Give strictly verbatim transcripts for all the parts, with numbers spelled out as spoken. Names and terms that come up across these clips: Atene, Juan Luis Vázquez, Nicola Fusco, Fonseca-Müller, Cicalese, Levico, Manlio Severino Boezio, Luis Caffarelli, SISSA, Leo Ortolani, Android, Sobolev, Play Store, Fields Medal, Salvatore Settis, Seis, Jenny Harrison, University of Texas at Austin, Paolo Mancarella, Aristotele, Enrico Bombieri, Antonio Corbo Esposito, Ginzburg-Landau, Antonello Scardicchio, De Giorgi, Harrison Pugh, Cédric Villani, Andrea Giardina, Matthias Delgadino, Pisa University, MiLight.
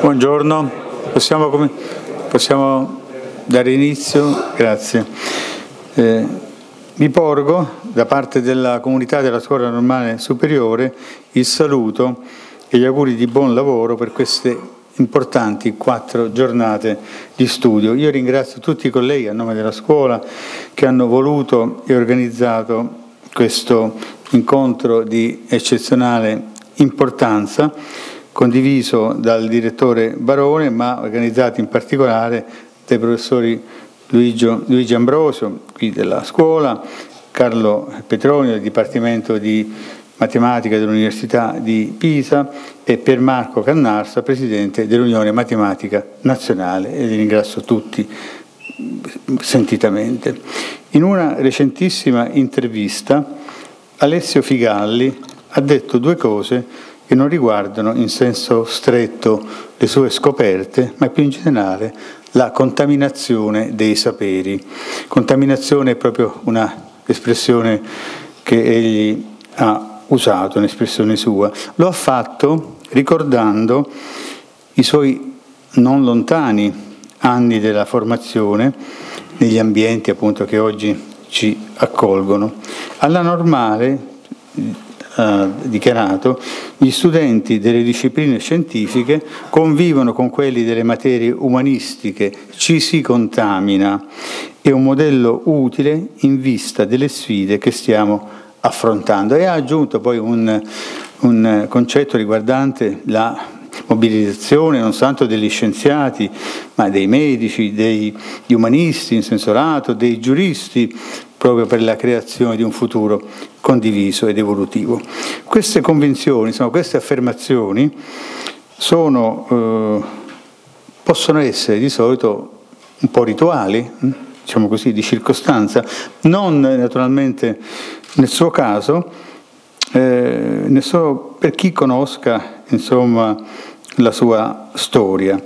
Buongiorno, possiamo, com- possiamo dare inizio? Grazie. Eh, mi porgo da parte della comunità della scuola normale superiore il saluto e gli auguri di buon lavoro per queste importanti quattro giornate di studio. Io ringrazio tutti i colleghi a nome della scuola che hanno voluto e organizzato questo incontro di eccezionale importanza, condiviso dal direttore Barone, ma organizzato in particolare dai professori Luigi, Luigi Ambrosio, qui della scuola, Carlo Petronio del Dipartimento di Matematica dell'Università di Pisa e Pier Marco Cannarsa, Presidente dell'Unione Matematica Nazionale, e li ringrazio tutti sentitamente. In una recentissima intervista Alessio Figalli ha detto due cose che non riguardano in senso stretto le sue scoperte, ma più in generale la contaminazione dei saperi. Contaminazione è proprio un'espressione che egli ha usato, un'espressione sua. Lo ha fatto ricordando i suoi non lontani anni della formazione negli ambienti appunto che oggi ci accolgono. Alla normale, ha dichiarato, gli studenti delle discipline scientifiche convivono con quelli delle materie umanistiche, ci si contamina, è un modello utile in vista delle sfide che stiamo affrontando. E ha aggiunto poi un, un concetto riguardante la mobilitazione non soltanto degli scienziati, ma dei medici, degli umanisti in senso lato, dei giuristi, proprio per la creazione di un futuro condiviso ed evolutivo. Queste convinzioni, insomma, queste affermazioni sono, eh, possono essere di solito un po' rituali, hm? diciamo così, di circostanza, non naturalmente nel suo caso, eh, ne so per chi conosca insomma la sua storia.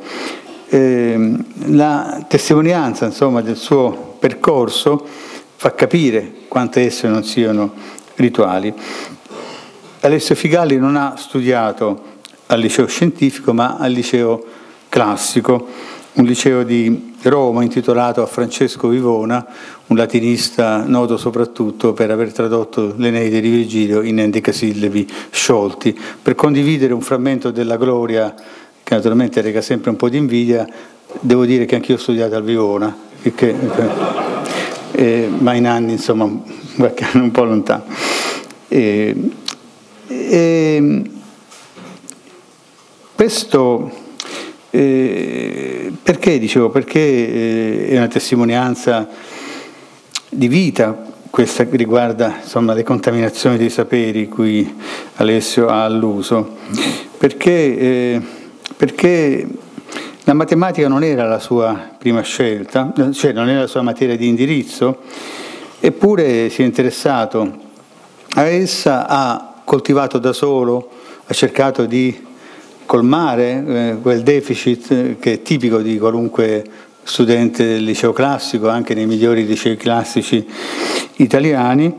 Eh, la testimonianza insomma del suo percorso fa capire quante esse non siano rituali. Alessio Figalli non ha studiato al liceo scientifico, ma al liceo classico, un liceo di Roma intitolato a Francesco Vivona, un latinista noto soprattutto per aver tradotto l'Eneide di Virgilio in endecasillabi sciolti, per condividere un frammento della gloria che naturalmente reca sempre un po' di invidia. Devo dire che anch'io ho studiato al Vivona, che, eh, ma in anni insomma qualche anno un po' lontano. Eh, eh, questo Eh, perché dicevo? Perché eh, è una testimonianza di vita questa che riguarda insomma le contaminazioni dei saperi cui Alessio ha alluso, perché, eh, perché la matematica non era la sua prima scelta, cioè non era la sua materia di indirizzo, eppure si è interessato a essa, ha coltivato da solo, ha cercato di colmare eh, quel deficit che è tipico di qualunque studente del liceo classico, anche nei migliori licei classici italiani,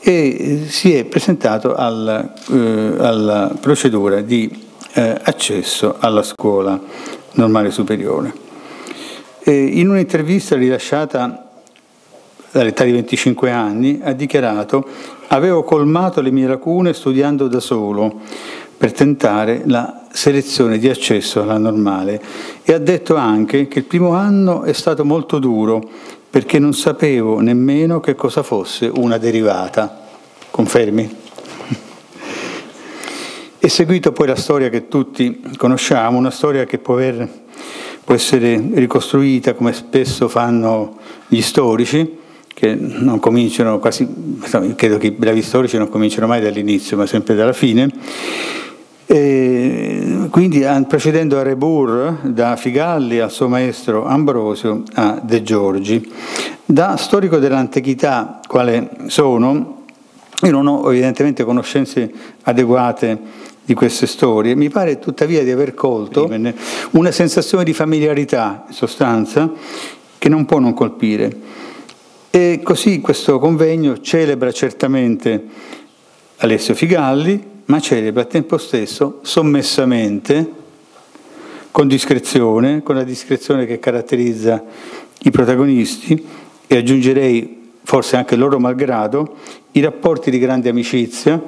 e si è presentato al, eh, alla procedura di eh, accesso alla scuola normale superiore. E in un'intervista rilasciata all'età di venticinque anni ha dichiarato: avevo colmato le mie lacune studiando da solo per tentare la selezione di accesso alla normale, e ha detto anche che il primo anno è stato molto duro perché non sapevo nemmeno che cosa fosse una derivata. Confermi? È seguito poi la storia che tutti conosciamo, una storia che può, aver, può essere ricostruita come spesso fanno gli storici, che non cominciano quasi, credo che i bravi storici non cominciano mai dall'inizio, ma sempre dalla fine. E quindi procedendo a rebur da Figalli al suo maestro Ambrosio a De Giorgi. Da storico dell'antichità quale sono, io non ho evidentemente conoscenze adeguate di queste storie, mi pare tuttavia di aver colto una sensazione di familiarità in sostanza che non può non colpire. E così questo convegno celebra certamente Alessio Figalli, ma celebra al tempo stesso sommessamente con discrezione, con la discrezione che caratterizza i protagonisti, e aggiungerei forse anche loro malgrado, i rapporti di grande amicizia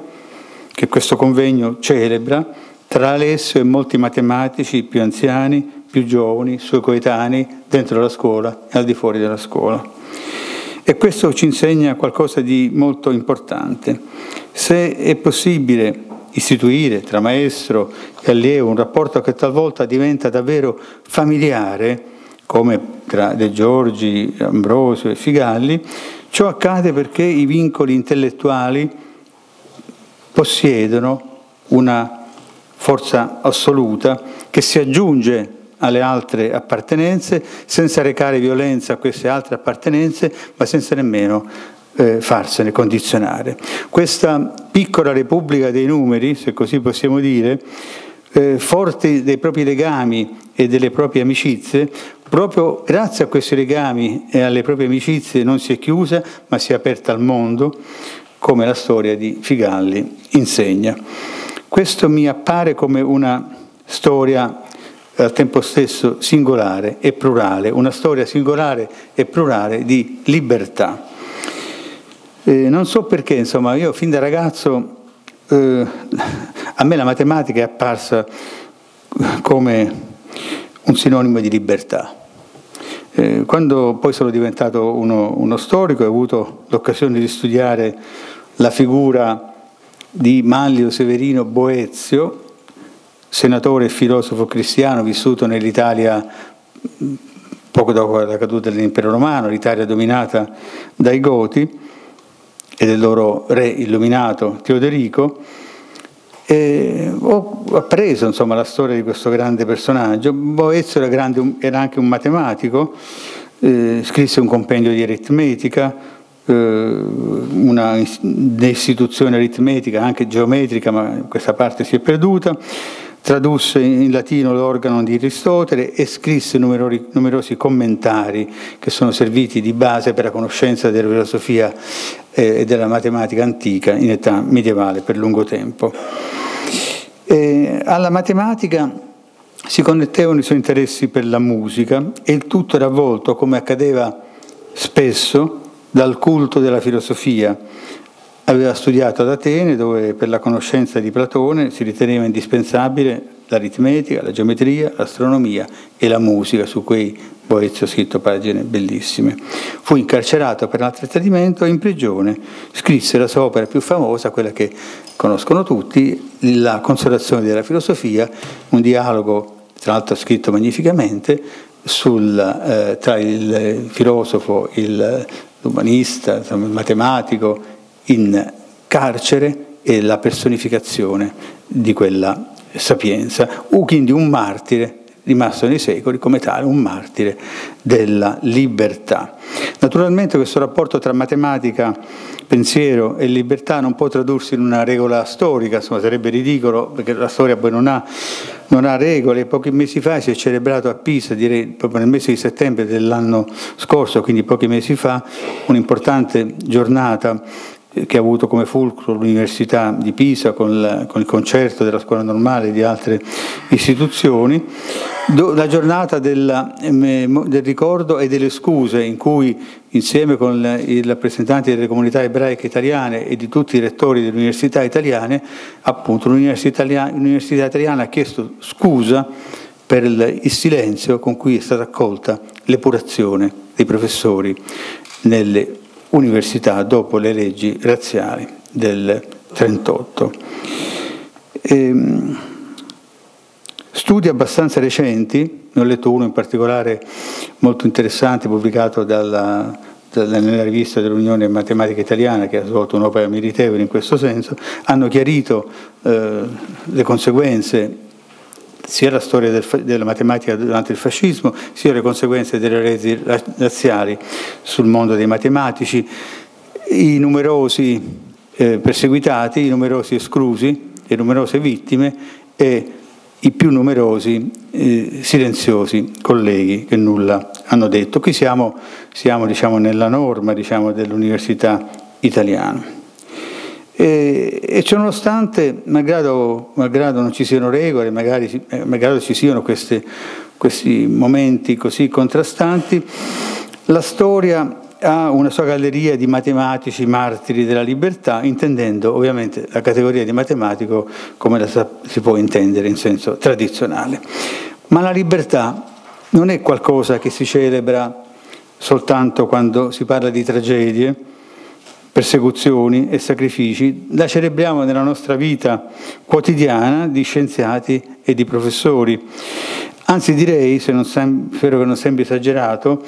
che questo convegno celebra tra Alessio e molti matematici più anziani, più giovani, suoi coetanei, dentro la scuola e al di fuori della scuola. E questo ci insegna qualcosa di molto importante. Se è possibile istituire tra maestro e allievo un rapporto che talvolta diventa davvero familiare, come tra De Giorgi, Ambrosio e Figalli, ciò accade perché i vincoli intellettuali possiedono una forza assoluta che si aggiunge alle altre appartenenze senza recare violenza a queste altre appartenenze, ma senza nemmeno eh, farsene condizionare. Questa piccola repubblica dei numeri, se così possiamo dire, eh, forte dei propri legami e delle proprie amicizie, proprio grazie a questi legami e alle proprie amicizie non si è chiusa, ma si è aperta al mondo, come la storia di Figalli insegna. Questo mi appare come una storia al tempo stesso singolare e plurale, una storia singolare e plurale di libertà. Eh, non so perché, insomma, io fin da ragazzo, eh, a me la matematica è apparsa come un sinonimo di libertà. Eh, quando poi sono diventato uno, uno storico e ho avuto l'occasione di studiare la figura di Manlio Severino Boezio, senatore e filosofo cristiano vissuto nell'Italia poco dopo la caduta dell'Impero Romano, l'Italia dominata dai Goti e del loro re illuminato Teoderico, e ho appreso, insomma, la storia di questo grande personaggio. Boezio era, grande, era anche un matematico, eh, scrisse un compendio di aritmetica, una istituzione aritmetica, anche geometrica, ma questa parte si è perduta, tradusse in latino l'organo di Aristotele e scrisse numerori, numerosi commentari che sono serviti di base per la conoscenza della filosofia e della matematica antica in età medievale per lungo tempo. E alla matematica si connettevano i suoi interessi per la musica e il tutto era avvolto, come accadeva spesso, dal culto della filosofia. Aveva studiato ad Atene, dove per la conoscenza di Platone si riteneva indispensabile l'aritmetica, la geometria, l'astronomia e la musica, su cui Boezio ha scritto pagine bellissime. Fu incarcerato per un altro tradimento e in prigione scrisse la sua opera più famosa, quella che conoscono tutti, La consolazione della filosofia, un dialogo tra l'altro scritto magnificamente sul, eh, tra il filosofo, il l'umanista, il matematico in carcere e la personificazione di quella sapienza, o quindi un martire rimasto nei secoli come tale, un martire della libertà. Naturalmente questo rapporto tra matematica, pensiero e libertà non può tradursi in una regola storica, insomma sarebbe ridicolo, perché la storia poi non ha, non ha regole. Pochi mesi fa si è celebrato a Pisa, direi proprio nel mese di settembre dell'anno scorso, quindi pochi mesi fa, un'importante giornata che ha avuto come fulcro l'Università di Pisa con, la, con il concerto della scuola normale e di altre istituzioni, do, la giornata della, del ricordo e delle scuse, in cui insieme con la, i rappresentanti delle comunità ebraiche italiane e di tutti i rettori delle università italiane, appunto l'Università italiana, l'Università italiana ha chiesto scusa per il, il silenzio con cui è stata accolta l'epurazione dei professori nelle università dopo le leggi razziali del trentotto. Ehm, studi abbastanza recenti, ne ho letto uno in particolare molto interessante pubblicato dalla, dalla, nella rivista dell'Unione Matematica Italiana, che ha svolto un'opera meritevole in questo senso, hanno chiarito eh, le conseguenze sia la storia del, della matematica durante il fascismo, sia le conseguenze delle reti razziali sul mondo dei matematici, i numerosi eh, perseguitati, i numerosi esclusi, le numerose vittime e i più numerosi eh, silenziosi colleghi che nulla hanno detto. Qui siamo, siamo diciamo, nella norma diciamo, dell'università italiana. E, e ciononostante, malgrado, malgrado non ci siano regole, magari, eh, malgrado ci siano queste, questi momenti così contrastanti, la storia ha una sua galleria di matematici martiri della libertà, intendendo ovviamente la categoria di matematico come la si può intendere in senso tradizionale. Ma la libertà non è qualcosa che si celebra soltanto quando si parla di tragedie, persecuzioni e sacrifici, la celebriamo nella nostra vita quotidiana di scienziati e di professori. Anzi, direi, se non sem- spero che non sembri esagerato,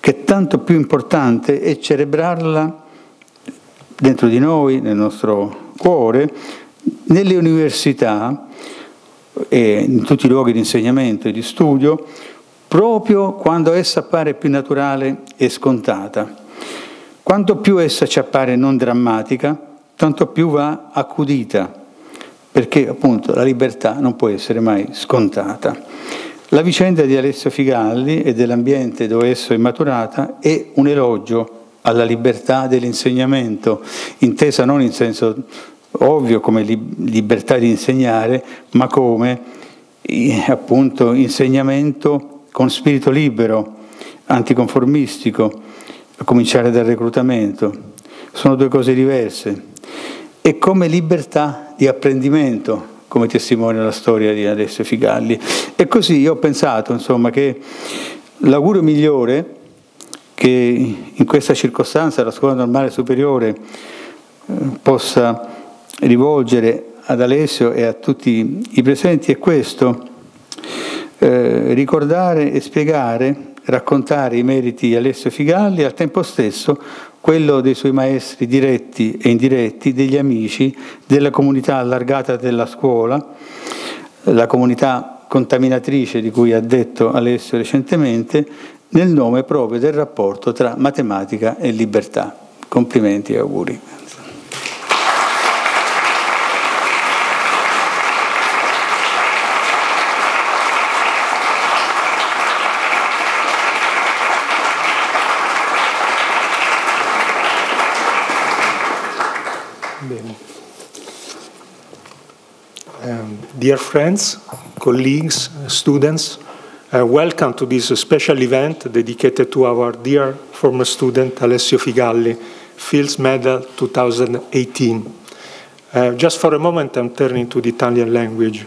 che tanto più importante è celebrarla dentro di noi, nel nostro cuore, nelle università e in tutti i luoghi di insegnamento e di studio, proprio quando essa appare più naturale e scontata. Quanto più essa ci appare non drammatica, tanto più va accudita, perché appunto la libertà non può essere mai scontata. La vicenda di Alessio Figalli e dell'ambiente dove esso è maturata è un elogio alla libertà dell'insegnamento, intesa non in senso ovvio come libertà di insegnare, ma come appunto insegnamento con spirito libero, anticonformistico, a cominciare dal reclutamento. Sono due cose diverse. E come libertà di apprendimento, come testimonia la storia di Alessio Figalli. E così io ho pensato, insomma, che l'augurio migliore che in questa circostanza la Scuola Normale Superiore eh, possa rivolgere ad Alessio e a tutti i presenti è questo: eh, ricordare e spiegare, raccontare i meriti di Alessio Figalli e al tempo stesso quello dei suoi maestri diretti e indiretti, degli amici, della comunità allargata della scuola, la comunità contaminatrice di cui ha detto Alessio recentemente, nel nome proprio del rapporto tra matematica e libertà. Complimenti e auguri. Dear friends, colleagues, students, uh, welcome to this special event dedicated to our dear former student Alessio Figalli, Fields Medal twenty eighteen. Uh, just for a moment I'm turning to the Italian language.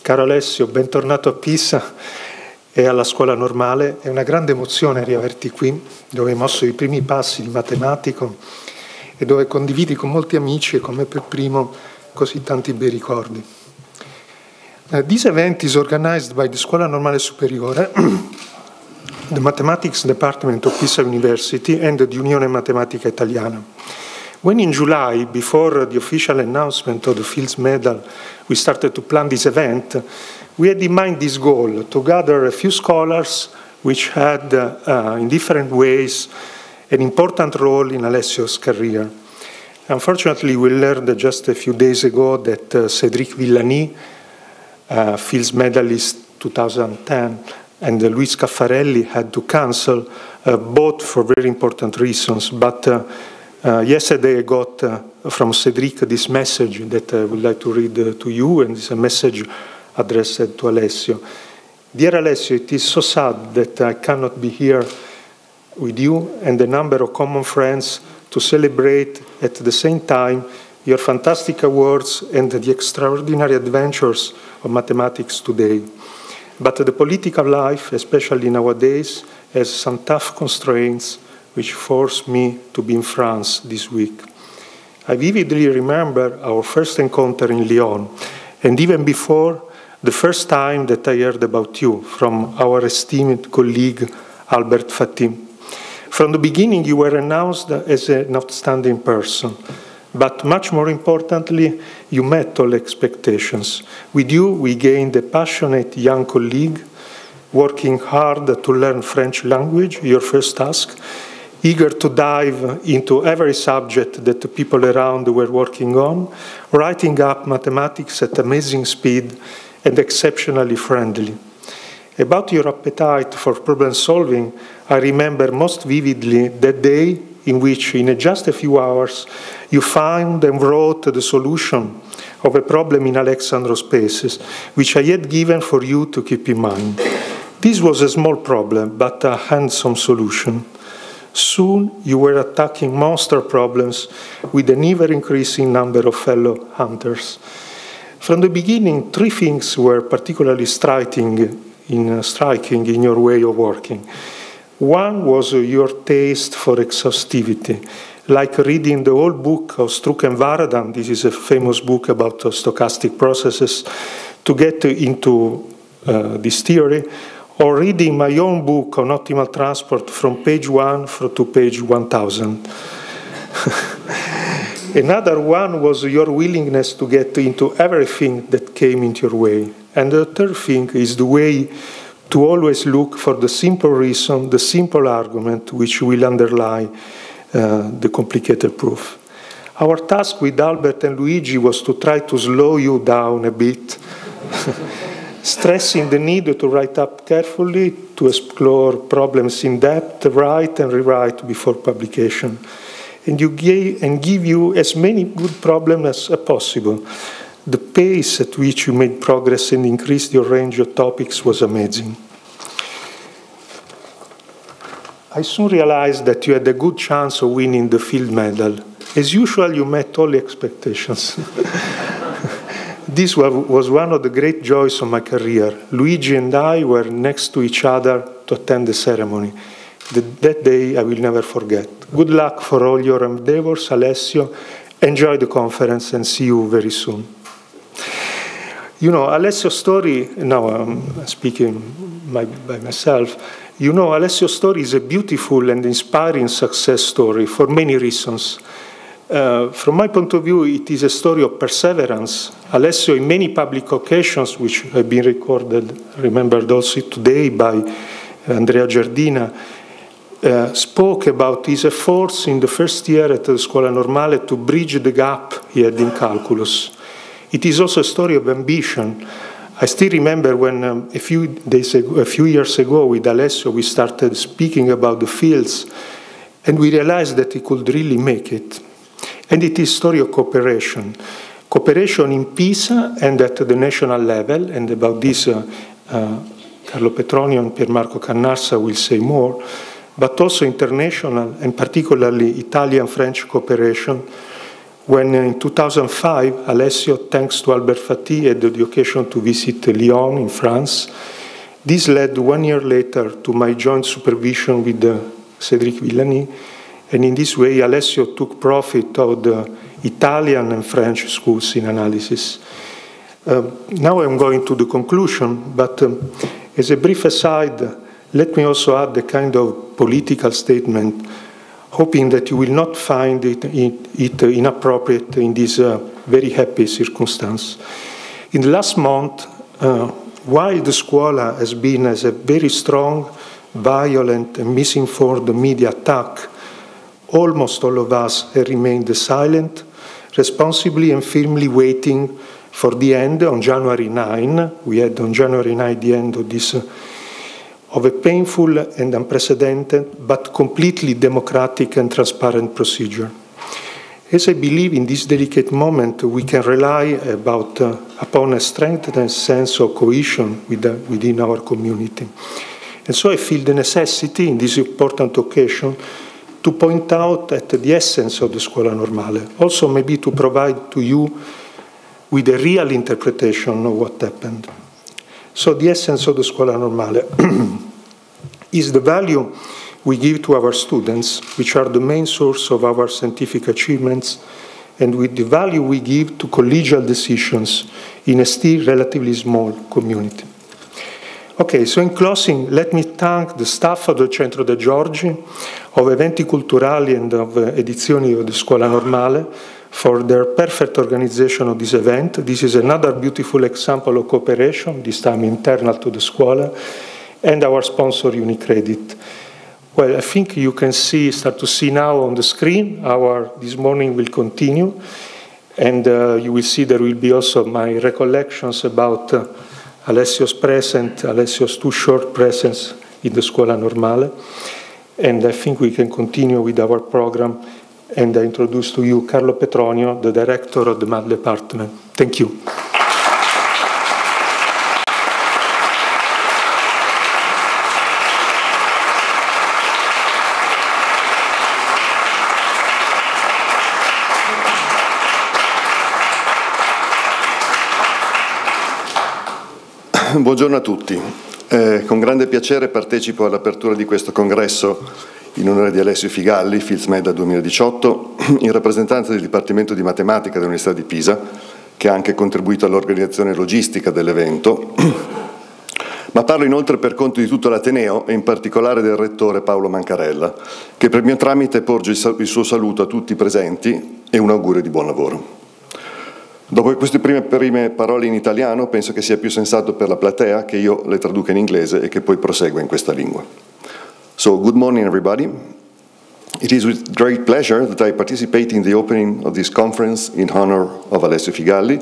Caro Alessio, bentornato a Pisa e alla scuola normale. È una grande emozione riaverti qui, dove hai mosso i primi passi di matematico e dove condividi con molti amici e con me per primo così tanti bei ricordi. Uh, this event is organized by the Scuola Normale Superiore, the Mathematics Department of Pisa University, and the Unione Matematica Italiana. When in July, before the official announcement of the Fields Medal, we started to plan this event, we had in mind this goal, to gather a few scholars which had, uh, uh, in different ways, an important role in Alessio's career. Unfortunately, we learned just a few days ago that uh, Cédric Villani, Uh, Fields Medalist twenty ten, and uh, Luis Caffarelli had to cancel, uh, both for very important reasons. But uh, uh, yesterday I got uh, from Cedric this message that I would like to read uh, to you, and it's a message addressed to Alessio. Dear Alessio, it is so sad that I cannot be here with you and a number of common friends to celebrate at the same time your fantastic awards and the extraordinary adventures of mathematics today. But the political life, especially nowadays, has some tough constraints which forced me to be in France this week. I vividly remember our first encounter in Lyon, and even before, the first time that I heard about you from our esteemed colleague, Albert Fathi. From the beginning, you were announced as an outstanding person. But much more importantly, you met all expectations. With you, we gained a passionate young colleague, working hard to learn French language, your first task, eager to dive into every subject that the people around were working on, writing up mathematics at amazing speed and exceptionally friendly. About your appetite for problem solving, I remember most vividly that day in which, in just a few hours, you found and wrote the solution of a problem in Alexandro spaces, which I had given for you to keep in mind. This was a small problem, but a handsome solution. Soon you were attacking monster problems with an ever-increasing number of fellow hunters. From the beginning, three things were particularly striking in, uh, striking in your way of working. One was uh, your taste for exhaustivity, like reading the whole book of Struck and Varadan. This is a famous book about uh, stochastic processes, to get uh, into uh, this theory, or reading my own book on optimal transport from page one to page one thousand. Another one was your willingness to get into everything that came into your way. And the third thing is the way to always look for the simple reason, the simple argument, which will underlie uh, the complicated proof. Our task with Albert and Luigi was to try to slow you down a bit, stressing the need to write up carefully, to explore problems in depth, write and rewrite before publication, and, you gave, and give you as many good problems as possible. The pace at which you made progress and increased your range of topics was amazing. I soon realized that you had a good chance of winning the field medal. As usual, you met all the expectations. This was one of the great joys of my career. Luigi and I were next to each other to attend the ceremony. The, that day I will never forget. Good luck for all your endeavors, Alessio. Enjoy the conference and see you very soon. You know, Alessio's story, now I'm speaking my, by myself, you know, Alessio's story is a beautiful and inspiring success story for many reasons. Uh, from my point of view, it is a story of perseverance. Alessio, in many public occasions, which have been recorded, remembered also today by Andrea Giardina, uh, spoke about his efforts in the first year at the Scuola Normale to bridge the gap he had in calculus. It is also a story of ambition. I still remember when um, a few days ago, a few years ago, with Alessio, we started speaking about the fields, and we realized that he could really make it. And it is a story of cooperation. Cooperation in Pisa and at the national level, and about this uh, uh, Carlo Petronio and Pier Marco Cannarsa will say more, but also international and particularly Italian-French cooperation, when in two thousand five, Alessio, thanks to Albert Fathi, had the occasion to visit Lyon in France. This led one year later to my joint supervision with uh, Cédric Villani, and in this way, Alessio took profit of the Italian and French schools in analysis. Uh, now I'm going to the conclusion, but um, as a brief aside, let me also add a kind of political statement, hoping that you will not find it, it, it uh, inappropriate in this uh, very happy circumstance. In the last month, uh, while the Scuola has been as a very strong, violent, and misinformed media attack, almost all of us have remained silent, responsibly and firmly waiting for the end on January ninth. We had on January ninth the end of this, uh, of a painful and unprecedented but completely democratic and transparent procedure. As I believe in this delicate moment, we can rely about, uh, upon a strengthened sense of cohesion with, uh, within our community. And so I feel the necessity in this important occasion to point out at the essence of the Scuola Normale, also maybe to provide to you with a real interpretation of what happened. So the essence of the Scuola Normale is the value we give to our students, which are the main source of our scientific achievements, and with the value we give to collegial decisions in a still relatively small community. Okay, so in closing, let me thank the staff of the Centro De Giorgi, of Eventi Culturali and of Edizioni of the Scuola Normale for their perfect organization of this event. This is another beautiful example of cooperation, this time internal to the Scuola, and our sponsor UniCredit. Well, I think you can see, start to see now on the screen, our this morning will continue, and uh, you will see there will be also my recollections about uh, Alessio's present, Alessio's too short presence in the Scuola Normale, and I think we can continue with our program, and I introduce to you Carlo Petronio, the director of the Math Department. Thank you. Buongiorno a tutti, eh, con grande piacere partecipo all'apertura di questo congresso in onore di Alessio Figalli, Fields Medal duemiladiciotto, in rappresentanza del Dipartimento di Matematica dell'Università di Pisa, che ha anche contribuito all'organizzazione logistica dell'evento, ma parlo inoltre per conto di tutto l'Ateneo e in particolare del Rettore Paolo Mancarella, che per mio tramite porge il suo saluto a tutti i presenti e un augurio di buon lavoro. Dopo queste prime, prime parole in italiano, penso che sia più sensato per la platea che io le traduca in inglese e che poi prosegua in questa lingua. So, good morning everybody. It is with great pleasure that I participate in the opening of this conference in honor of Alessio Figalli,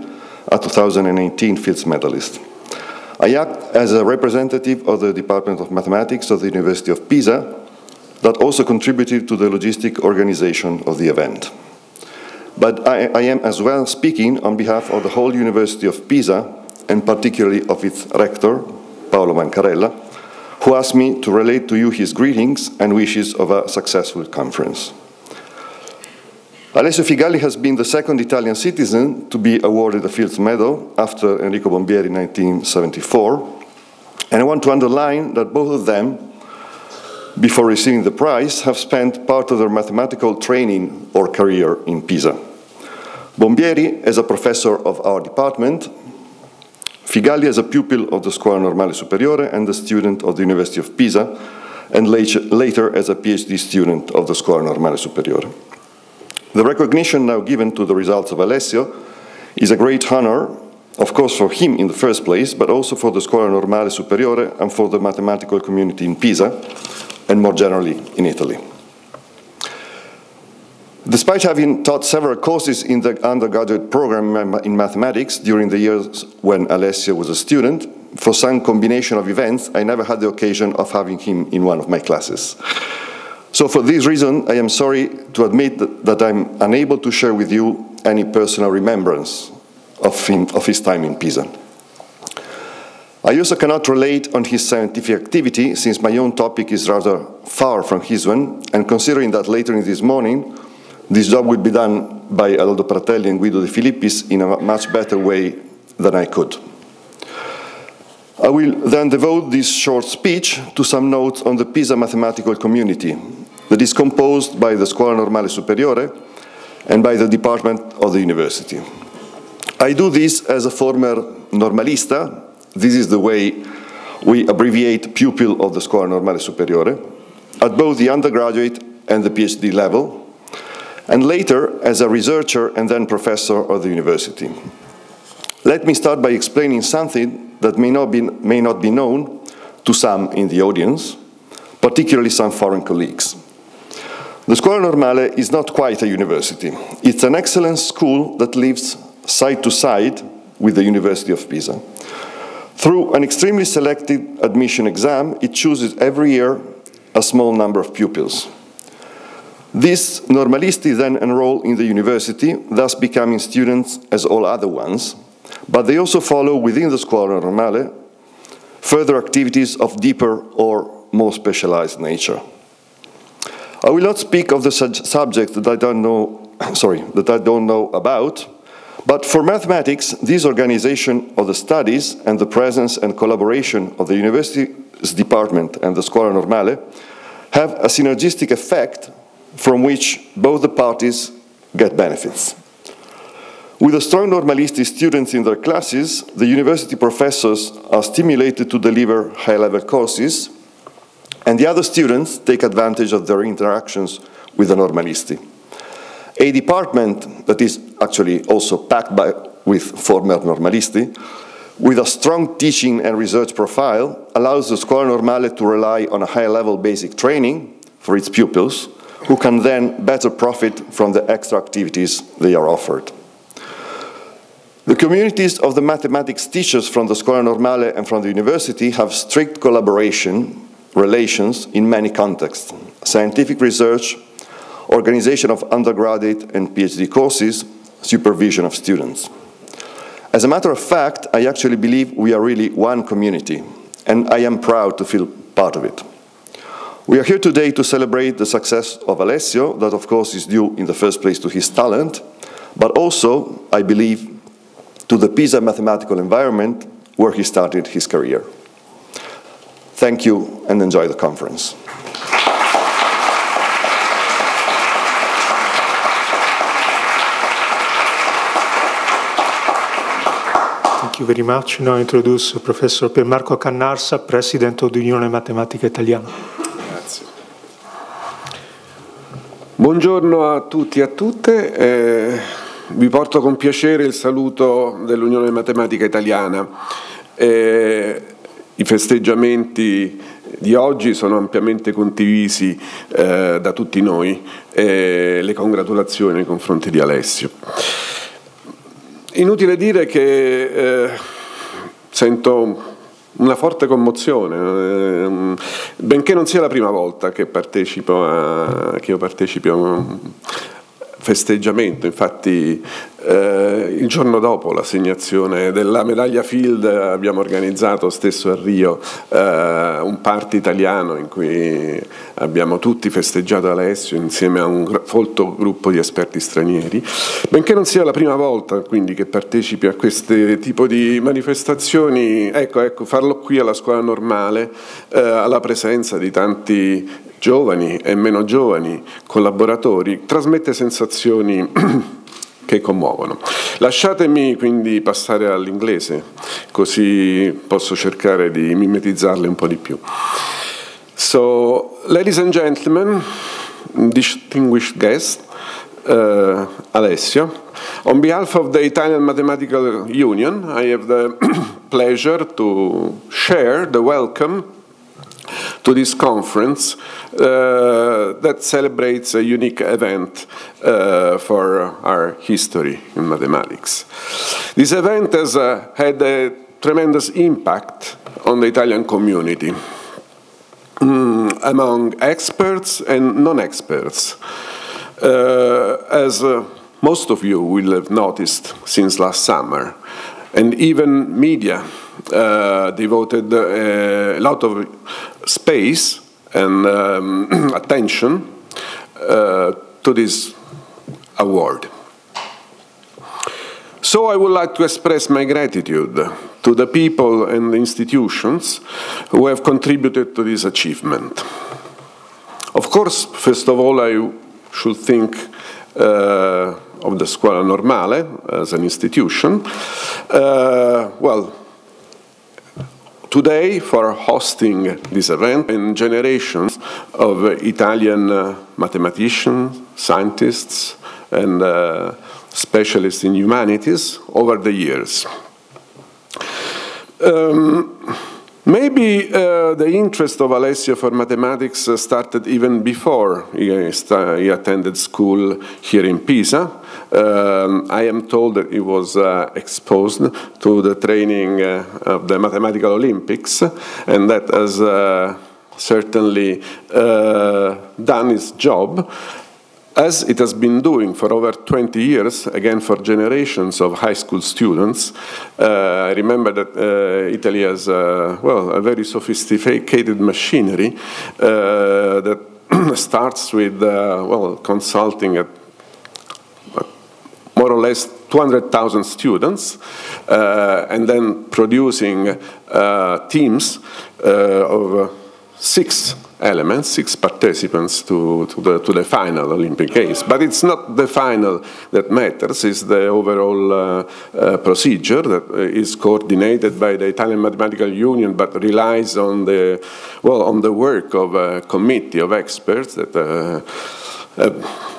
a twenty eighteen Fields Medalist. I act as a representative of the Department of Mathematics of the University of Pisa, that also contributed to the logistic organization of the event. But I, I am as well speaking on behalf of the whole University of Pisa, and particularly of its rector, Paolo Mancarella, who asked me to relate to you his greetings and wishes of a successful conference. Alessio Figalli has been the second Italian citizen to be awarded a Fields Medal after Enrico Bombieri in nineteen seventy-four, and I want to underline that both of them, before receiving the prize, have spent part of their mathematical training or career in Pisa. Bombieri as a professor of our department, Figalli as a pupil of the Scuola Normale Superiore and a student of the University of Pisa, and later as a PhD student of the Scuola Normale Superiore. The recognition now given to the results of Alessio is a great honor, of course for him in the first place, but also for the Scuola Normale Superiore and for the mathematical community in Pisa, and more generally in Italy. Despite having taught several courses in the undergraduate program in mathematics during the years when Alessio was a student, for some combination of events, I never had the occasion of having him in one of my classes. So for this reason, I am sorry to admit that, that I'm unable to share with you any personal remembrance of him, of his time in Pisa. I also cannot relate on his scientific activity, since my own topic is rather far from his one, and considering that later in this morning, this job will be done by Aldo Pratelli and Guido De Filippis in a much better way than I could. I will then devote this short speech to some notes on the Pisa mathematical community that is composed by the Scuola Normale Superiore and by the department of the university. I do this as a former normalista. This is the way we abbreviate pupil of the Scuola Normale Superiore, at both the undergraduate and the PhD level, and later as a researcher and then professor of the university. Let me start by explaining something that may not be, may not be known to some in the audience, particularly some foreign colleagues. The Scuola Normale is not quite a university. It's an excellence school that lives side to side with the University of Pisa. Through an extremely selective admission exam, it chooses every year a small number of pupils. These normalisti then enroll in the university, thus becoming students as all other ones, but they also follow within the Scuola Normale further activities of deeper or more specialized nature. I will not speak of the subject that I don't know, sorry, that I don't know about, but for mathematics, this organization of the studies and the presence and collaboration of the university's department and the Scuola Normale have a synergistic effect from which both the parties get benefits. With the strong normalistic students in their classes, the university professors are stimulated to deliver high-level courses, and the other students take advantage of their interactions with the normalisti. A department that is actually also packed by, with former normalisti, with a strong teaching and research profile, allows the Scuola Normale to rely on a high-level basic training for its pupils, who can then better profit from the extra activities they are offered. The communities of the mathematics teachers from the Scuola Normale and from the university have strict collaboration relations in many contexts, scientific research, organization of undergraduate and PhD courses, supervision of students. As a matter of fact, I actually believe we are really one community, and I am proud to feel part of it. We are here today to celebrate the success of Alessio, that of course is due in the first place to his talent, but also, I believe, to the Pisa mathematical environment where he started his career. Thank you and enjoy the conference. Thank you very much. Now I introduce Professor Pier Marco Cannarsa, President of the Unione Matematica Italiana. Grazie. Buongiorno a tutti e a tutte. Eh, vi porto con piacere il saluto dell'Unione Matematica Italiana. Eh, I festeggiamenti di oggi sono ampiamente condivisi eh, da tutti noi. Eh, le congratulazioni nei confronti di Alessio. Inutile dire che eh, sento una forte commozione, eh, benché non sia la prima volta che, partecipo a, che io partecipo a un festeggiamento. Infatti eh, il giorno dopo l'assegnazione della medaglia Field abbiamo organizzato stesso a Rio eh, un party italiano in cui abbiamo tutti festeggiato Alessio insieme a un folto gruppo di esperti stranieri. Benché non sia la prima volta quindi che partecipi a questo tipo di manifestazioni, ecco, ecco, farlo qui alla scuola normale, eh, alla presenza di tanti giovani e meno giovani collaboratori, trasmette sensazioni che commuovono. Lasciatemi quindi passare all'inglese, così posso cercare di mimetizzarle un po' di più. So, ladies and gentlemen, distinguished guests, uh, Alessio, on behalf of the Italian Mathematical Union, I have the pleasure to share the welcome to this conference uh, that celebrates a unique event uh, for our history in mathematics. This event has uh, had a tremendous impact on the Italian community, mm, among experts and non-experts. Uh, as uh, most of you will have noticed since last summer, and even media uh, devoted uh, a lot of space and um, attention uh, to this award. So I would like to express my gratitude to the people and the institutions who have contributed to this achievement. Of course, first of all, I should think uh, of the Scuola Normale as an institution. Uh, well, today, for hosting this event, and generations of Italian uh, mathematicians, scientists, and uh, specialists in humanities over the years. Um, maybe uh, the interest of Alessio for mathematics uh, started even before he, he attended school here in Pisa. Um, I am told that he was uh, exposed to the training uh, of the Mathematical Olympics, and that has uh, certainly uh, done its job, as it has been doing for over twenty years, again for generations of high school students. Uh, I remember that uh, Italy has uh, well, a very sophisticated machinery uh, that starts with uh, well, consulting at more or less two hundred thousand students, uh, and then producing uh, teams uh, of six elements, six participants to, to, the, to the final Olympic Games. But it's not the final that matters, it's the overall uh, uh, procedure that is coordinated by the Italian Mathematical Union, but relies on the, well, on the work of a committee of experts that uh, uh,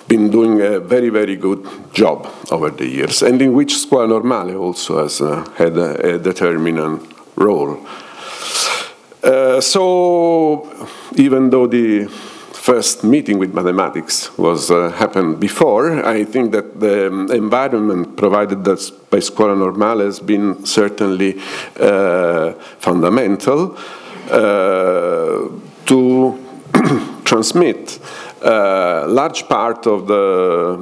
been doing a very, very good job over the years, and in which Scuola Normale also has uh, had a, a determinant role. Uh, so, even though the first meeting with mathematics was uh, happened before, I think that the environment provided by Scuola Normale has been certainly uh, fundamental uh, to transmit a uh, large part of the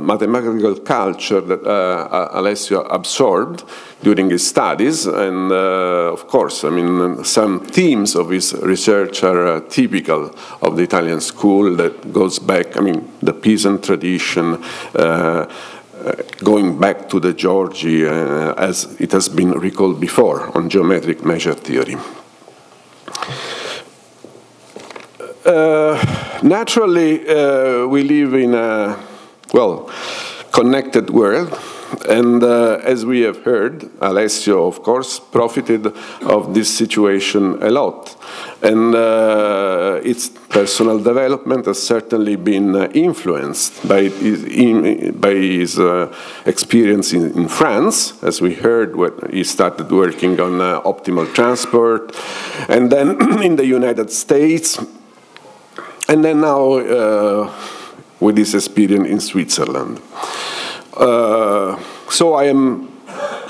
mathematical culture that uh, Alessio absorbed during his studies, and uh, of course, I mean, some themes of his research are uh, typical of the Italian school that goes back, I mean, the Pisan tradition, uh, going back to De Giorgi, uh, as it has been recalled before, on geometric measure theory. Uh, naturally, uh, we live in a, well, connected world, and uh, as we have heard, Alessio, of course, profited of this situation a lot, and uh, its personal development has certainly been uh, influenced by his, in, by his uh, experience in, in France, as we heard when he started working on uh, optimal transport, and then in the United States, and then now uh, with his experience in Switzerland. Uh, so I am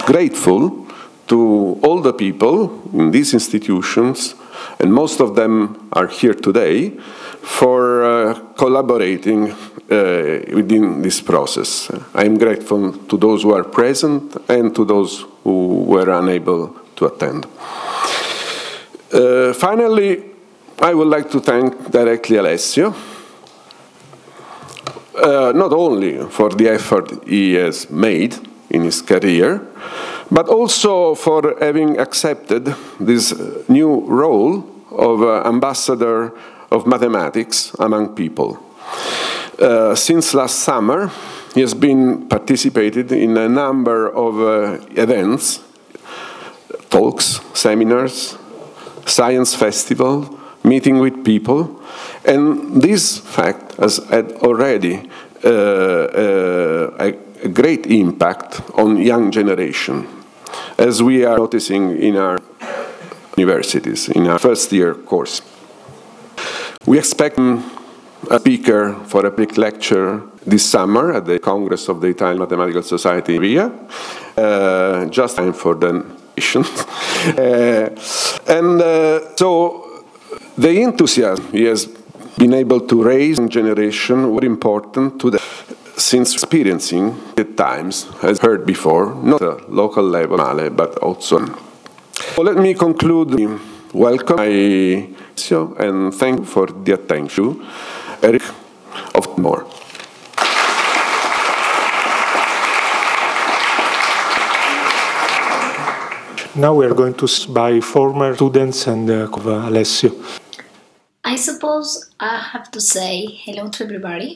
grateful to all the people in these institutions, and most of them are here today, for uh, collaborating uh, within this process. I am grateful to those who are present and to those who were unable to attend. Uh, finally, I would like to thank directly Alessio, Uh, not only for the effort he has made in his career, but also for having accepted this new role of uh, ambassador of mathematics among people. Uh, since last summer, he has been participated in a number of uh, events, talks, seminars, science festival, meeting with people, and this fact has had already uh, uh, a great impact on young generation, as we are noticing in our universities, in our first year course. We expect a speaker for a big lecture this summer at the Congress of the Italian Mathematical Society in Ria, uh, just time for the nation. uh, and uh, so, the enthusiasm he has been able to raise in generation were important to them, since experiencing at times, as heard before, not at local level, but also. So let me conclude. Welcome, I, and thank you for the attention. Eric, of more. Now we are going to speak by former students and uh, of uh, Alessio. I suppose I have to say hello to everybody.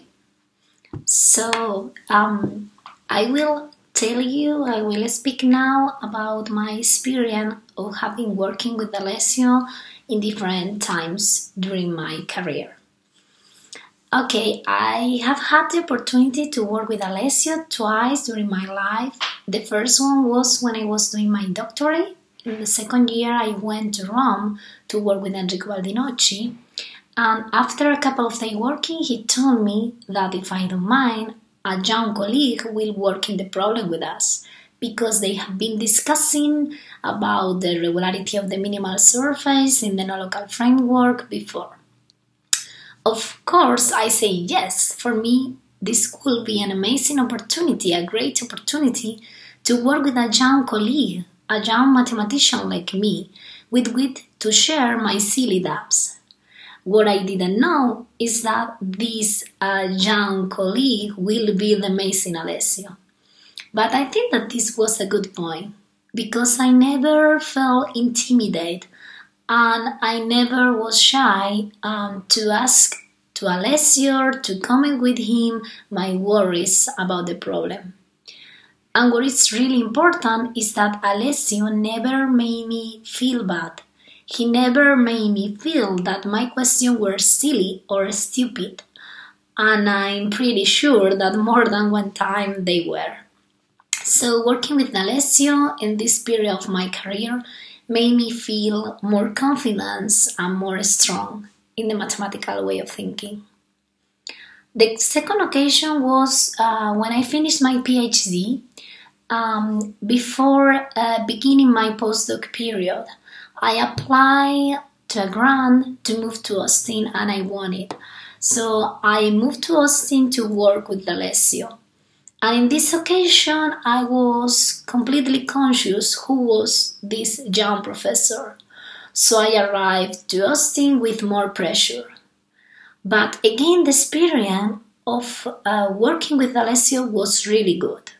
So um, I will tell you, I will speak now about my experience of having working with Alessio in different times during my career. Okay, I have had the opportunity to work with Alessio twice during my life. The first one was when I was doing my doctorate. In the second year, I went to Rome to work with Enrico Baldinocci. And after a couple of days working, he told me that if I don't mind, a young colleague will work in the problem with us, because they have been discussing about the regularity of the minimal surface in the no-local framework before. Of course, I say yes. For me, this could be an amazing opportunity, a great opportunity to work with a young colleague, a young mathematician like me, with which to share my silly doubts. What I didn't know is that this uh, young colleague will be the amazing Alessio. But I think that this was a good point, because I never felt intimidated, and I never was shy um, to ask to Alessio to comment with him my worries about the problem. And what is really important is that Alessio never made me feel bad. He never made me feel that my questions were silly or stupid, and I'm pretty sure that more than one time they were. So working with Alessio in this period of my career made me feel more confidence and more strong in the mathematical way of thinking. The second occasion was uh, when I finished my PhD, um, before uh, beginning my postdoc period. I applied to a grant to move to Austin, and I won it. so I moved to Austin to work with Alessio. And in this occasion, I was completely conscious who was this young professor, so I arrived to Austin with more pressure. But again, the experience of uh, working with Alessio was really good.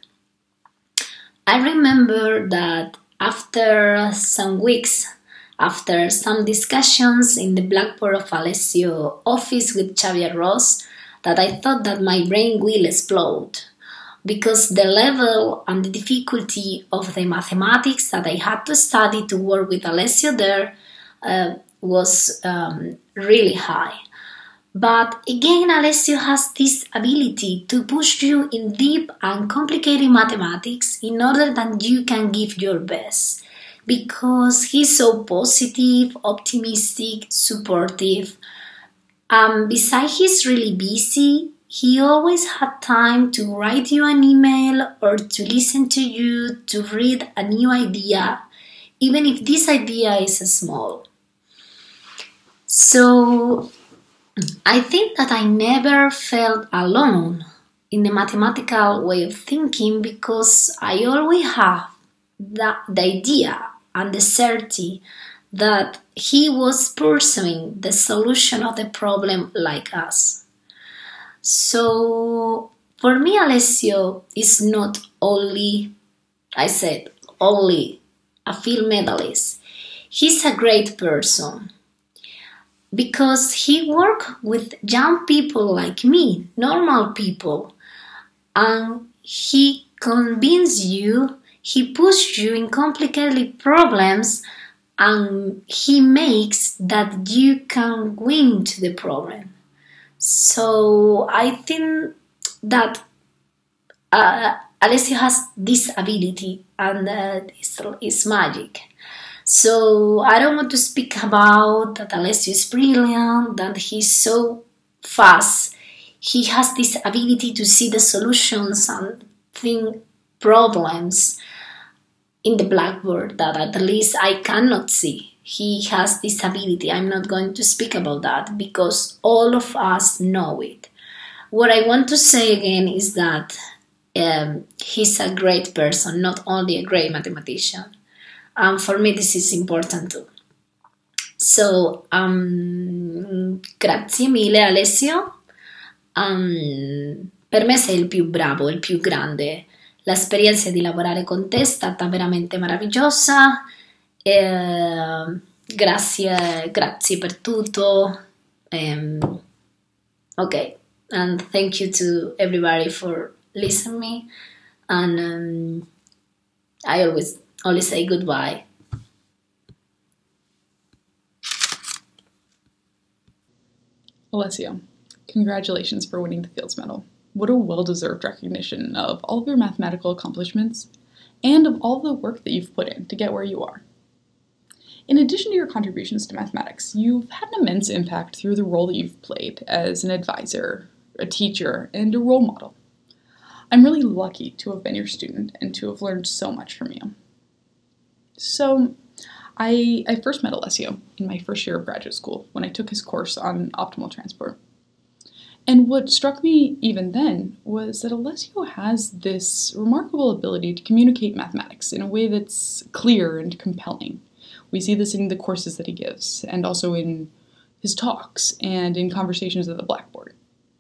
I remember that after some weeks, after some discussions in the blackboard of Alessio's office with Xavier Ross, that I thought that my brain will explode, because the level and the difficulty of the mathematics that I had to study to work with Alessio there uh, was um, really high. But again, Alessio has this ability to push you in deep and complicated mathematics in order that you can give your best, because he's so positive, optimistic, supportive, and um, besides he's really busy. He always had time to write you an email or to listen to you, to read a new idea, even if this idea is small. So I think that I never felt alone in the mathematical way of thinking, because I always have the, the idea and the certainty that he was pursuing the solution of the problem like us. So, for me, Alessio is not only, I said, only a field medalist. He's a great person, because he worked with young people like me, normal people, and he convinced you, he pushed you in complicated problems, and he makes that you can win to the problem. So I think that uh, Alessio has this ability, and uh, it's, it's magic. So I don't want to speak about that Alessio is brilliant, that he's so fast. He has this ability to see the solutions and think problems in the blackboard that at least I cannot see. He has this ability. I'm not going to speak about that because all of us know it. What I want to say again is that um, he's a great person, not only a great mathematician. And um, for me, this is important too. So, um, grazie mille Alessio. Um, per me sei il più bravo, il più grande. L'esperienza di lavorare con te è stata veramente meravigliosa. Eh, grazie, grazie per tutto. Um, ok, and thank you to everybody for listening me. And um, I always, always say goodbye. Alessio, congratulations for winning the Fields Medal. What a well-deserved recognition of all of your mathematical accomplishments and of all the work that you've put in to get where you are. In addition to your contributions to mathematics, you've had an immense impact through the role that you've played as an advisor, a teacher, and a role model. I'm really lucky to have been your student and to have learned so much from you. So, I, I first met Alessio in my first year of graduate school when I took his course on optimal transport. And what struck me even then was that Alessio has this remarkable ability to communicate mathematics in a way that's clear and compelling. We see this in the courses that he gives, and also in his talks, and in conversations at the blackboard.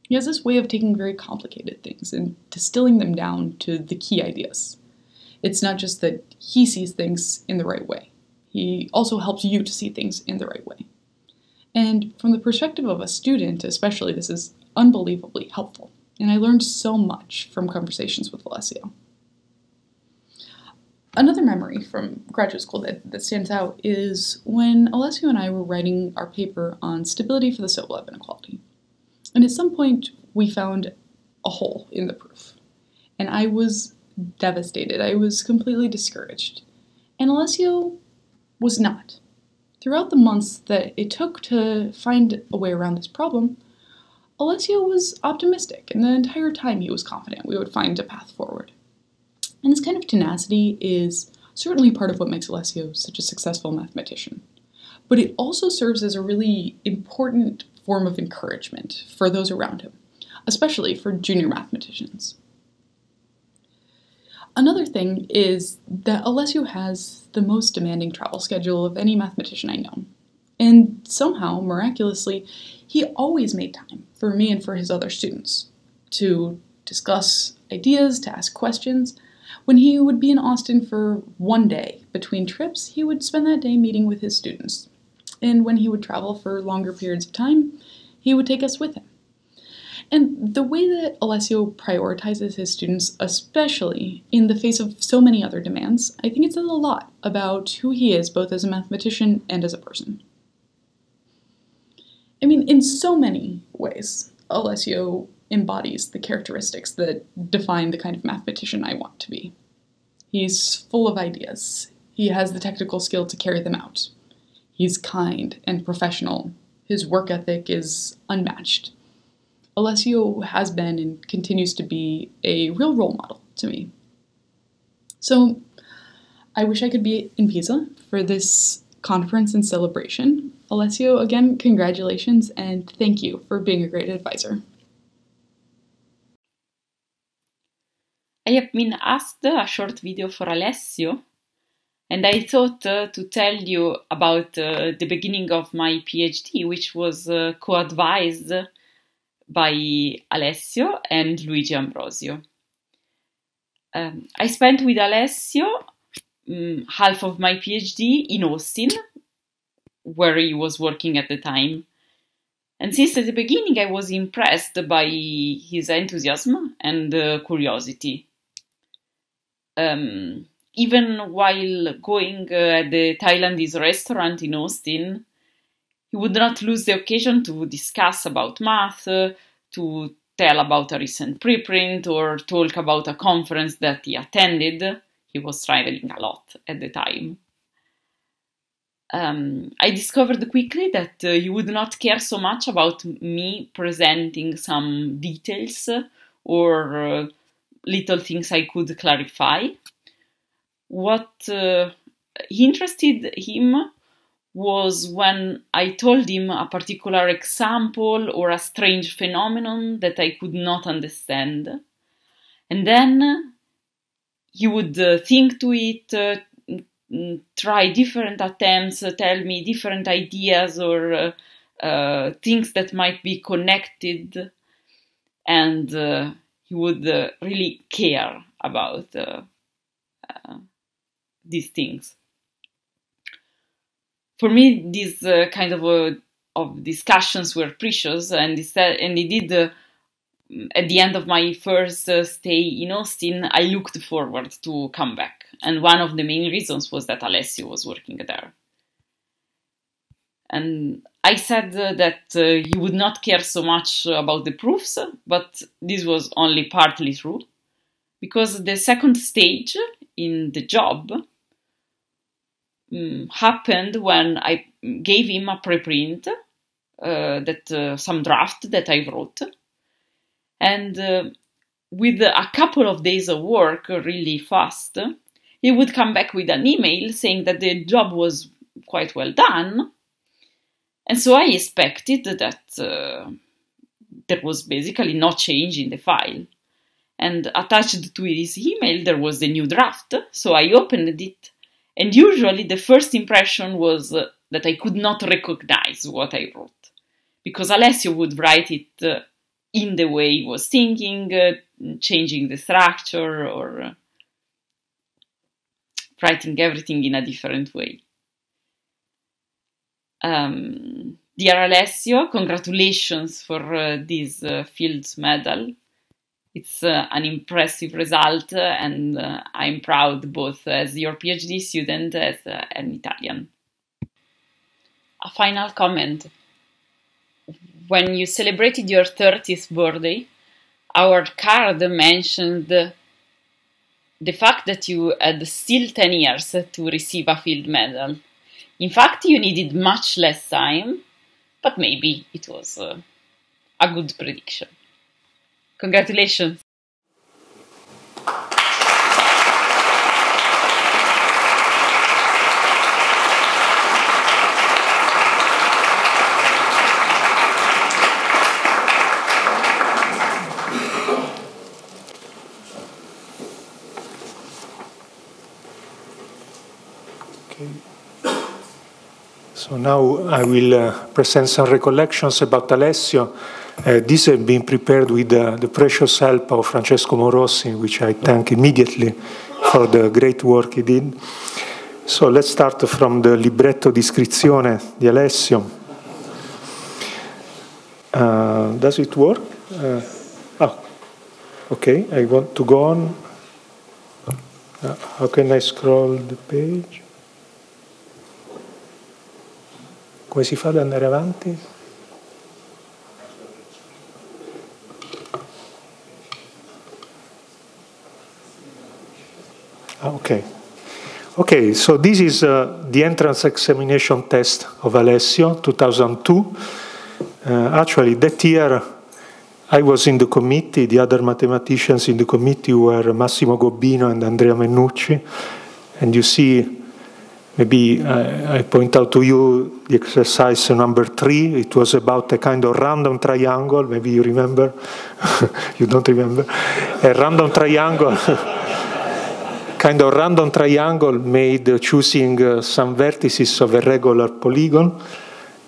He has this way of taking very complicated things and distilling them down to the key ideas. It's not just that he sees things in the right way. He also helps you to see things in the right way. And from the perspective of a student especially, this is unbelievably helpful. And I learned so much from conversations with Alessio. Another memory from graduate school that, that stands out is when Alessio and I were writing our paper on stability for the Sobolev inequality. And at some point, we found a hole in the proof. And I was devastated. I was completely discouraged. And Alessio was not. Throughout the months that it took to find a way around this problem, Alessio was optimistic, and the entire time he was confident we would find a path forward. And this kind of tenacity is certainly part of what makes Alessio such a successful mathematician, but it also serves as a really important form of encouragement for those around him, especially for junior mathematicians. Another thing is that Alessio has the most demanding travel schedule of any mathematician I know, and somehow, miraculously, he always made time for me and for his other students to discuss ideas, to ask questions. When he would be in Austin for one day between trips, he would spend that day meeting with his students. And when he would travel for longer periods of time, he would take us with him. And the way that Alessio prioritizes his students, especially in the face of so many other demands, I think it says a lot about who he is, both as a mathematician and as a person. I mean, in so many ways, Alessio embodies the characteristics that define the kind of mathematician I want to be. He's full of ideas. He has the technical skill to carry them out. He's kind and professional. His work ethic is unmatched. Alessio has been and continues to be a real role model to me. So I wish I could be in Pisa for this conference and celebration. Alessio, again, congratulations and thank you for being a great advisor. I have been asked a short video for Alessio, and I thought uh, to tell you about uh, the beginning of my PhD, which was uh, co-advised by Alessio and Luigi Ambrosio. Um, I spent with Alessio um, half of my PhD in Austin, where he was working at the time. And since the beginning, I was impressed by his enthusiasm and uh, curiosity. Um, even while going uh, at the Thailandese restaurant in Austin, he would not lose the occasion to discuss about math, uh, to tell about a recent preprint, or talk about a conference that he attended. He was traveling a lot at the time. Um, I discovered quickly that uh, he would not care so much about me presenting some details or uh, little things I could clarify. What uh, interested him was when I told him a particular example or a strange phenomenon that I could not understand. And then he would uh, think to it, uh, try different attempts, uh, tell me different ideas or uh, uh, things that might be connected. And uh, he would uh, really care about uh, uh, these things. For me, these uh, kind of, uh, of discussions were precious, and he, said, and he did, uh, at the end of my first uh, stay in Austin, I looked forward to come back. And one of the main reasons was that Alessio was working there. And I said uh, that uh, he would not care so much about the proofs, but this was only partly true, because the second stage in the job um, happened when I gave him a preprint, uh, that uh, some draft that I wrote, and uh, with a couple of days of work really fast, he would come back with an email saying that the job was quite well done. And so I expected that uh, there was basically no change in the file. And attached to his email, there was the new draft. So I opened it. And usually the first impression was uh, that I could not recognize what I wrote, because Alessio would write it uh, in the way he was thinking, uh, changing the structure, or uh, writing everything in a different way. Um, dear Alessio, congratulations for uh, this uh, Fields Medal. It's uh, an impressive result, uh, and uh, I'm proud both as your PhD student and as uh, an Italian. A final comment. When you celebrated your thirtieth birthday, our card mentioned the fact that you had still ten years to receive a Field Medal. In fact, you needed much less time, but maybe it was uh, a good prediction. Congratulations! So now I will uh, present some recollections about Alessio. Uh, these have been prepared with uh, the precious help of Francesco Morossi, which I thank immediately for the great work he did. So let's start from the libretto di iscrizione di Alessio. Uh, does it work? Uh, oh, okay, I want to go on. Uh, how can I scroll the page? Come si fa ad andare avanti? Ah, okay. Okay, so this is uh, the entrance examination test of Alessio, two thousand two. Uh, actually, that year I was in the committee. The other mathematicians in the committee were Massimo Gobbino and Andrea Mennucci. And you see, maybe I, I point out to you the exercise number three. It was about a kind of random triangle. Maybe you remember. You don't remember. A random triangle. Kind of random triangle made uh, choosing uh, some vertices of a regular polygon.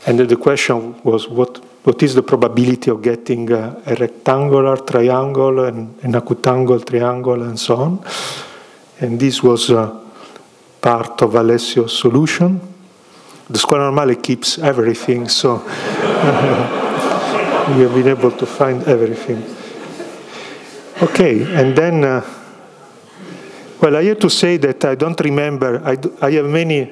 And uh, the question was, what, what is the probability of getting uh, a rectangular triangle and an acutangle triangle and so on. And this was... Uh, part of Alessio's solution. The Scuola Normale keeps everything, so we have been able to find everything. Okay, and then, uh, well, I have to say that I don't remember, I, do, I have many,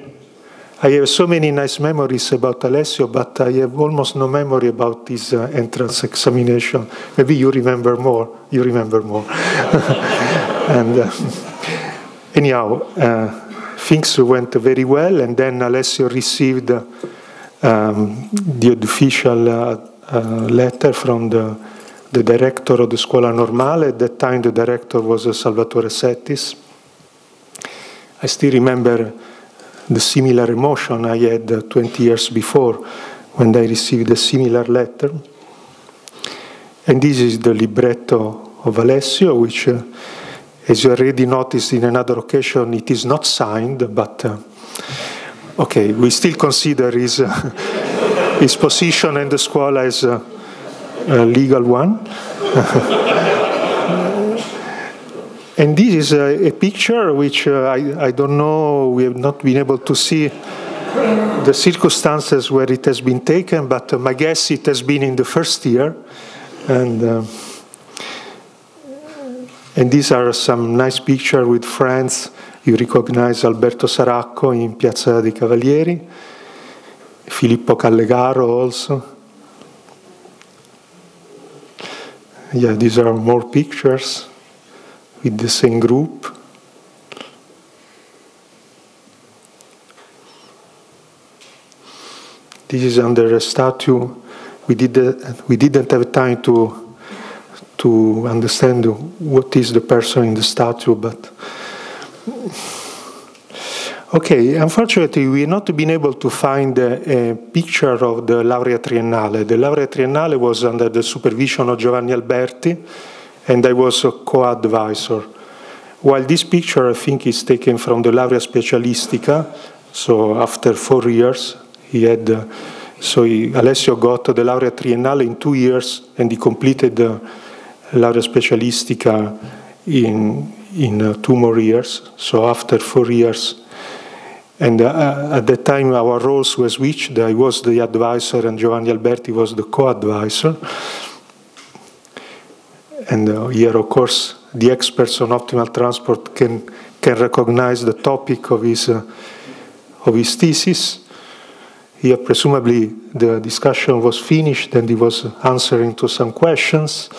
I have so many nice memories about Alessio, but I have almost no memory about his uh, entrance examination. Maybe you remember more, you remember more. And uh, anyhow, uh, things went very well, and then Alessio received um, the official uh, uh, letter from the, the director of the Scuola Normale. At that time, the director was uh, Salvatore Settis. I still remember the similar emotion I had uh, twenty years before when I received a similar letter. And this is the libretto of Alessio, which uh, as you already noticed in another occasion, it is not signed, but uh, okay, we still consider his, uh, his position in the scuola as uh, a legal one. And this is a, a picture which uh, I, I don't know, we have not been able to see the circumstances where it has been taken, but uh, my guess it has been in the first year. And... Uh, And these are some nice pictures with friends. You recognize Alberto Saracco in Piazza dei Cavalieri, Filippo Callegaro also. Yeah, these are more pictures with the same group. This is under a statue. We, did, we didn't have time to to understand what is the person in the statue, but... Okay, unfortunately, we have not been able to find a, a picture of the Laurea Triennale. The Laurea Triennale was under the supervision of Giovanni Alberti, and I was a co-advisor. While this picture, I think, is taken from the Laurea Specialistica, so after four years, he had... Uh, so he, Alessio got the Laurea Triennale in two years, and he completed the... Uh, Laurea Specialistica in, in uh, two more years, so after four years. And uh, at that time our roles were switched. I was the advisor and Giovanni Alberti was the co-advisor. And uh, here, of course, the experts on optimal transport can, can recognize the topic of his, uh, of his thesis. Here, presumably, the discussion was finished and he was answering to some questions.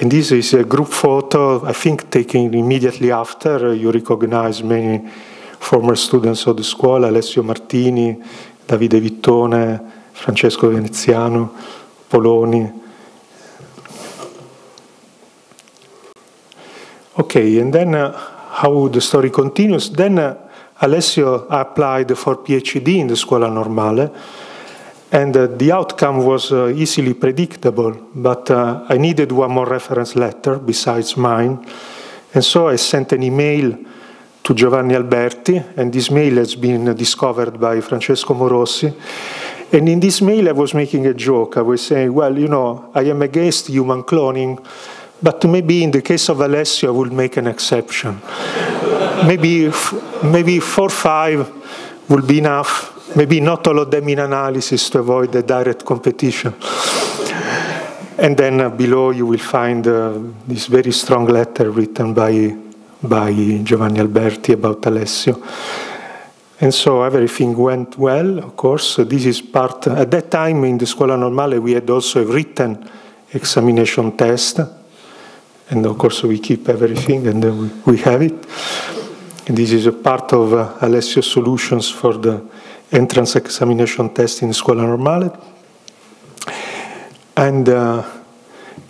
And this is a group photo, I think, taken immediately after. You recognize many former students of the Scuola, Alessio Martini, Davide Vittone, Francesco Veneziano, Poloni. Okay, and then uh, how the story continues. Then uh, Alessio applied for PhD in the Scuola Normale, and uh, the outcome was uh, easily predictable, but uh, I needed one more reference letter besides mine, and so I sent an email to Giovanni Alberti, and this mail has been discovered by Francesco Morossi. And in this mail I was making a joke. I was saying, well, you know, I am against human cloning, but maybe in the case of Alessio I would make an exception. maybe, maybe four or five will be enough. Maybe not all of them in analysis to avoid the direct competition. And then uh, below you will find uh, this very strong letter written by, by Giovanni Alberti about Alessio. And so everything went well, of course. This is part, at that time in the Scuola Normale we had also a written examination test. And of course we keep everything and then we, we have it. And this is a part of uh, Alessio's solutions for the entrance examination test in Scuola Normale. And, uh,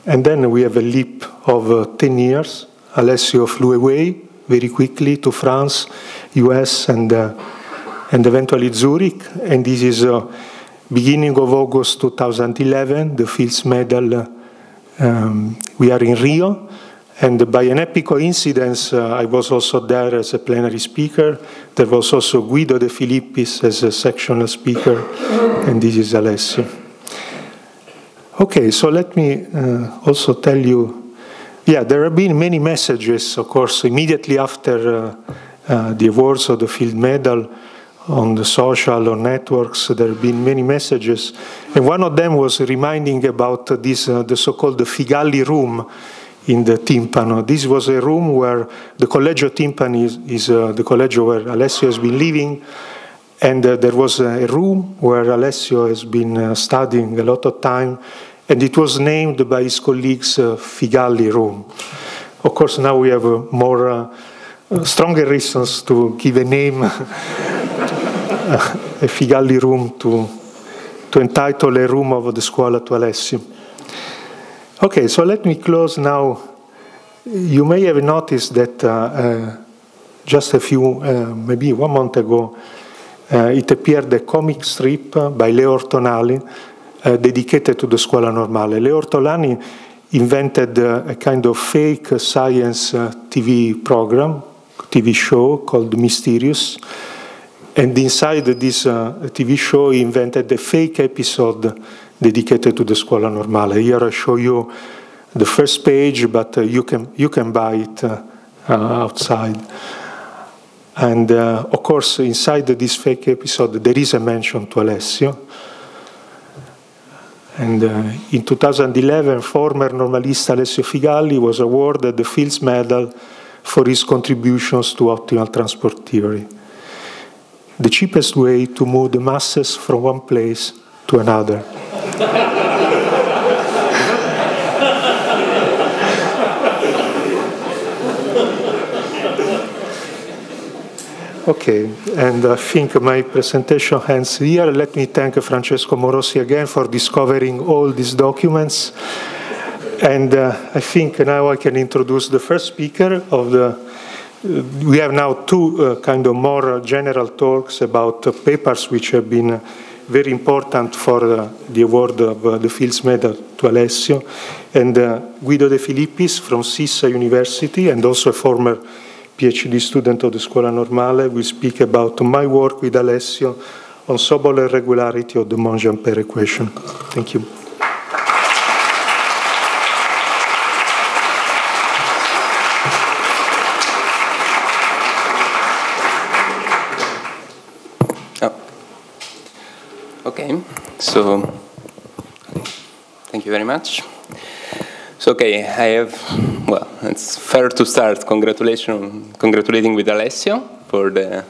and then we have a leap of uh, ten years. Alessio flew away very quickly to France, U S, and, uh, and eventually Zurich. And this is uh, beginning of August two thousand eleven, the Fields Medal. Um, we are in Rio. And by an epic coincidence, uh, I was also there as a plenary speaker. There was also Guido De Filippis as a sectional speaker. And this is Alessio. Okay, so let me uh, also tell you, yeah, there have been many messages, of course, immediately after uh, uh, the awards of the Field Medal on the social or networks. There have been many messages. And one of them was reminding about uh, this, uh, the so-called Figalli room in the timpano. This was a room where the Collegio Timpani is, is uh, the collegio where Alessio has been living, and uh, there was a room where Alessio has been uh, studying a lot of time, and it was named by his colleagues uh, Figalli room. Of course, now we have uh, more uh, uh, stronger reasons to give a name, a Figalli room, to, to entitle a room of the Scuola to Alessio. Okay, so let me close now. You may have noticed that uh, uh, just a few, uh, maybe one month ago, uh, it appeared a comic strip by Leo Ortolani uh, dedicated to the Scuola Normale. Leo Ortolani invented uh, a kind of fake science uh, T V program, T V show called Mysterious. And inside this uh, T V show, he invented a fake episode dedicated to the Scuola Normale. Here I show you the first page, but uh, you can you can buy it uh, uh, outside. And uh, of course, inside this fake episode, there is a mention to Alessio. And uh, in two thousand eleven, former normalista Alessio Figalli was awarded the Fields Medal for his contributions to optimal transport theory. The cheapest way to move the masses from one place to another. Okay, and I think my presentation ends here. Let me thank Francesco Morossi again for discovering all these documents. And uh, I think now I can introduce the first speaker of the... Uh, we have now two uh, kind of more general talks about uh, papers which have been uh, very important for uh, the award of uh, the Fields Medal to Alessio, and uh, Guido De Filippis from Sissa University, and also a former PhD student of the Scuola Normale, will speak about my work with Alessio on Sobol irregularity of the Monge-Ampère equation. Thank you. Okay, so thank you very much. So okay, I have, well, it's fair to start congratulations, congratulating with Alessio for the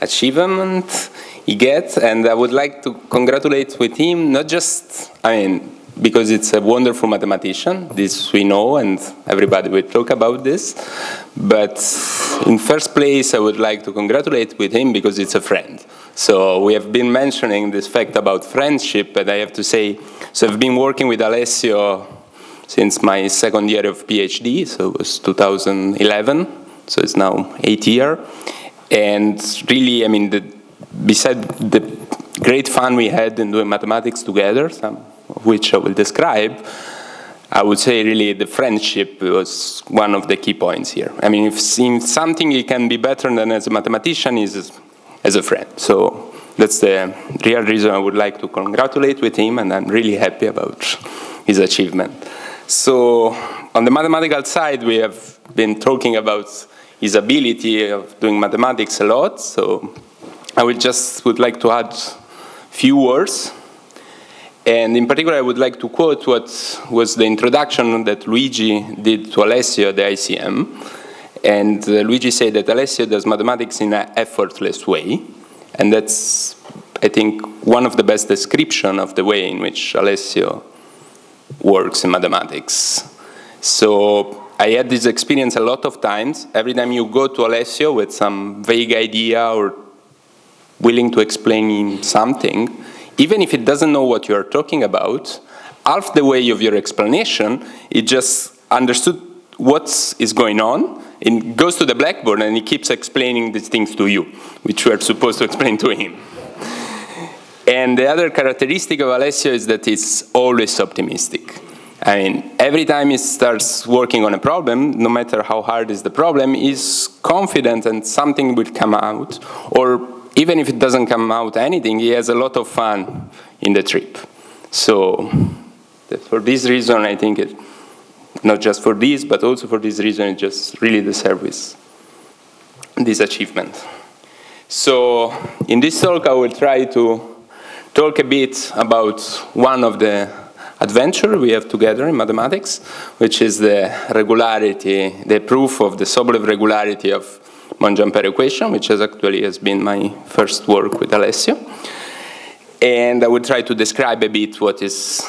achievement he gets, and I would like to congratulate with him, not just, I mean, because it's a wonderful mathematician, this we know and everybody will talk about this, but in first place I would like to congratulate with him because it's a friend. So we have been mentioning this fact about friendship, and I have to say, so I've been working with Alessio since my second year of PhD, so it was two thousand eleven, so it's now eight year, and really, I mean, the, beside the great fun we had in doing mathematics together, some of which I will describe, I would say really the friendship was one of the key points here. I mean, if in something you can be better than as a mathematician is as a friend. So that's the real reason I would like to congratulate with him, and I'm really happy about his achievement. So on the mathematical side, we have been talking about his ability of doing mathematics a lot, so I would just would like to add a few words. And in particular, I would like to quote what was the introduction that Luigi did to Alessio at the I C M. And uh, Luigi said that Alessio does mathematics in an effortless way. And that's, I think, one of the best description of the way in which Alessio works in mathematics. So I had this experience a lot of times. Every time you go to Alessio with some vague idea or willing to explain something, even if it doesn't know what you're talking about, half the way of your explanation, it just understood what is going on, and goes to the blackboard and he keeps explaining these things to you, which you are supposed to explain to him. And the other characteristic of Alessio is that he's always optimistic. I mean, every time he starts working on a problem, no matter how hard is the problem, he's confident and something will come out, or even if it doesn't come out anything, he has a lot of fun in the trip. So for this reason, I think it, not just for this, but also for this reason, it just really deserves this achievement. So in this talk, I will try to talk a bit about one of the adventures we have together in mathematics, which is the regularity, the proof of the Sobolev regularity of Monge-Ampere equation, which has actually has been my first work with Alessio. And I will try to describe a bit what is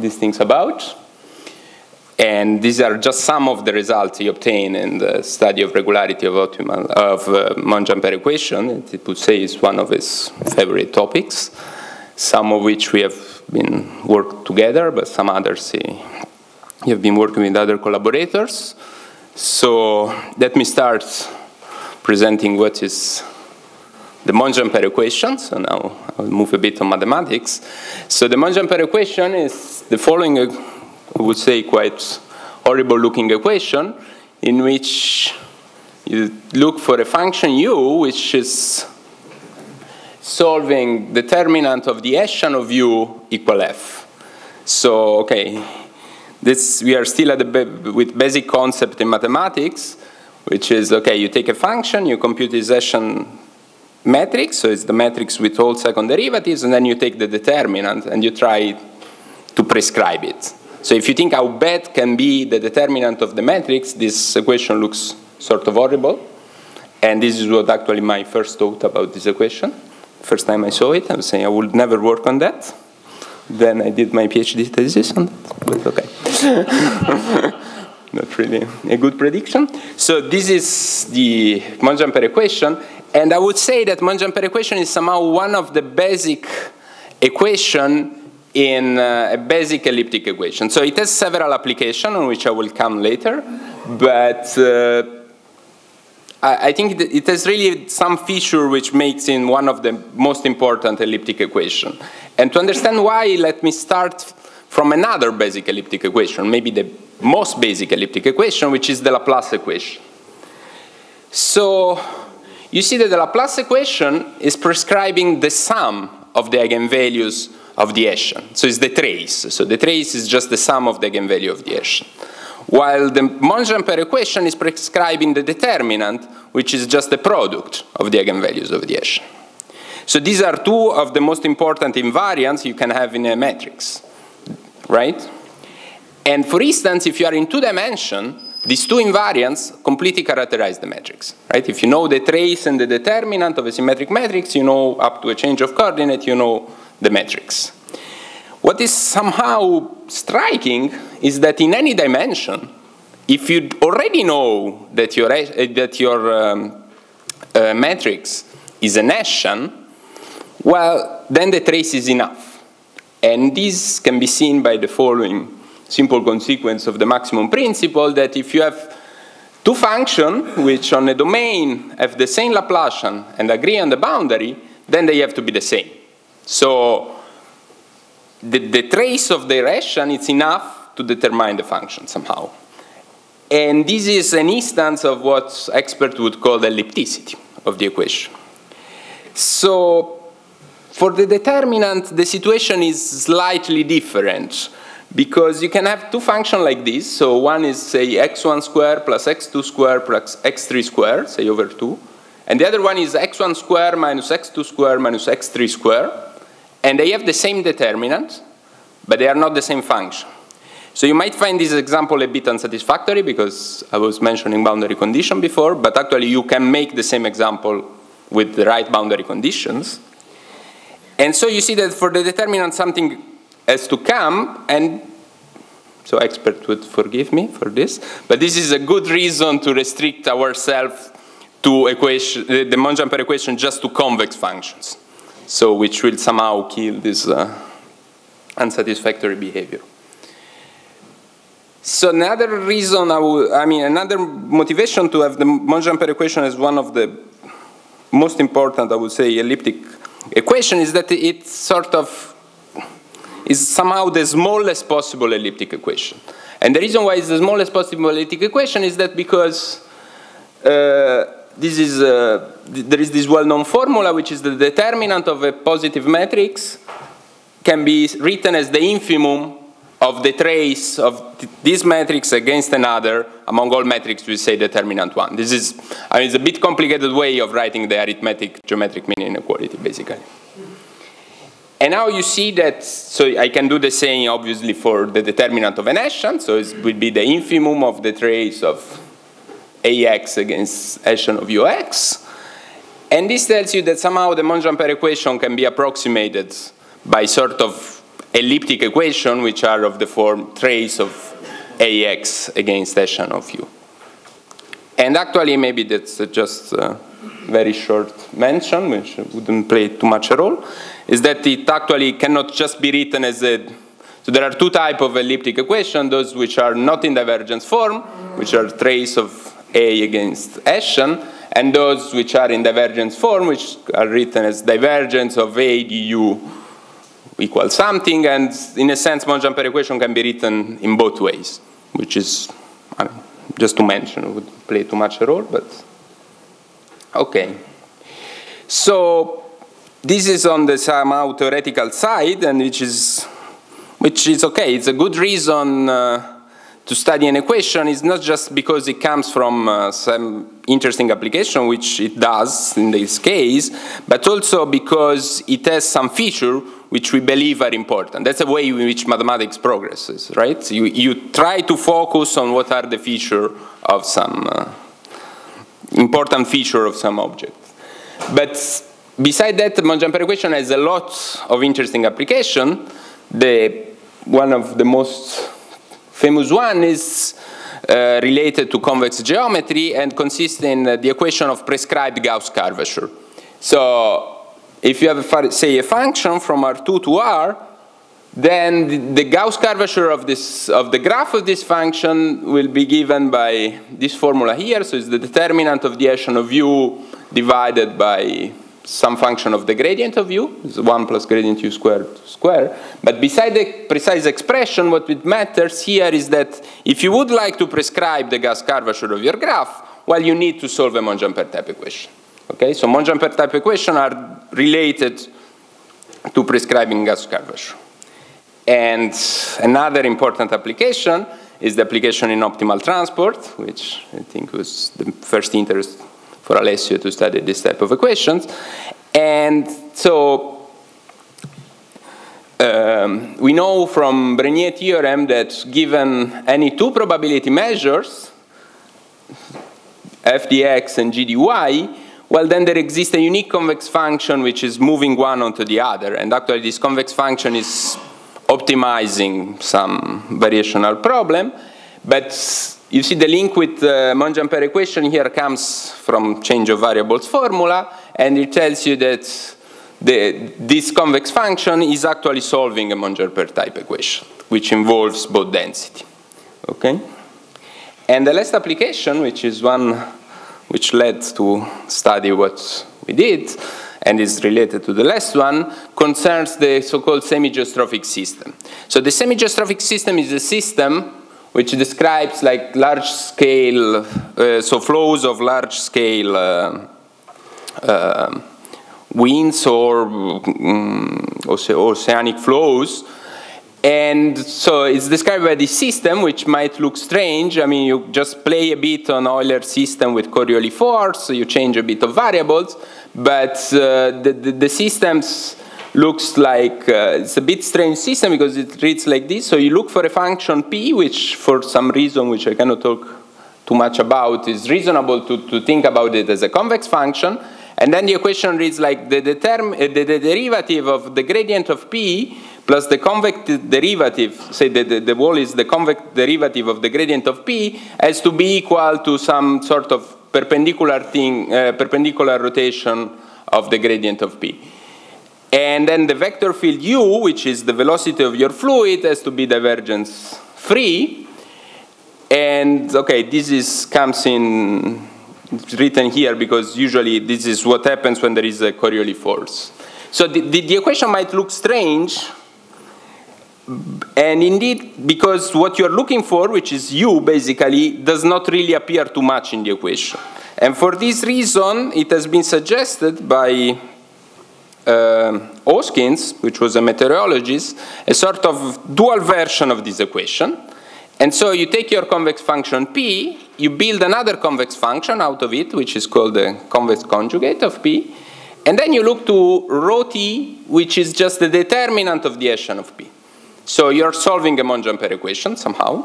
these things about. And these are just some of the results he obtained in the study of regularity of, of uh, Monge-Ampere equation. It, it would say is one of his favorite topics, some of which we have been worked together, but some others he, he have been working with other collaborators. So let me start presenting what is the Monge-Ampere equation. So now I'll move a bit on mathematics. So the Monge-Ampere equation is the following, I would say, quite horrible looking equation in which you look for a function u which is solving determinant of the Hessian of u equal f. So, okay. This, we are still at the with basic concept in mathematics, which is, okay, you take a function, you compute its Hessian matrix, so it's the matrix with all second derivatives, and then you take the determinant and you try to prescribe it. So if you think how bad can be the determinant of the matrix, this equation looks sort of horrible. And this is what actually my first thought about this equation. First time I saw it, I was saying I would never work on that. Then I did my PhD thesis on that, but okay. Not really a good prediction. So this is the Monge-Ampere equation, and I would say that Monge-Ampere equation is somehow one of the basic equation in uh, a basic elliptic equation. So it has several applications on which I will come later, but uh, I, I think it has really some feature which makes it one of the most important elliptic equations. And to understand why, let me start from another basic elliptic equation, maybe the most basic elliptic equation, which is the Laplace equation. So you see that the Laplace equation is prescribing the sum of the eigenvalues of the Hessian. So it's the trace. So the trace is just the sum of the eigenvalue of the Hessian. While the Monge-Ampere equation is prescribing the determinant, which is just the product of the eigenvalues of the Hessian. So these are two of the most important invariants you can have in a matrix, right? And for instance, if you are in two dimension, these two invariants completely characterize the matrix, right? If you know the trace and the determinant of a symmetric matrix, you know up to a change of coordinate, you know the matrix. What is somehow striking is that in any dimension, if you already know that your, uh, that your um, uh, matrix is an Hessian, well, then the trace is enough. And this can be seen by the following simple consequence of the maximum principle, that if you have two functions which on a domain have the same Laplacian and agree on the boundary, then they have to be the same. So the, the trace of the Hessian is enough to determine the function somehow. And this is an instance of what experts would call the ellipticity of the equation. So for the determinant, the situation is slightly different, because you can have two functions like this. So one is, say, x one squared plus x two squared plus x three squared, say, over two. And the other one is x one squared minus x two squared minus x three squared. And they have the same determinant, but they are not the same function. So you might find this example a bit unsatisfactory, because I was mentioning boundary condition before, but actually you can make the same example with the right boundary conditions. And so you see that for the determinant, something has to come, and so experts would forgive me for this, but this is a good reason to restrict ourselves to equation, the Monjumper equation just to convex functions, so which will somehow kill this uh, unsatisfactory behavior. So another reason, I, would, I mean, another motivation to have the Monjumper equation as one of the most important, I would say, elliptic equation is that it sort of is somehow the smallest possible elliptic equation. And the reason why it's the smallest possible elliptic equation is that because uh, this is, uh, th there is this well-known formula, which is the determinant of a positive matrix can be written as the infimum of the trace of th this matrix against another among all matrices, we say determinant one. This is, I mean, it's a bit complicated way of writing the arithmetic geometric mean inequality, basically. And now you see that, so I can do the same, obviously, for the determinant of an Hessian, so it would be the infimum of the trace of A x against Hessian of U x. And this tells you that somehow the Monjumper equation can be approximated by sort of elliptic equation, which are of the form trace of A x against Hessian of U. And actually, maybe that's just a very short mention, which wouldn't play too much a role, is that it actually cannot just be written as a, so there are two types of elliptic equation, those which are not in divergence form, which are trace of A against Hessian, and those which are in divergence form, which are written as divergence of A du equals something, and in a sense, Monjumper equation can be written in both ways, which is, I mean, just to mention, it would play too much a role, but okay. So this is on the somehow theoretical side, and which is, which is okay. It's a good reason uh, to study an equation. It's not just because it comes from uh, some interesting application, which it does in this case, but also because it has some feature which we believe are important. That's the way in which mathematics progresses, right? You, you try to focus on what are the feature of some uh, important feature of some object. But beside that, the Monjumper equation has a lot of interesting application. The, one of the most famous one is uh, related to convex geometry and consists in uh, the equation of prescribed Gauss curvature. So if you have, a, say, a function from R two to R, then the, the Gauss curvature of, this, of the graph of this function will be given by this formula here. So it's the determinant of the Hessian of U divided by some function of the gradient of U. It's one plus gradient U squared squared. But beside the precise expression, what it matters here is that if you would like to prescribe the Gauss curvature of your graph, well, you need to solve a Monjumper type equation. Okay, so Monjumper type equation are related to prescribing Gauss curvature. And another important application is the application in optimal transport, which I think was the first interest for Alessio to study this type of equations. And so um, we know from Brenier theorem that given any two probability measures, f dx and g dy, well, then there exists a unique convex function which is moving one onto the other. And actually, this convex function is optimizing some variational problem. But you see the link with the Monjumper equation here comes from change of variables formula. And it tells you that the, this convex function is actually solving a Monjumper type equation, which involves both density. Okay? And the last application, which is one which led to study what we did, and is related to the last one, concerns the so-called semi-geostrophic system. So the semi-geostrophic system is a system which describes like large-scale, uh, so flows of large-scale uh, uh, winds or um, oce oceanic flows. And so it's described by this system, which might look strange. I mean, you just play a bit on Euler's system with Coriolis force, so you change a bit of variables, but uh, the, the, the systems looks like, uh, it's a bit strange system because it reads like this. So you look for a function p, which for some reason, which I cannot talk too much about, is reasonable to, to think about it as a convex function. And then the equation reads like the, determ the, the derivative of the gradient of p plus the convex derivative, say the, the, the wall is the convex derivative of the gradient of p, has to be equal to some sort of perpendicular thing, uh, perpendicular rotation of the gradient of p. And then the vector field u, which is the velocity of your fluid, has to be divergence free. And okay, this is comes in, it's written here because usually this is what happens when there is a Coriolis force. So the, the, the equation might look strange, and indeed, because what you're looking for, which is u, basically, does not really appear too much in the equation. And for this reason, it has been suggested by uh, Hoskins, which was a meteorologist, a sort of dual version of this equation. And so you take your convex function p, you build another convex function out of it, which is called the convex conjugate of p, and then you look to rho t, which is just the determinant of the Hessian of p. So you're solving a Mont-Ampère equation somehow.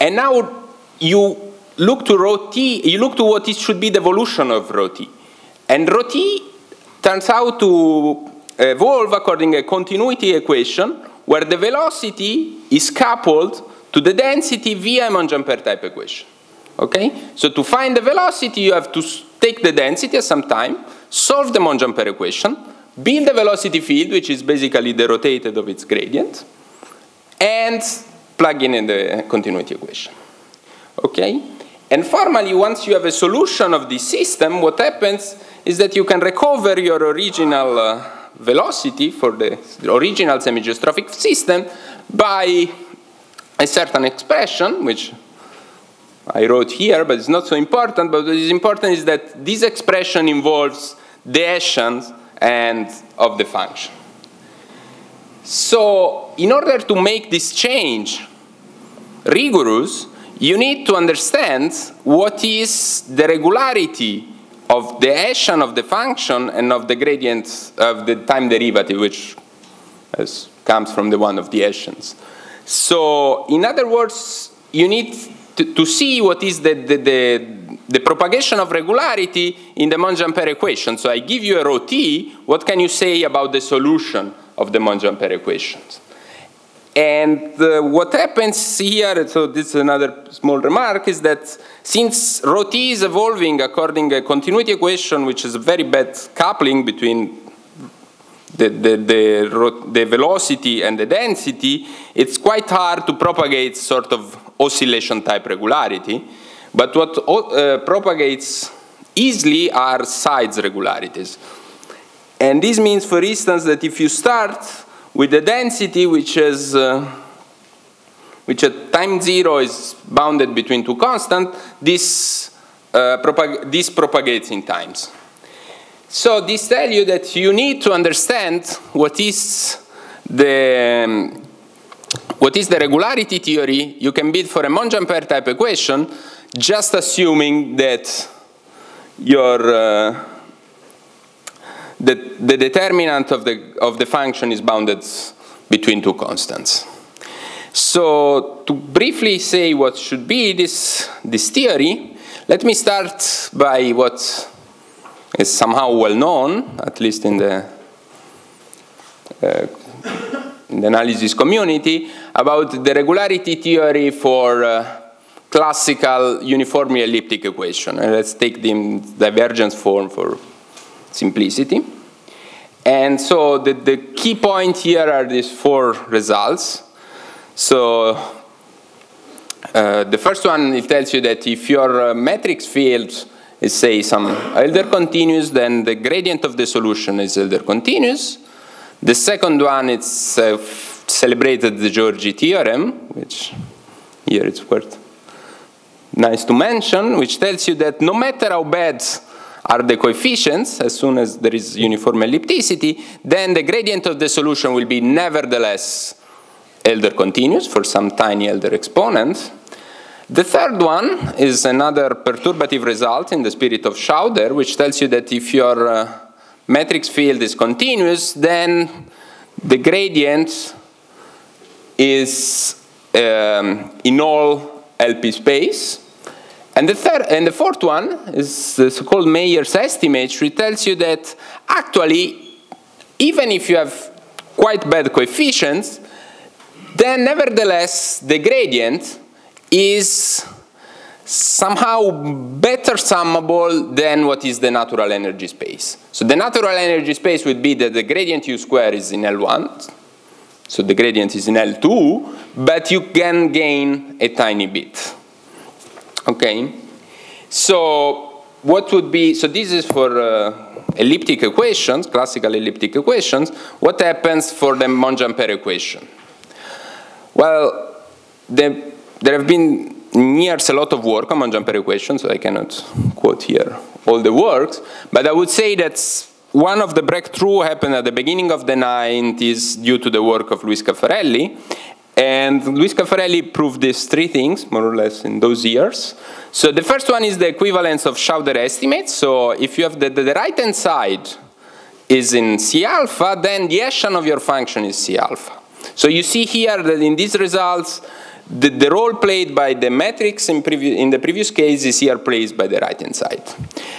And now you look to rho t, you look to what it should be the evolution of rho t. And rho t turns out to evolve according to a continuity equation where the velocity is coupled to the density via a Mont-Ampère type equation. Okay? So to find the velocity, you have to take the density at some time, solve the Mont-Ampère equation, build a velocity field, which is basically the rotated of its gradient, and plug in, in the continuity equation. Okay? And formally, once you have a solution of this system, what happens is that you can recover your original uh, velocity for the original semi-geostrophic system by a certain expression, which I wrote here, but it's not so important. But what is important is that this expression involves the Hessians and of the function. So in order to make this change rigorous, you need to understand what is the regularity of the Hessian of the function and of the gradient of the time derivative, which is, comes from the one of the Hessians. So in other words, you need to, to see what is the, the, the the propagation of regularity in the Mont-Ampère equation. So I give you a rho t, what can you say about the solution of the Mont-Ampère equations? And uh, what happens here, so this is another small remark, is that since rho t is evolving according to a continuity equation, which is a very bad coupling between the, the, the, the velocity and the density, it's quite hard to propagate sort of oscillation type regularity. But what uh, propagates easily are sides regularities. And this means, for instance, that if you start with a density which is, uh, which at time zero is bounded between two constants, this, uh, propag this propagates in times. So this tells you that you need to understand what is the, um, what is the regularity theory you can build for a Mont-Ampère type equation, just assuming that your uh, that the determinant of the of the function is bounded between two constants. So to briefly say what should be this this theory, let me start by what is somehow well known, at least in the uh, in the analysis community, about the regularity theory for uh, classical uniformly elliptic equation. And let's take the divergence form for simplicity. And so the, the key point here are these four results. So uh, the first one, it tells you that if your uh, matrix field is say some elder continuous, then the gradient of the solution is elder continuous. The second one is uh, celebrated De Giorgi theorem, which here it's worth nice to mention, which tells you that no matter how bad are the coefficients, as soon as there is uniform ellipticity, then the gradient of the solution will be nevertheless elder continuous for some tiny elder exponent. The third one is another perturbative result in the spirit of Schauder, which tells you that if your uh, matrix field is continuous, then the gradient is um, in all L P space. And the, third, and the fourth one is the so-called Meyer's estimate, which tells you that actually, even if you have quite bad coefficients, then nevertheless the gradient is somehow better summable than what is the natural energy space. So the natural energy space would be that the gradient u square is in L one, so the gradient is in L two, but you can gain a tiny bit. Okay, so what would be, so this is for uh, elliptic equations, classical elliptic equations. What happens for the Monge-Ampere equation? Well, the, there have been years a lot of work on Monge-Ampere equations, so I cannot quote here all the works, but I would say that one of the breakthrough happened at the beginning of the nineties due to the work of Luis Caffarelli. And Luis Caffarelli proved these three things, more or less, in those years. So the first one is the equivalence of Schauder estimates. So if you have the, the, the right-hand side is in C alpha, then the Hessian of your function is C alpha. So you see here that in these results, the, the role played by the matrix in, previ in the previous case is here placed by the right-hand side.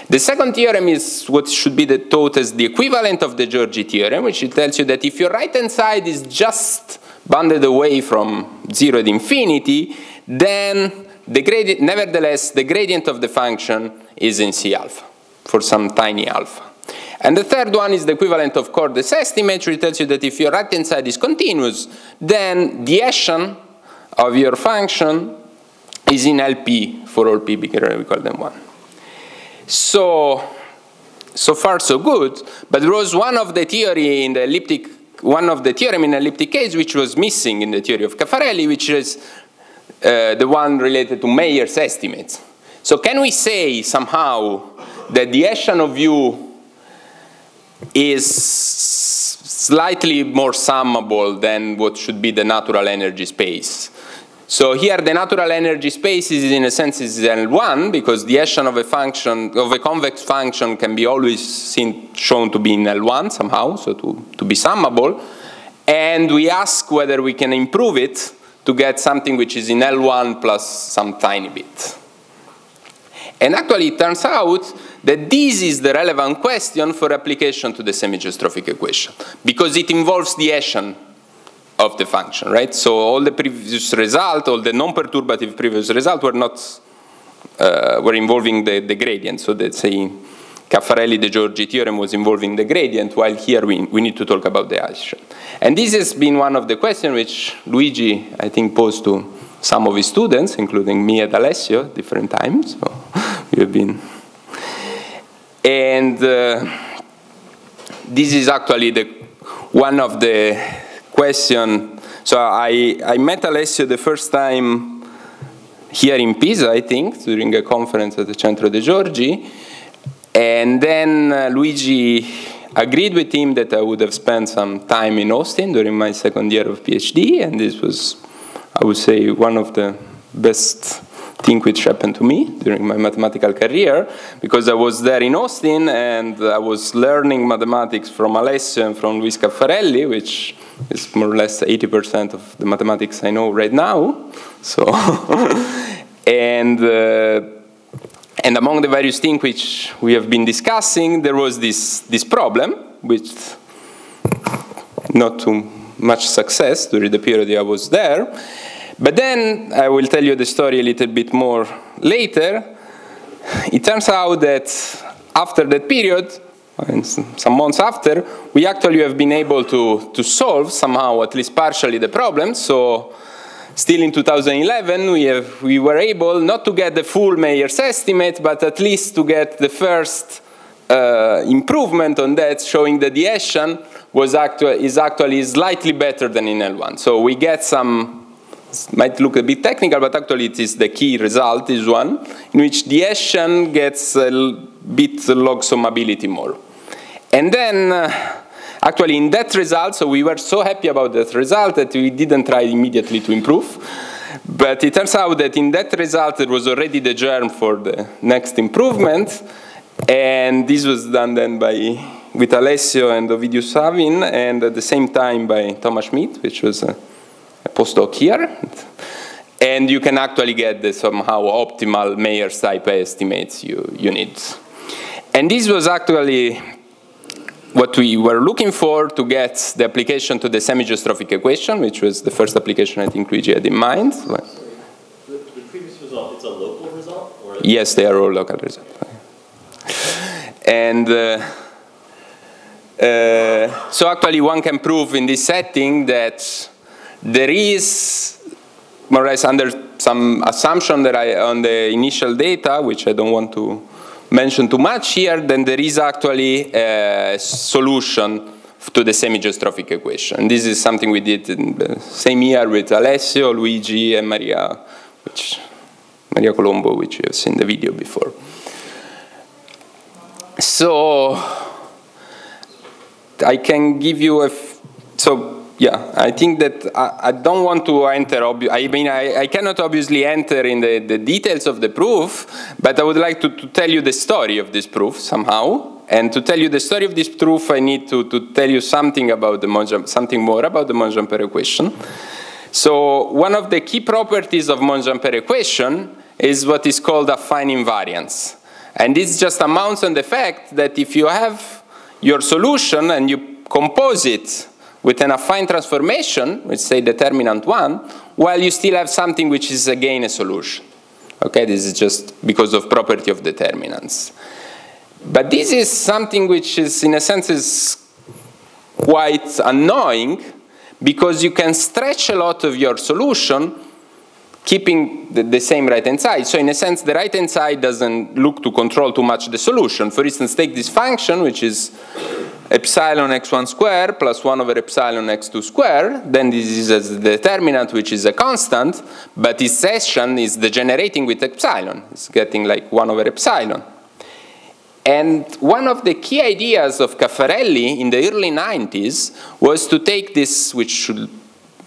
The second theorem is what should be the, taught as the equivalent of the De Giorgi theorem, which it tells you that if your right-hand side is just bounded away from zero at infinity, then the gradient, nevertheless, the gradient of the function is in C alpha, for some tiny alpha. And the third one is the equivalent of Cordes estimate, which tells you that if your right-hand side is continuous, then the Hessian of your function is in L P, for all p bigger or equal than one. So, so far so good, but there was one of the theory in the elliptic one of the theorem in elliptic case which was missing in the theory of Caffarelli, which is uh, the one related to Meyer's estimates. So can we say somehow that the Hessian of U is slightly more summable than what should be the natural energy space? So here the natural energy space is in a sense is L one, because the Hessian of a function, of a convex function, can be always seen, shown to be in L one somehow, so to, to be summable. And we ask whether we can improve it to get something which is in L one plus some tiny bit. And actually it turns out that this is the relevant question for application to the semi-geostrophic equation, because it involves the Hessian of the function, right? So all the previous result, all the non-perturbative previous result were not, uh, were involving the, the gradient. So let's say Caffarelli De Giorgi theorem was involving the gradient, while here we, we need to talk about the Hessian. And this has been one of the questions which Luigi, I think, posed to some of his students, including me and Alessio, different times. So we have been, and uh, this is actually the one of the question. So I, I met Alessio the first time here in Pisa, I think, during a conference at the Centro De Giorgi, and then uh, Luigi agreed with him that I would have spent some time in Austin during my second year of PhD, and this was, I would say, one of the best things which happened to me during my mathematical career, because I was there in Austin and I was learning mathematics from Alessio and from Luis Caffarelli, which is more or less eighty percent of the mathematics I know right now. So, and uh, and among the various things which we have been discussing, there was this this problem, which not too much success during the period I was there. But then I will tell you the story a little bit more later. It turns out that after that period, and some months after, we actually have been able to, to solve somehow, at least partially, the problem. So Still in two thousand eleven, we, have, we were able not to get the full mayor's estimate, but at least to get the first uh, improvement on that, showing that the Hessian was actua is actually slightly better than in L one. So we get some, might look a bit technical, but actually it is the key result, is one, in which the Hessian gets a bit log summability more. And then, uh, actually in that result, so we were so happy about that result that we didn't try immediately to improve, but it turns out that in that result it was already the germ for the next improvement, and this was done then by, with Alessio and Ovidiu Savin, and at the same time by Thomas Schmidt, which was a, a postdoc here, and you can actually get the somehow optimal mayor's type estimates you, you need. And this was actually what we were looking for to get the application to the semi-geostrophic equation, which was the first application I think Luigi had in mind. The, the previous result, it's a local result? Or yes, they are all local results. And uh, uh, so actually one can prove in this setting that there is, more or less under some assumption that I, on the initial data, which I don't want to mentioned too much here, then there is actually a solution to the semi-geostrophic equation. This is something we did in the same year with Alessio, Luigi, and Maria, which, Maria Colombo, which you have seen the video before. So, I can give you a, f so, yeah, I think that I, I don't want to enter, I mean, I, I cannot obviously enter in the, the details of the proof, but I would like to, to tell you the story of this proof somehow, and to tell you the story of this proof, I need to, to tell you something about the Monge, something more about the Monge-Ampere equation. So one of the key properties of Monge-Ampere equation is what is called affine invariance, and this just amounts on the fact that if you have your solution and you compose it with an affine transformation, let's say determinant one, while you still have something which is again a solution. Okay, this is just because of property of determinants. But this is something which is, in a sense, is quite annoying, because you can stretch a lot of your solution keeping the, the same right-hand side. So in a sense, the right-hand side doesn't look to control too much the solution. For instance, take this function, which is epsilon x one squared plus one over epsilon x two squared, then this is a determinant which is a constant, but this session is degenerating with epsilon. It's getting like one over epsilon. And one of the key ideas of Caffarelli in the early nineties was to take this, which should,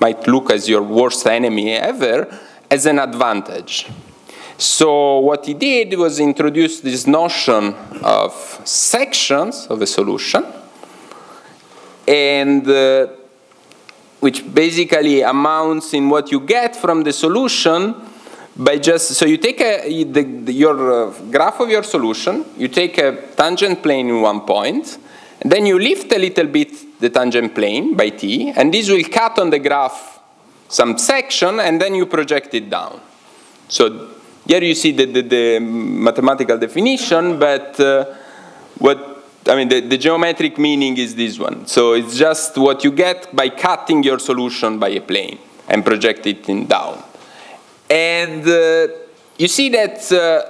might look as your worst enemy ever, as an advantage. So what he did was introduce this notion of sections of a solution, and uh, which basically amounts in what you get from the solution by just, so you take a, the, the, your uh, graph of your solution, you take a tangent plane in one point, and then you lift a little bit the tangent plane by t, and this will cut on the graph some section, and then you project it down. So here you see the, the, the mathematical definition, but uh, what I mean, the, the geometric meaning is this one. So it's just what you get by cutting your solution by a plane and project it in down. And uh, you see that uh,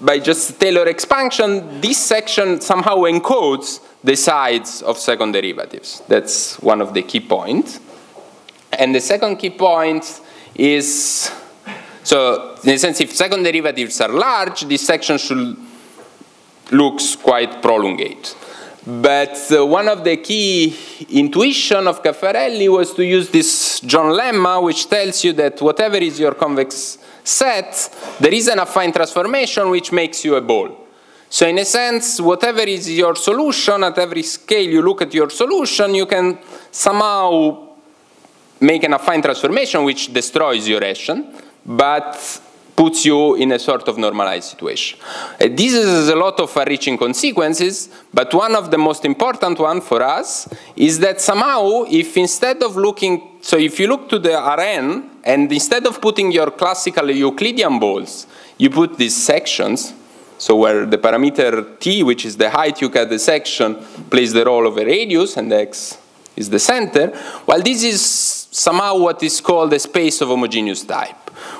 by just Taylor expansion, this section somehow encodes the sides of second derivatives. That's one of the key points. And the second key point is, so in a sense, if second derivatives are large, this section should looks quite prolongate. But uh, one of the key intuition of Caffarelli was to use this John lemma, which tells you that whatever is your convex set, there is an affine transformation which makes you a ball. So in a sense, whatever is your solution, at every scale you look at your solution, you can somehow make an affine transformation which destroys your Hessian, but puts you in a sort of normalized situation. Uh, this is a lot of far-reaching consequences, but one of the most important one for us is that somehow, if instead of looking, so if you look to the R N, and instead of putting your classical Euclidean balls, you put these sections, so where the parameter t, which is the height you cut the section, plays the role of a radius, and the x is the center, while this is somehow what is called a space of homogeneous type,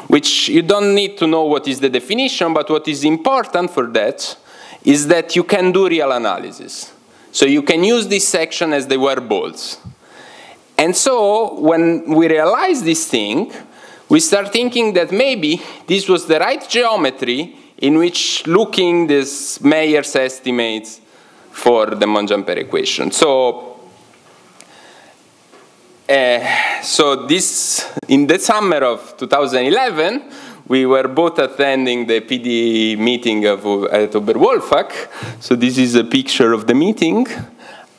which you don't need to know what is the definition, but what is important for that is that you can do real analysis. So you can use this section as they were balls. And so when we realize this thing, we start thinking that maybe this was the right geometry in which looking this Meyer's estimates for the Monge-Ampere equation. So, uh, so this, in the summer of two thousand eleven, we were both attending the P D meeting of, at Oberwolfach. So this is a picture of the meeting.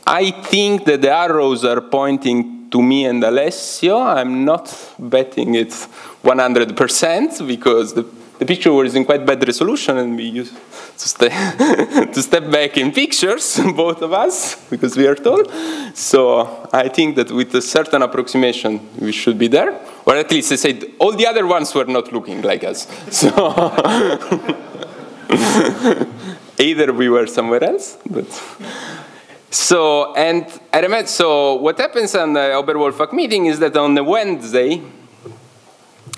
I think that the arrows are pointing to me and Alessio. I'm not betting it one hundred percent because the The picture was in quite bad resolution, and we used to, ste to step back in pictures, both of us, because we are tall. So I think that with a certain approximation, we should be there. Or at least I said all the other ones were not looking like us. So either we were somewhere else, but. So, and I remember, so what happens on the Oberwolfach meeting is that on the Wednesday,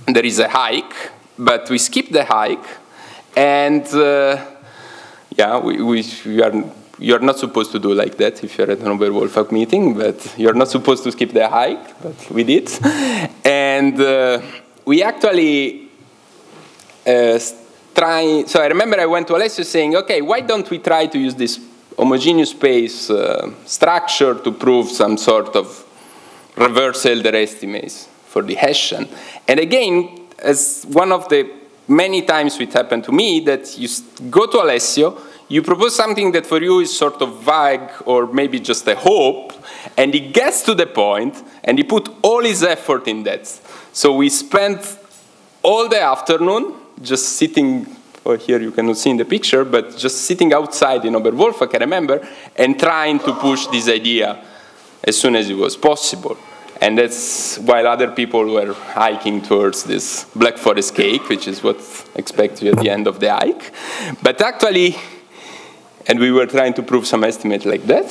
there is a hike. But we skip the hike, and uh, yeah, we, we, we are, you're not supposed to do like that if you're at an Oberwolfach meeting, but you're not supposed to skip the hike, but we did. And uh, we actually uh, try, so I remember I went to Alessio saying, okay, why don't we try to use this homogeneous space uh, structure to prove some sort of reverse Elder estimates for the Hessian? And again, as one of the many times it happened to me, that you go to Alessio, you propose something that for you is sort of vague or maybe just a hope, and he gets to the point, and he put all his effort in that. So we spent all the afternoon just sitting, or here you cannot see in the picture, but just sitting outside in Oberwolfach, I remember, and trying to push this idea as soon as it was possible. And that's while other people were hiking towards this Black Forest cake, which is what expects you at the end of the hike. But actually, and we were trying to prove some estimate like that.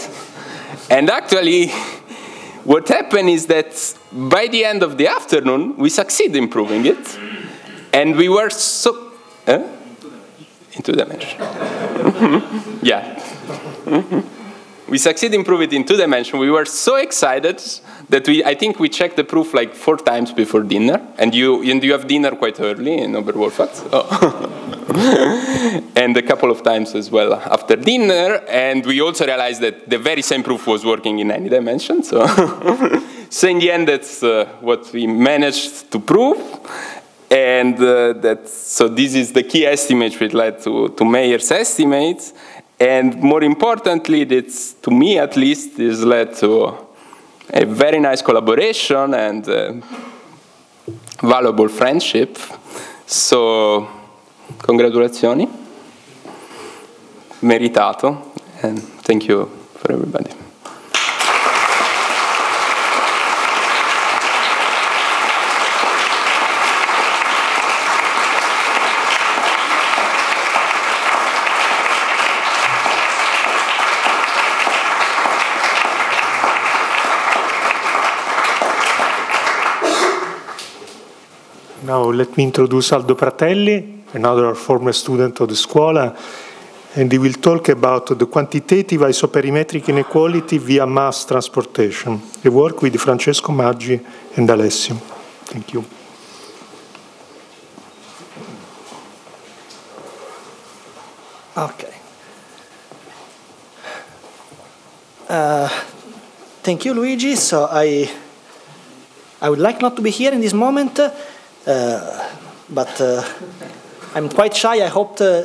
And actually, what happened is that by the end of the afternoon, we succeed in proving it. And we were so... Huh? In two dimensions. Yeah. We succeed in proving it in two dimensions. We were so excited that we, I think we checked the proof like four times before dinner, and you, and you have dinner quite early in Oberwolfach, oh. And a couple of times as well after dinner, and we also realized that the very same proof was working in any dimension, so, so in the end that's uh, what we managed to prove, and uh, that, so this is the key estimate which led to, to Meyer's estimates, and more importantly, it's, to me at least, this led to a very nice collaboration and uh, valuable friendship. So, congratulazioni, meritato, and thank you for everybody. Now let me introduce Aldo Pratelli, another former student of the Scuola, and he will talk about the quantitative isoperimetric inequality via mass transportation, a work with Francesco Maggi and Alessio. Thank you. Okay. Uh, thank you, Luigi. So I, I would like not to be here in this moment. Uh, but uh, I'm quite shy. I hoped uh,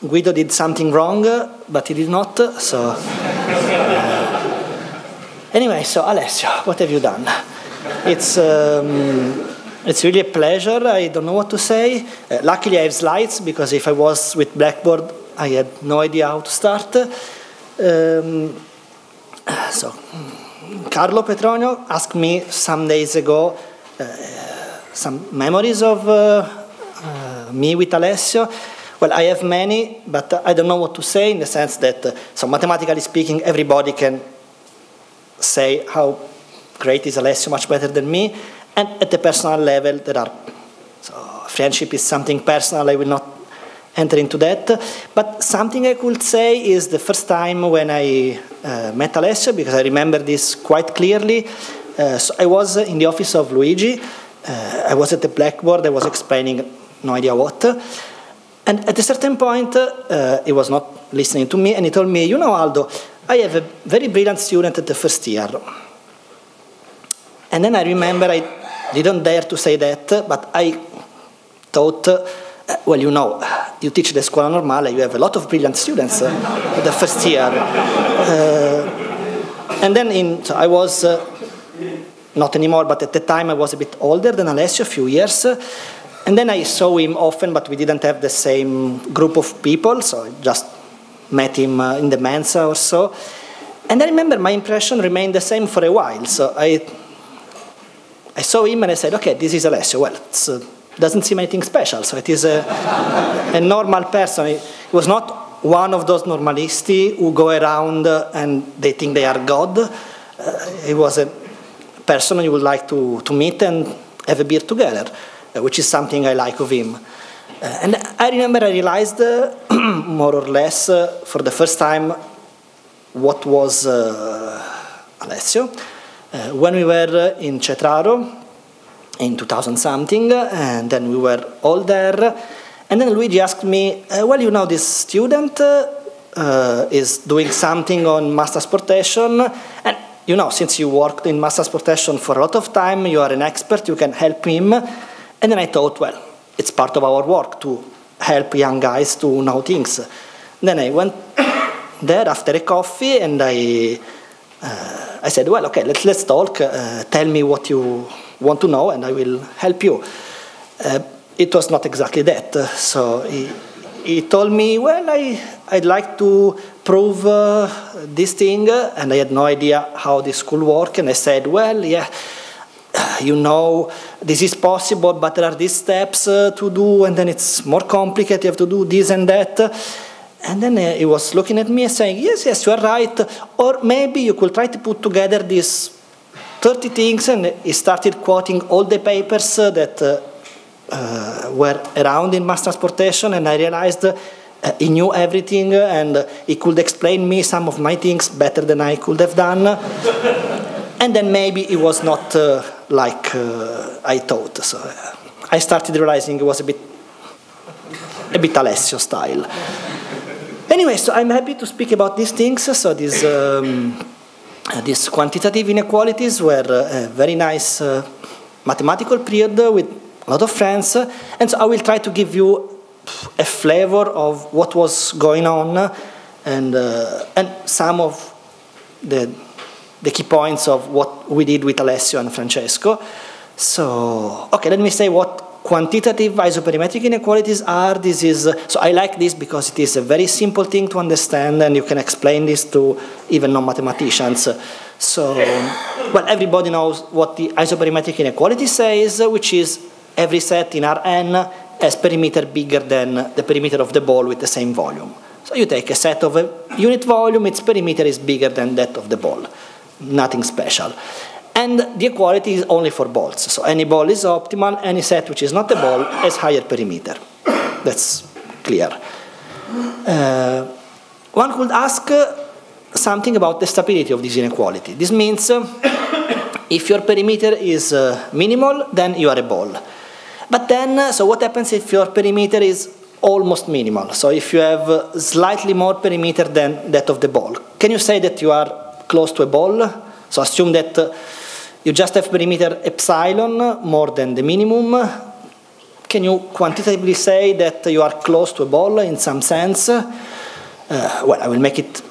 Guido did something wrong, uh, but he did not, uh, so... Anyway, so Alessio, what have you done? It's, um, it's really a pleasure. I don't know what to say. Uh, luckily I have slides, because if I was with Blackboard, I had no idea how to start. Um, so, Carlo Petronio asked me some days ago uh, some memories of uh, uh, me with Alessio. Well, I have many, but uh, I don't know what to say in the sense that, uh, so mathematically speaking, everybody can say how great is Alessio, much better than me, and at the personal level there are, so friendship is something personal, I will not enter into that, but something I could say is the first time when I uh, met Alessio, because I remember this quite clearly. Uh, so I was in the office of Luigi, uh, I was at the blackboard, I was explaining no idea what, and at a certain point uh, he was not listening to me and he told me, you know Aldo, I have a very brilliant student at the first year. And then I remember I didn't dare to say that, but I thought, uh, well, you know, you teach the Scuola Normale, you have a lot of brilliant students uh, the first year. Uh, and then in, so I was, uh, not anymore, but at the time I was a bit older than Alessio, a few years. And then I saw him often, but we didn't have the same group of people, so I just met him uh, in the Mensa or so. And I remember my impression remained the same for a while, so I... I saw him and I said, okay, this is Alessio. Well, it uh, doesn't seem anything special, so it is a, a normal person. He was not one of those normalisti who go around uh, and they think they are God. Uh, he was a person you would like to, to meet and have a beer together, uh, which is something I like of him. Uh, and I remember I realized, uh, more or less, uh, for the first time, what was uh, Alessio. Uh, when we were uh, in Cetraro in two thousand something, uh, and then we were all there, and then Luigi asked me, uh, well, you know, this student uh, uh, is doing something on mass transportation, and, you know, since you worked in mass transportation for a lot of time, you are an expert, you can help him. And then I thought, well, it's part of our work to help young guys to know things. Then I went there after a coffee, and I... Uh, I said, well, okay, let's, let's talk, uh, tell me what you want to know and I will help you. Uh, it was not exactly that, uh, so he, he told me, well, I, I'd like to prove uh, this thing, uh, and I had no idea how this could work, and I said, well, yeah, you know, this is possible, but there are these steps uh, to do, and then it's more complicated, you have to do this and that. And then uh, he was looking at me and saying, yes, yes, you are right, or maybe you could try to put together these thirty things, and he started quoting all the papers uh, that uh, uh, were around in mass transportation, and I realized uh, he knew everything, uh, and uh, he could explain me some of my things better than I could have done, and then maybe it was not uh, like uh, I thought, so uh, I started realizing it was a bit, a bit Alessio style. Anyway, so I'm happy to speak about these things. So these, um, these quantitative inequalities were a very nice uh, mathematical period with a lot of friends. And so I will try to give you a flavor of what was going on and, uh, and some of the, the key points of what we did with Alessio and Francesco. So, okay, let me say what quantitative isoperimetric inequalities are. This is, uh, so I like this because it is a very simple thing to understand and you can explain this to even non-mathematicians. So, well, everybody knows what the isoperimetric inequality says, which is every set in Rn has perimeter bigger than the perimeter of the ball with the same volume. So you take a set of a unit volume, its perimeter is bigger than that of the ball. Nothing special. And the equality is only for balls. So any ball is optimal, any set which is not a ball has higher perimeter. That's clear. Uh, one could ask uh, something about the stability of this inequality. This means uh, if your perimeter is uh, minimal, then you are a ball. But then, uh, so what happens if your perimeter is almost minimal? So if you have uh, slightly more perimeter than that of the ball, can you say that you are close to a ball? So assume that... Uh, You just have perimeter epsilon more than the minimum. Can you quantitatively say that you are close to a ball in some sense? Uh, well, I will make it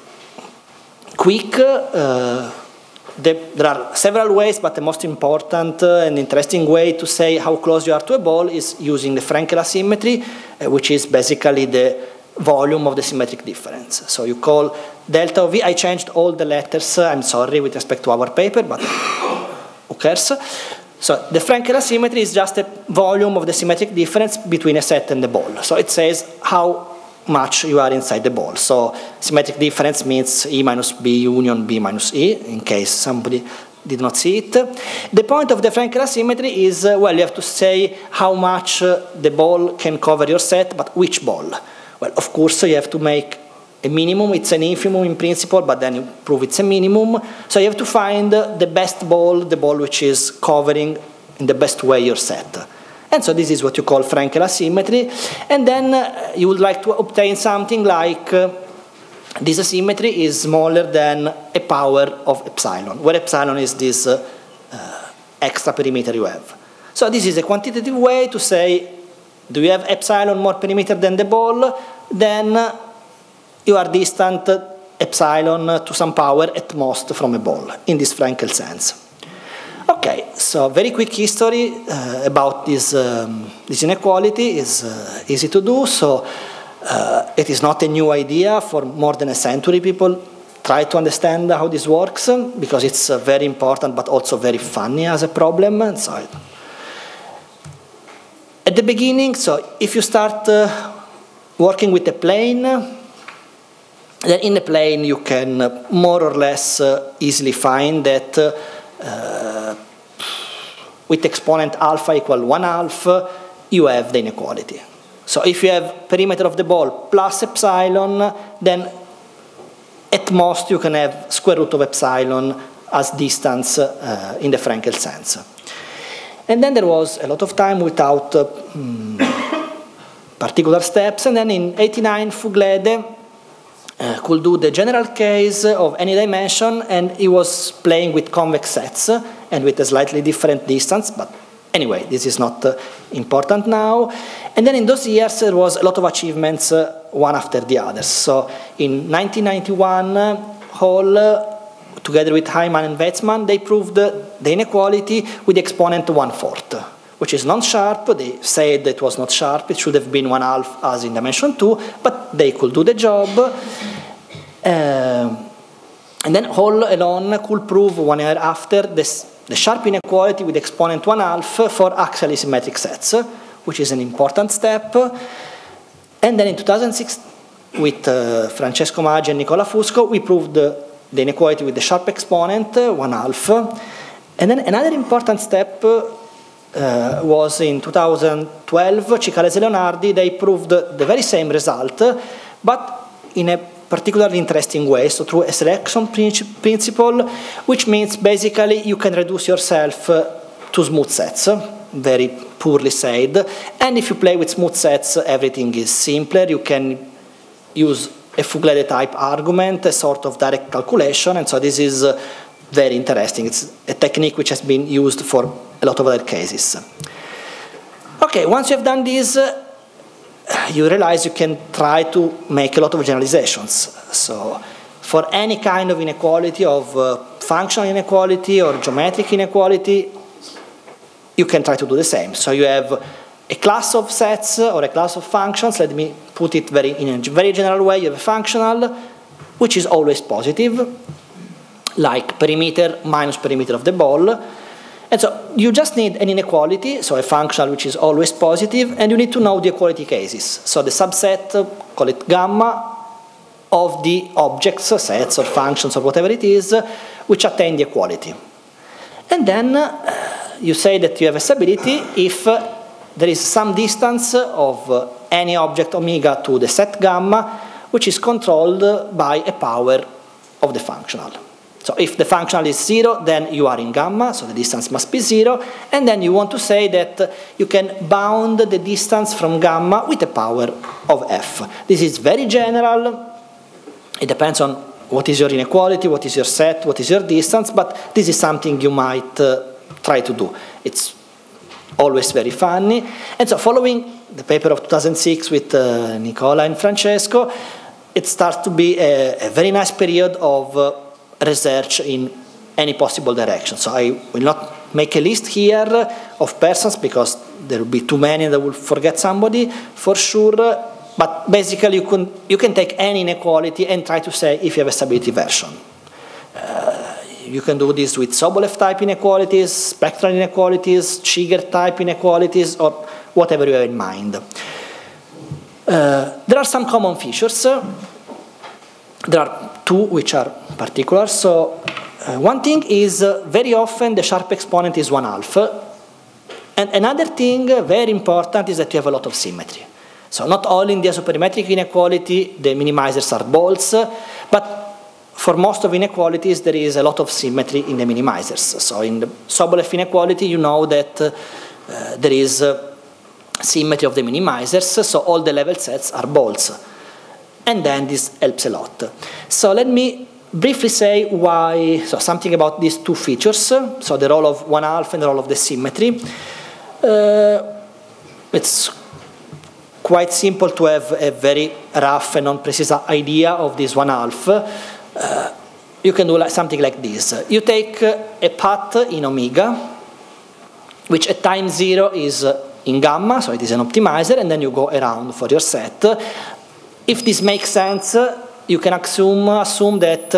quick. Uh, the, there are several ways, but the most important uh, and interesting way to say how close you are to a ball is using the Frenkel asymmetry, uh, which is basically the volume of the symmetric difference. So you call delta of V. I changed all the letters, uh, I'm sorry, with respect to our paper, but... Occurs. So the Frenkel asymmetry is just a volume of the symmetric difference between a set and the ball. So it says how much you are inside the ball. So symmetric difference means E minus B union B minus E, in case somebody did not see it. The point of the Frenkel asymmetry is, uh, well, you have to say how much uh, the ball can cover your set, but which ball? Well, of course, you have to make a minimum. It's an infimum in principle, but then you prove it's a minimum. So you have to find uh, the best ball, the ball which is covering in the best way your set. And so this is what you call Frenkel asymmetry. And then uh, you would like to obtain something like uh, this asymmetry is smaller than a power of epsilon, where epsilon is this uh, uh, extra perimeter you have. So this is a quantitative way to say, do you have epsilon more perimeter than the ball? Then uh, you are distant uh, epsilon uh, to some power at most from a ball, in this Frenkel sense. Okay, so very quick history uh, about this, um, this inequality is uh, easy to do. So uh, it is not a new idea. For more than a century, people try to understand how this works because it's uh, very important but also very funny as a problem. And so it, at the beginning, so if you start uh, working with a plane, then in a plane you can uh, more or less uh, easily find that uh, Uh, with exponent alpha equal one half, you have the inequality. So if you have perimeter of the ball plus epsilon, then at most you can have square root of epsilon as distance uh, in the Frenkel sense. And then there was a lot of time without uh, particular steps, and then in eighty-nine Fuglede Uh, could do the general case of any dimension, and he was playing with convex sets and with a slightly different distance, but anyway, this is not uh, important now. And then in those years there was a lot of achievements uh, one after the other. So in nineteen ninety-one, uh, Hall, uh, together with Hyman and Weizmann, they proved uh, the inequality with the exponent one-fourth, which is non-sharp. They said it was not sharp, it should have been one half as in dimension two, but they could do the job. Uh, and then Hall alone could prove one year after this, the sharp inequality with exponent one half for axially symmetric sets, which is an important step. And then in two thousand six, with uh, Francesco Maggi and Nicola Fusco, we proved uh, the inequality with the sharp exponent, uh, one half. And then another important step uh, Uh, was in two thousand twelve, Cicalese Leonardi, they proved the very same result, but in a particularly interesting way, so through a selection principle, which means basically you can reduce yourself uh, to smooth sets, very poorly said, and if you play with smooth sets, everything is simpler. You can use a Fuglede type argument, a sort of direct calculation, and so this is uh, very interesting. It's a technique which has been used for a lot of other cases. Okay, once you have done this, uh, you realize you can try to make a lot of generalizations. So for any kind of inequality, of uh, functional inequality or geometric inequality, you can try to do the same. So you have a class of sets or a class of functions. Let me put it very in a very general way. You have a functional which is always positive, like perimeter minus perimeter of the ball. And so you just need an inequality, so a functional which is always positive, and you need to know the equality cases. So the subset, call it gamma, of the objects, sets, or functions, or whatever it is, which attain the equality. And then uh, you say that you have a stability if uh, there is some distance of uh, any object omega to the set gamma, which is controlled uh, by a power of the functional. So if the functional is zero, then you are in gamma, so the distance must be zero, and then you want to say that you can bound the distance from gamma with a power of f. This is very general. It depends on what is your inequality, what is your set, what is your distance, but this is something you might uh, try to do. It's always very funny. And so following the paper of two thousand six with uh, Nicola and Francesco, it starts to be a, a very nice period of uh, research in any possible direction. So I will not make a list here of persons because there will be too many and I will forget somebody for sure, but basically you can, you can take any inequality and try to say if you have a stability version. Uh, you can do this with Sobolev-type inequalities, spectral inequalities, Chigger-type inequalities, or whatever you have in mind. Uh, there are some common features. There are two which are particular, so uh, Uh, one thing is uh, very often the sharp exponent is one half. And another thing uh, very important is that you have a lot of symmetry. So not all in the isoperimetric inequality, the minimizers are balls, but for most of inequalities there is a lot of symmetry in the minimizers. So in the Sobolev inequality you know that uh, there is uh, symmetry of the minimizers, so all the level sets are balls. And then this helps a lot. So let me briefly say why, so something about these two features, so the role of one half and the role of the symmetry. Uh, it's quite simple to have a very rough and non-precise idea of this one half. Uh, you can do like, something like this. You take a path in omega, which at time zero is in gamma, so it is an optimizer, and then you go around for your set. If this makes sense, you can assume, assume that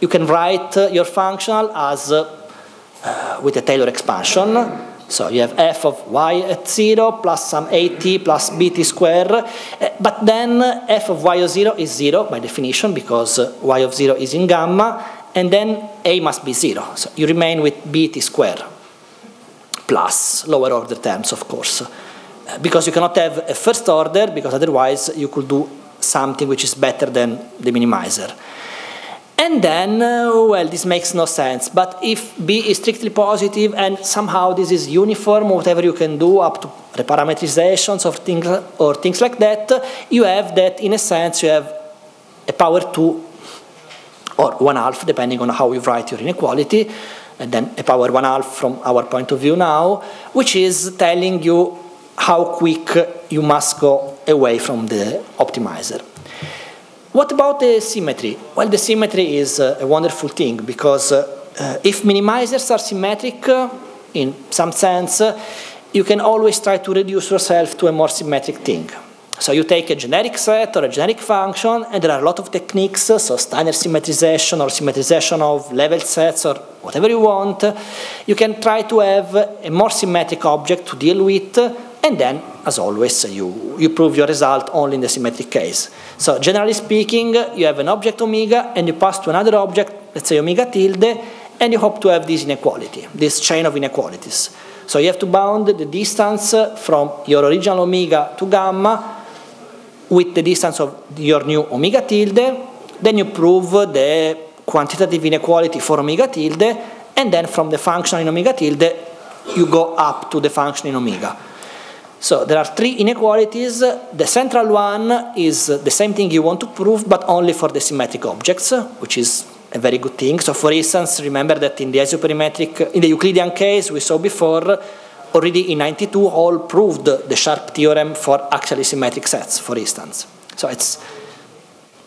you can write your functional as uh, with a Taylor expansion. So you have f of y at zero plus some at plus bt square, but then f of y of zero is zero by definition because y of zero is in gamma, and then a must be zero. So you remain with bt square plus lower order terms, of course, because you cannot have a first order because otherwise you could do something which is better than the minimizer. And then, uh, well, this makes no sense, but if B is strictly positive and somehow this is uniform, whatever you can do up to reparametrizations or things, or things like that, you have that, in a sense, you have a power two or one half, depending on how you write your inequality, and then a power one half from our point of view now, which is telling you how quick you must go away from the optimizer. What about the symmetry? Well, the symmetry is uh, a wonderful thing because uh, uh, if minimizers are symmetric, uh, in some sense, uh, you can always try to reduce yourself to a more symmetric thing. So you take a generic set or a generic function, and there are a lot of techniques, uh, so Steiner symmetrization or symmetrization of level sets or whatever you want. You can try to have a more symmetric object to deal with, uh, and then, as always, you, you prove your result only in the symmetric case. So generally speaking, you have an object omega, and you pass to another object, let's say omega tilde, and you hope to have this inequality, this chain of inequalities. So you have to bound the distance from your original omega to gamma with the distance of your new omega tilde, then you prove the quantitative inequality for omega tilde, and then from the function in omega tilde, you go up to the function in omega. So there are three inequalities. The central one is the same thing you want to prove, but only for the symmetric objects, which is a very good thing. So for instance, remember that in the isoperimetric, in the Euclidean case we saw before, already in ninety-two, Hall proved the sharp theorem for axially symmetric sets, for instance. So it's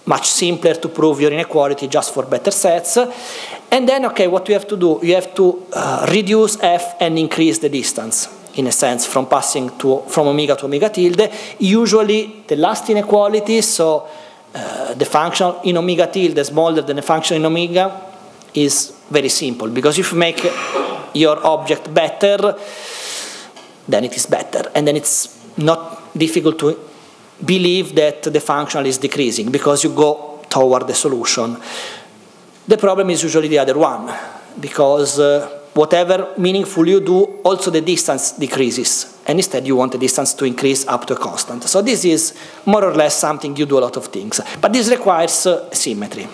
much simpler to prove your inequality just for better sets. And then, okay, what you have to do? You have to uh, reduce f and increase the distance, in a sense, from passing to, from omega to omega tilde. Usually the last inequality, so uh, the function in omega tilde smaller than the function in omega, is very simple, because if you make your object better, then it is better. And then it's not difficult to believe that the functional is decreasing, because you go toward the solution. The problem is usually the other one, because uh, whatever meaningful you do, also the distance decreases, and instead you want the distance to increase up to a constant. So this is more or less something you do a lot of things, but this requires uh, symmetry.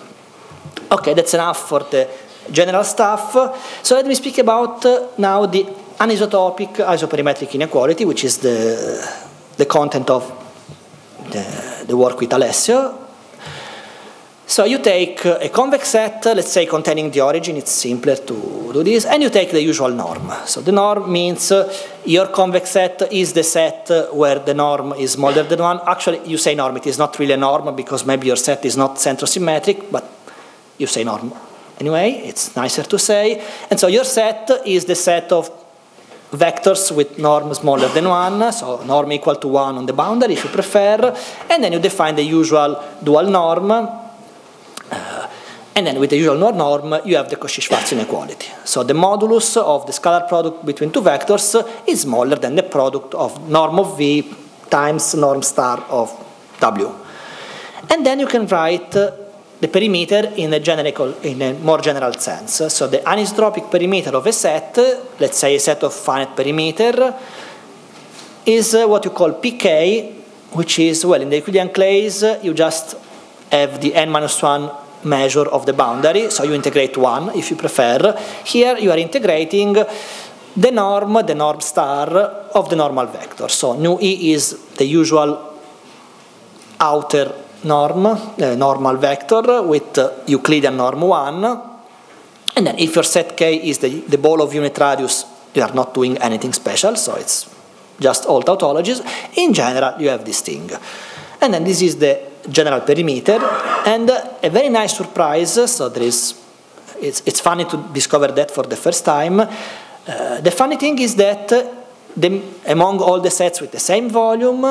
Okay, that's enough for the general stuff. So let me speak about uh, now the anisotopic isoperimetric inequality, which is the, the content of the, the work with Alessio. So you take a convex set, let's say containing the origin, it's simpler to do this, and you take the usual norm. So the norm means your convex set is the set where the norm is smaller than one. Actually, you say norm, it is not really a norm because maybe your set is not centrosymmetric, but you say norm. Anyway, it's nicer to say. And so your set is the set of vectors with norm smaller than one, so norm equal to one on the boundary if you prefer, and then you define the usual dual norm. Uh, and then with the usual norm, norm you have the Cauchy-Schwarz inequality. So the modulus of the scalar product between two vectors is smaller than the product of norm of V times norm star of W. And then you can write uh, the perimeter in a general, in a more general sense. So the anisotropic perimeter of a set, let's say a set of finite perimeter, is what you call P K, which is, well, in the Euclidean case, you just have the n minus one measure of the boundary, so you integrate one if you prefer. Here you are integrating the norm, the norm star of the normal vector. So nu e is the usual outer norm, uh, normal vector with uh, Euclidean norm one, and then if your set K is the, the ball of unit radius, you are not doing anything special, so it's just all tautologies. In general, you have this thing. And then this is the general perimeter, and uh, a very nice surprise, so there is, it's, it's funny to discover that for the first time. Uh, the funny thing is that uh, the, among all the sets with the same volume,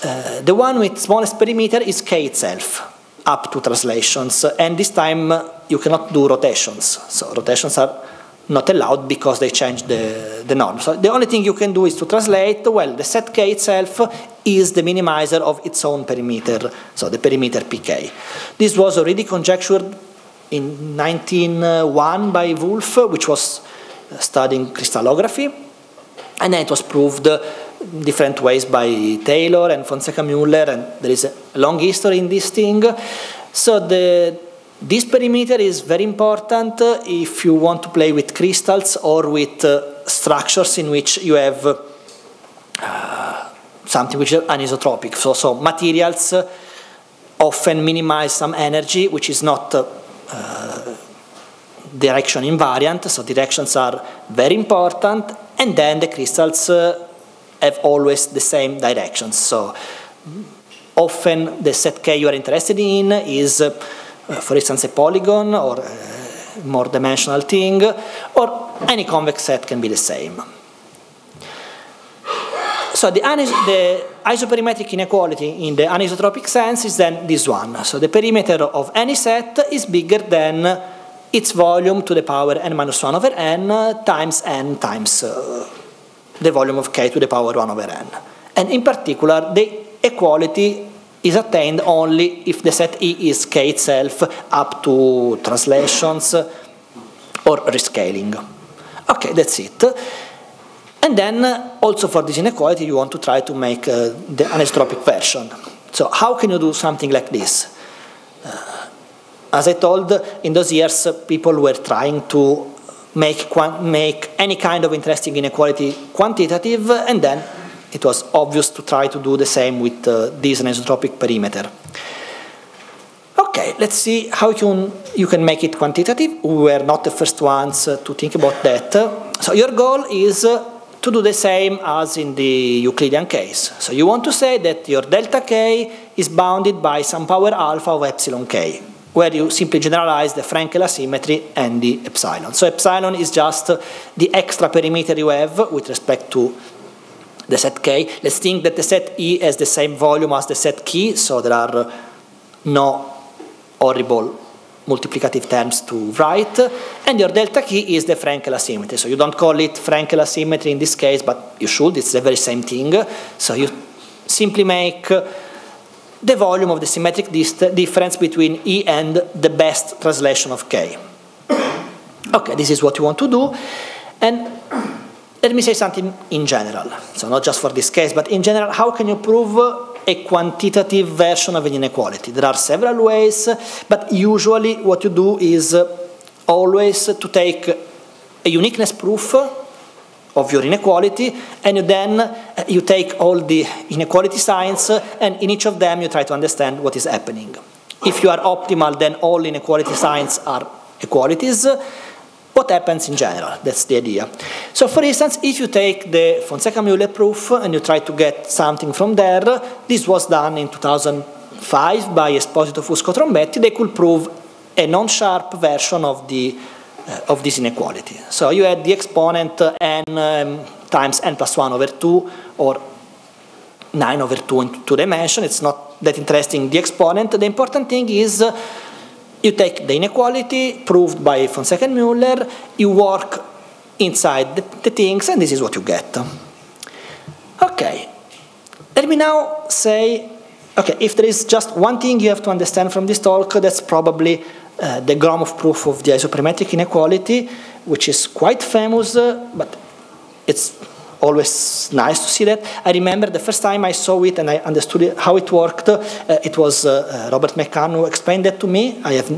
uh, the one with smallest perimeter is K itself, up to translations, and this time uh, you cannot do rotations, so rotations are not allowed because they change the, the norm. So the only thing you can do is to translate, well, the set K itself is the minimizer of its own perimeter, so the perimeter P K. This was already conjectured in nineteen oh one by Wolff, which was studying crystallography, and then it was proved in different ways by Taylor and Fonseca Müller, and there is a long history in this thing. So the this perimeter is very important uh, if you want to play with crystals or with uh, structures in which you have uh, something which is anisotropic. So, so materials uh, often minimize some energy, which is not uh, uh, direction invariant, so directions are very important, and then the crystals uh, have always the same directions. So often the set K you are interested in is uh, Uh, for instance, a polygon or a more dimensional thing, or any convex set can be the same. So the, the isoperimetric inequality in the anisotropic sense is then this one. So the perimeter of any set is bigger than its volume to the power n minus one over n uh, times n times uh, the volume of K to the power one over n. And in particular, the equality is attained only if the set E is K itself up to translations or rescaling. Okay, that's it. And then also for this inequality you want to try to make uh, the anisotropic version. So how can you do something like this? Uh, as I told, in those years uh, people were trying to make, make any kind of interesting inequality quantitative, and then it was obvious to try to do the same with uh, this anisotropic perimeter. Okay, let's see how you can, you can make it quantitative. We were not the first ones uh, to think about that. So your goal is uh, to do the same as in the Euclidean case. So you want to say that your delta K is bounded by some power alpha of epsilon K, where you simply generalize the Frenkel asymmetry and the epsilon. So epsilon is just uh, the extra perimeter you have with respect to the set K. Let's think that the set E has the same volume as the set K, so there are no horrible multiplicative terms to write, and your delta K is the Frenkel asymmetry. So you don't call it Frenkel asymmetry in this case, but you should, it's the very same thing. So you simply make the volume of the symmetric difference between E and the best translation of K. Okay, this is what you want to do, and let me say something in general, so not just for this case, but in general, how can you prove a quantitative version of an inequality? There are several ways, but usually what you do is always to take a uniqueness proof of your inequality, and you then you take all the inequality signs, and in each of them you try to understand what is happening. If you are optimal, then all inequality signs are equalities. What happens in general? That's the idea. So for instance, if you take the Fonseca-Müller proof and you try to get something from there, this was done in two thousand five by Esposito, Fusco, Trombetti. They could prove a non-sharp version of, the, uh, of this inequality. So you had the exponent n um, times n plus one over two, or nine over two in two dimensions. It's not that interesting, the exponent. The important thing is uh, you take the inequality proved by Fonseca and Müller, you work inside the, the things, and this is what you get. Okay, let me now say Okay, if there is just one thing you have to understand from this talk, that's probably uh, the Gromov proof of the isoperimetric inequality, which is quite famous, uh, but it's always nice to see that. I remember the first time I saw it and I understood it, how it worked. Uh, it was uh, uh, Robert McCann who explained that to me. I, have,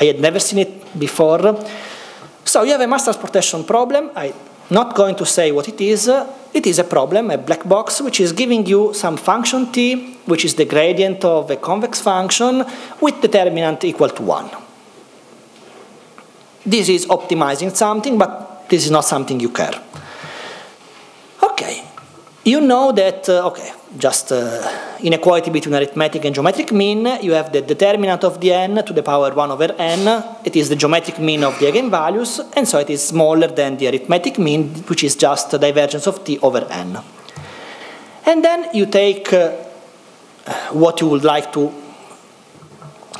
I had never seen it before. So you have a mass transportation problem. I'm not going to say what it is. Uh, it is a problem, a black box, which is giving you some function t, which is the gradient of a convex function with determinant equal to one. This is optimizing something, but this is not something you care. Okay, you know that, uh, okay, just uh, inequality between arithmetic and geometric mean, you have the determinant of the n to the power one over n, it is the geometric mean of the eigenvalues, and so it is smaller than the arithmetic mean, which is just the divergence of t over n. And then you take uh, what you would like to,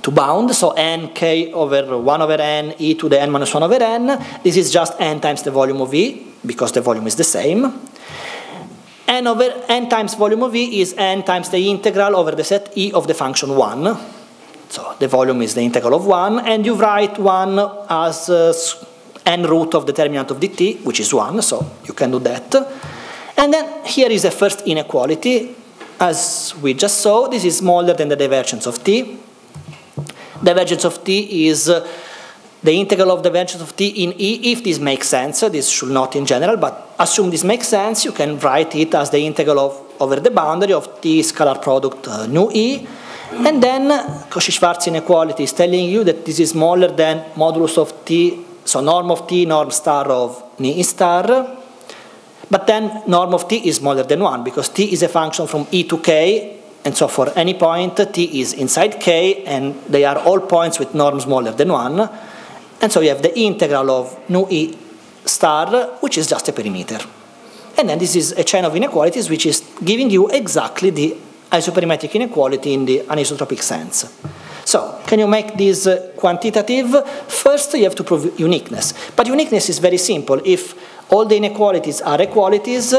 to bound, so n k over one over n e to the n minus one over n, this is just n times the volume of e, because the volume is the same. N over n times volume of E is n times the integral over the set E of the function one. So the volume is the integral of one, and you write one as uh, n root of determinant of dt, which is one, so you can do that. And then here is the first inequality. As we just saw, this is smaller than the divergence of t. Divergence of t is uh, the integral of the divergence of t in E, if this makes sense, this should not in general, but assume this makes sense, you can write it as the integral of, over the boundary of t scalar product uh, nu E, and then Cauchy-Schwarz inequality is telling you that this is smaller than modulus of t, so norm of t, norm star of ni star, but then norm of t is smaller than one, because t is a function from E to K, and so for any point, t is inside K, and they are all points with norm smaller than one, and so you have the integral of nu E star, which is just a perimeter. And then this is a chain of inequalities which is giving you exactly the isoperimetric inequality in the anisotropic sense. So, can you make this uh, quantitative? First, you have to prove uniqueness. But uniqueness is very simple. If all the inequalities are equalities,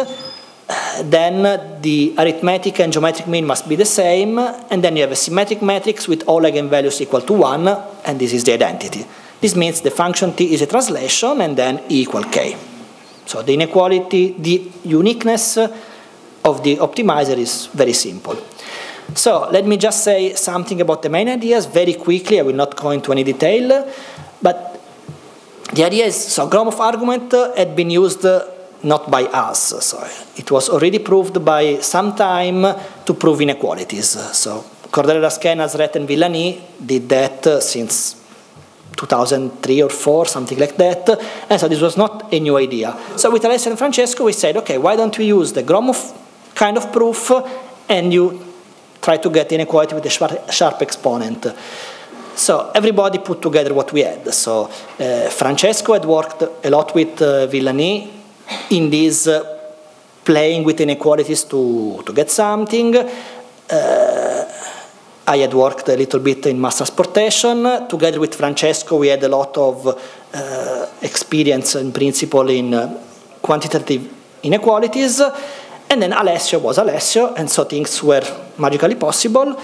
then the arithmetic and geometric mean must be the same, and then you have a symmetric matrix with all eigenvalues equal to one, and this is the identity. This means the function t is a translation, and then E equal k. So the inequality, the uniqueness of the optimizer is very simple. So let me just say something about the main ideas very quickly. I will not go into any detail, but the idea is, so Gromov argument had been used not by us, so it was already proved by some time to prove inequalities. So Cordella, Schoen, Azret, and Villani did that since two thousand three or four, something like that, and so this was not a new idea. So with Alessio and Francesco we said, okay, why don't we use the Gromov kind of proof and you try to get inequality with a sharp exponent. So everybody put together what we had. So uh, Francesco had worked a lot with uh, Villani in this uh, playing with inequalities to, to get something. Uh, I had worked a little bit in mass transportation. Together with Francesco, we had a lot of uh, experience in principle in uh, quantitative inequalities. And then Alessio was Alessio, and so things were magically possible.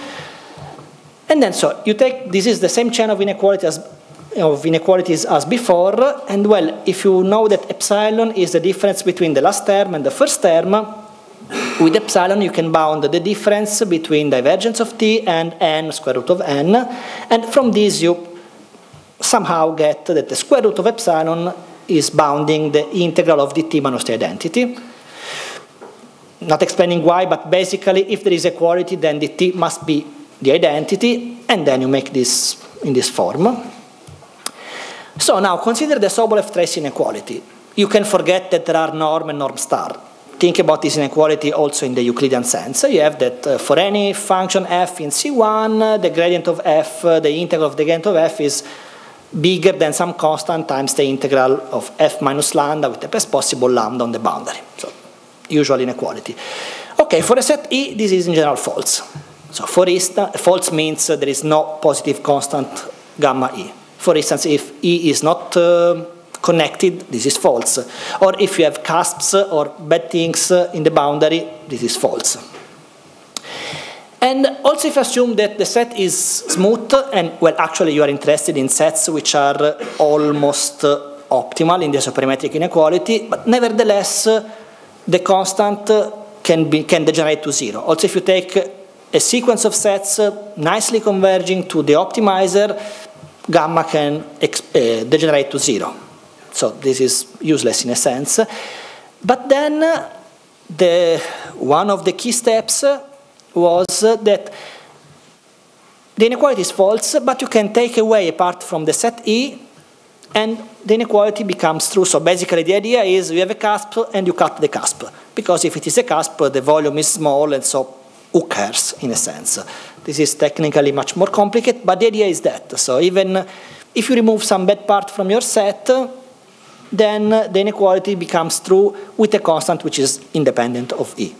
And then so you take, this is the same chain of inequalities as, of inequalities as before, and well, if you know that epsilon is the difference between the last term and the first term, with epsilon you can bound the difference between divergence of t and n square root of n, and from this you somehow get that the square root of epsilon is bounding the integral of dt minus the identity. Not explaining why, but basically if there is equality then dt must be the identity, and then you make this in this form. So now consider the Sobolev-Trace inequality. You can forget that there are norm and norm star. Think about this inequality also in the Euclidean sense. You have that uh, for any function f in C one, uh, the gradient of f, uh, the integral of the gradient of f is bigger than some constant times the integral of f minus lambda with the best possible lambda on the boundary. So, usual inequality. Okay, for a set E, this is in general false. So, for instance, false means uh, there is no positive constant gamma E. For instance, if E is not uh, connected, this is false. Or if you have cusps or bad things in the boundary, this is false. And also if you assume that the set is smooth, and well, actually you are interested in sets which are almost optimal in the supermetric inequality, but nevertheless the constant can, be, can degenerate to zero. Also if you take a sequence of sets nicely converging to the optimizer, gamma can ex uh, degenerate to zero. So this is useless in a sense. But then the, one of the key steps was that the inequality is false, but you can take away a part from the set E, and the inequality becomes true. So basically the idea is you have a cusp and you cut the cusp, because if it is a cusp, the volume is small, and so who cares, in a sense. This is technically much more complicated, but the idea is that. So even if you remove some bad part from your set, then the inequality becomes true with a constant which is independent of E.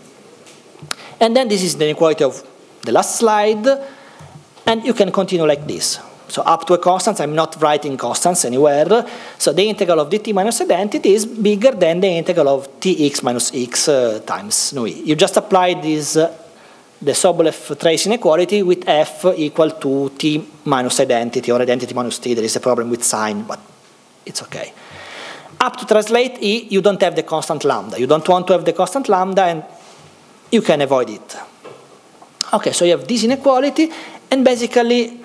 And then this is the inequality of the last slide, and you can continue like this. So up to a constant, I'm not writing constants anywhere, so the integral of dt minus identity is bigger than the integral of tx minus x uh, times nu e. You just apply this, uh, the Sobolev trace inequality with f equal to t minus identity, or identity minus t. There is a problem with sign, but it's okay. Up to translate E, you don't have the constant lambda. You don't want to have the constant lambda, and you can avoid it. Okay, so you have this inequality, and basically,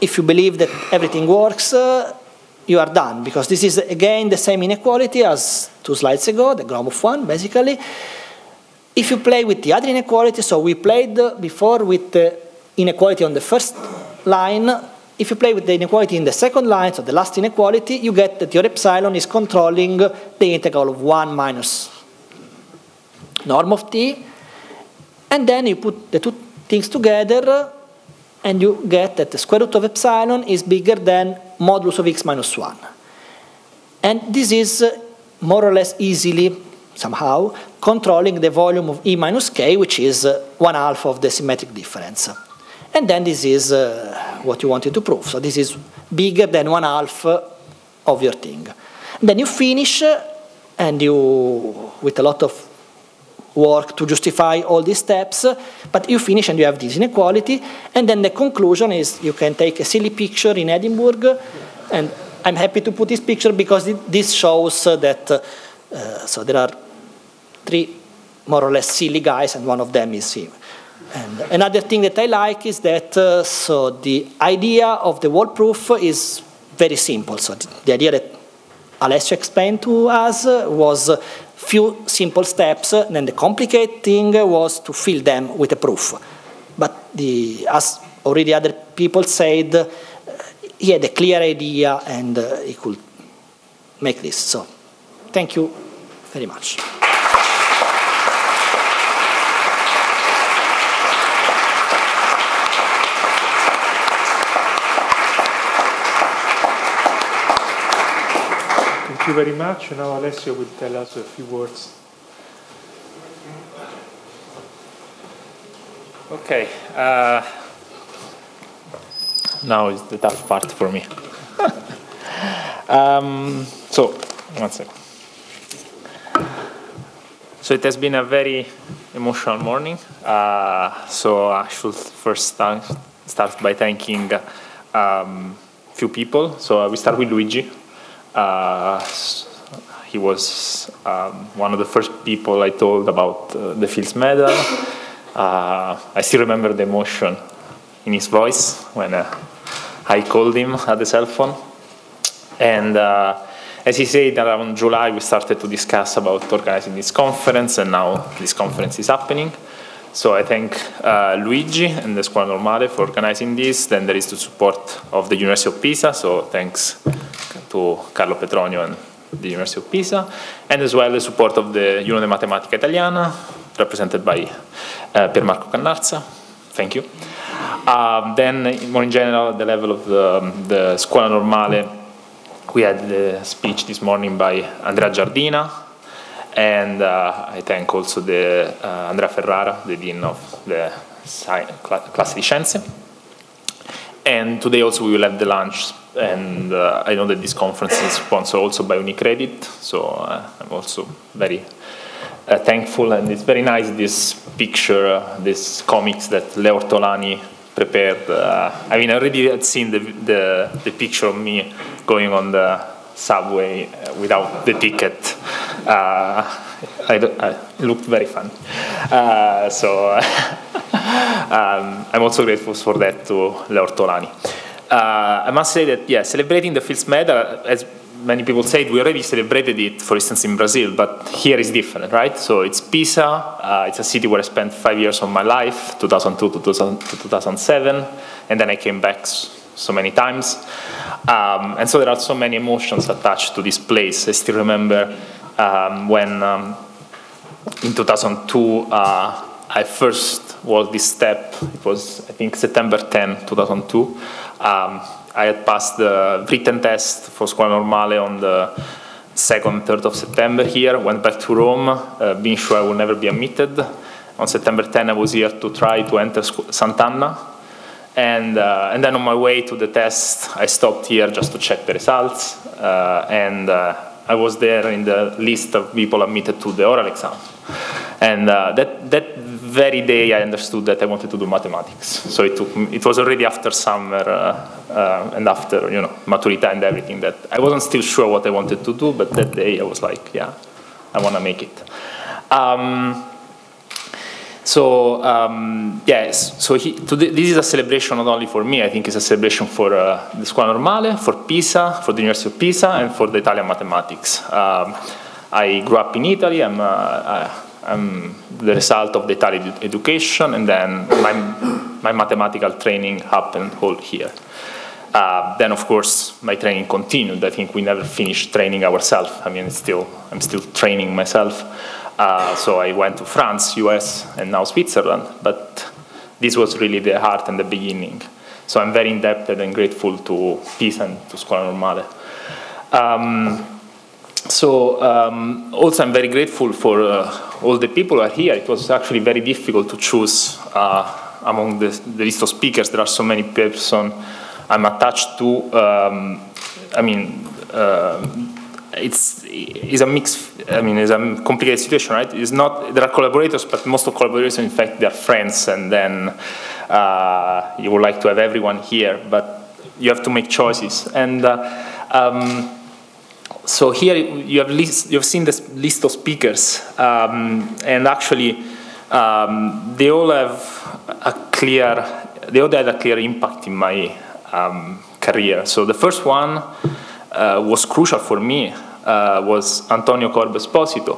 if you believe that everything works, uh, you are done, because this is, again, the same inequality as two slides ago, the Gromov one, basically. If you play with the other inequality, so we played before with the inequality on the first line. If you play with the inequality in the second line, so the last inequality, you get that your epsilon is controlling the integral of one minus norm of t. And then you put the two things together, and you get that the square root of epsilon is bigger than modulus of x minus one. And this is more or less easily, somehow, controlling the volume of E minus K, which is uh, one half of the symmetric difference. And then this is uh, what you wanted to prove. So this is bigger than one half uh, of your thing. And then you finish, uh, and you, with a lot of work to justify all these steps, but you finish and you have this inequality, and then the conclusion is you can take a silly picture in Edinburgh, and I'm happy to put this picture because it, this shows uh, that, uh, so there are three more or less silly guys, and one of them is him. And another thing that I like is that, uh, so the idea of the wall proof is very simple. So the idea that Alessio explained to us uh, was uh, few simple steps, and then the complicated thing was to fill them with a proof. But the, as already other people said, uh, he had a clear idea, and uh, he could make this. So thank you very much. Thank you very much. Now Alessio will tell us a few words. Okay. Uh, now is the tough part for me. um, so, one second. So it has been a very emotional morning. Uh, so I should first start, start by thanking a um, few people. So we start with Luigi. Uh, he was um, one of the first people I told about uh, the Fields Medal. Uh, I still remember the emotion in his voice when uh, I called him at the cell phone. And uh, as he said, around July we started to discuss about organizing this conference, and now this conference is happening. So I thank uh, Luigi and the Scuola Normale for organizing this. Then there is the support of the University of Pisa, so thanks to Carlo Petronio and the University of Pisa, and as well the support of the Unione Matematica Italiana, represented by uh, Pier Marco Cannarsa. Thank you. Uh, then, more in general, at the level of the, the Scuola Normale, we had the speech this morning by Andrea Giardina. And uh, I thank also the, uh, Andrea Ferrara, the Dean of the Classe di Scienze. And today also we will have the lunch, and uh, I know that this conference is sponsored also by UniCredit, so uh, I'm also very uh, thankful, and it's very nice this picture, uh, this comics that Leo Ortolani prepared. Uh, I mean, I already had seen the, the, the picture of me going on the subway without the ticket. Uh, I don't, I, it looked very fun. Uh, so um, I'm also grateful for that to Leo Ortolani. Uh, I must say that, yeah, celebrating the Fields Medal, as many people said, we already celebrated it, for instance, in Brazil, but here is different, right? So it's Pisa, uh, it's a city where I spent five years of my life, two thousand two to two thousand seven, and then I came back so many times. Um, and so there are so many emotions attached to this place. I still remember um, when, um, in two thousand two, uh, I first walked this step. It was, I think, September tenth, two thousand two. Um, I had passed the written test for Scuola Normale on the second, third of September here, went back to Rome, uh, being sure I would never be admitted. On September tenth, I was here to try to enter Sant'Anna. And, uh, and then on my way to the test, I stopped here just to check the results. Uh, and uh, I was there in the list of people admitted to the oral exam. And uh, that, that very day I understood that I wanted to do mathematics. So it, took, it was already after summer uh, uh, and after, you know, maturita and everything, that I wasn't still sure what I wanted to do, but that day I was like, yeah, I want to make it. Um, so, um, yes, so he, today, this is a celebration not only for me, I think it's a celebration for uh, the Scuola Normale, for Pisa, for the University of Pisa, and for the Italian mathematics. Um, I grew up in Italy. I'm, uh, I, I'm the result of the Italian education, and then my, my mathematical training happened all here. Uh, then, of course, my training continued. I think we never finished training ourselves. I mean, it's still, I'm still training myself. Uh, so I went to France, U S, and now Switzerland. But this was really the heart and the beginning. So I'm very indebted and grateful to Pisa and to Scuola Normale. Um, So um, also I'm very grateful for uh, all the people who are here. It was actually very difficult to choose uh, among the, the list of speakers. There are so many persons I'm attached to. Um, I mean, uh, it's, it's a mix. I mean, it's a complicated situation, right? It's not, there are collaborators, but most of collaborators, in fact, they are friends, and then uh, you would like to have everyone here, but you have to make choices. And uh, um, So here you have, list, you have seen this list of speakers, um, and actually um, they all have a clear, they all had a clear impact in my um, career. So the first one uh, was crucial for me, uh, was Antonio Corbo Esposito.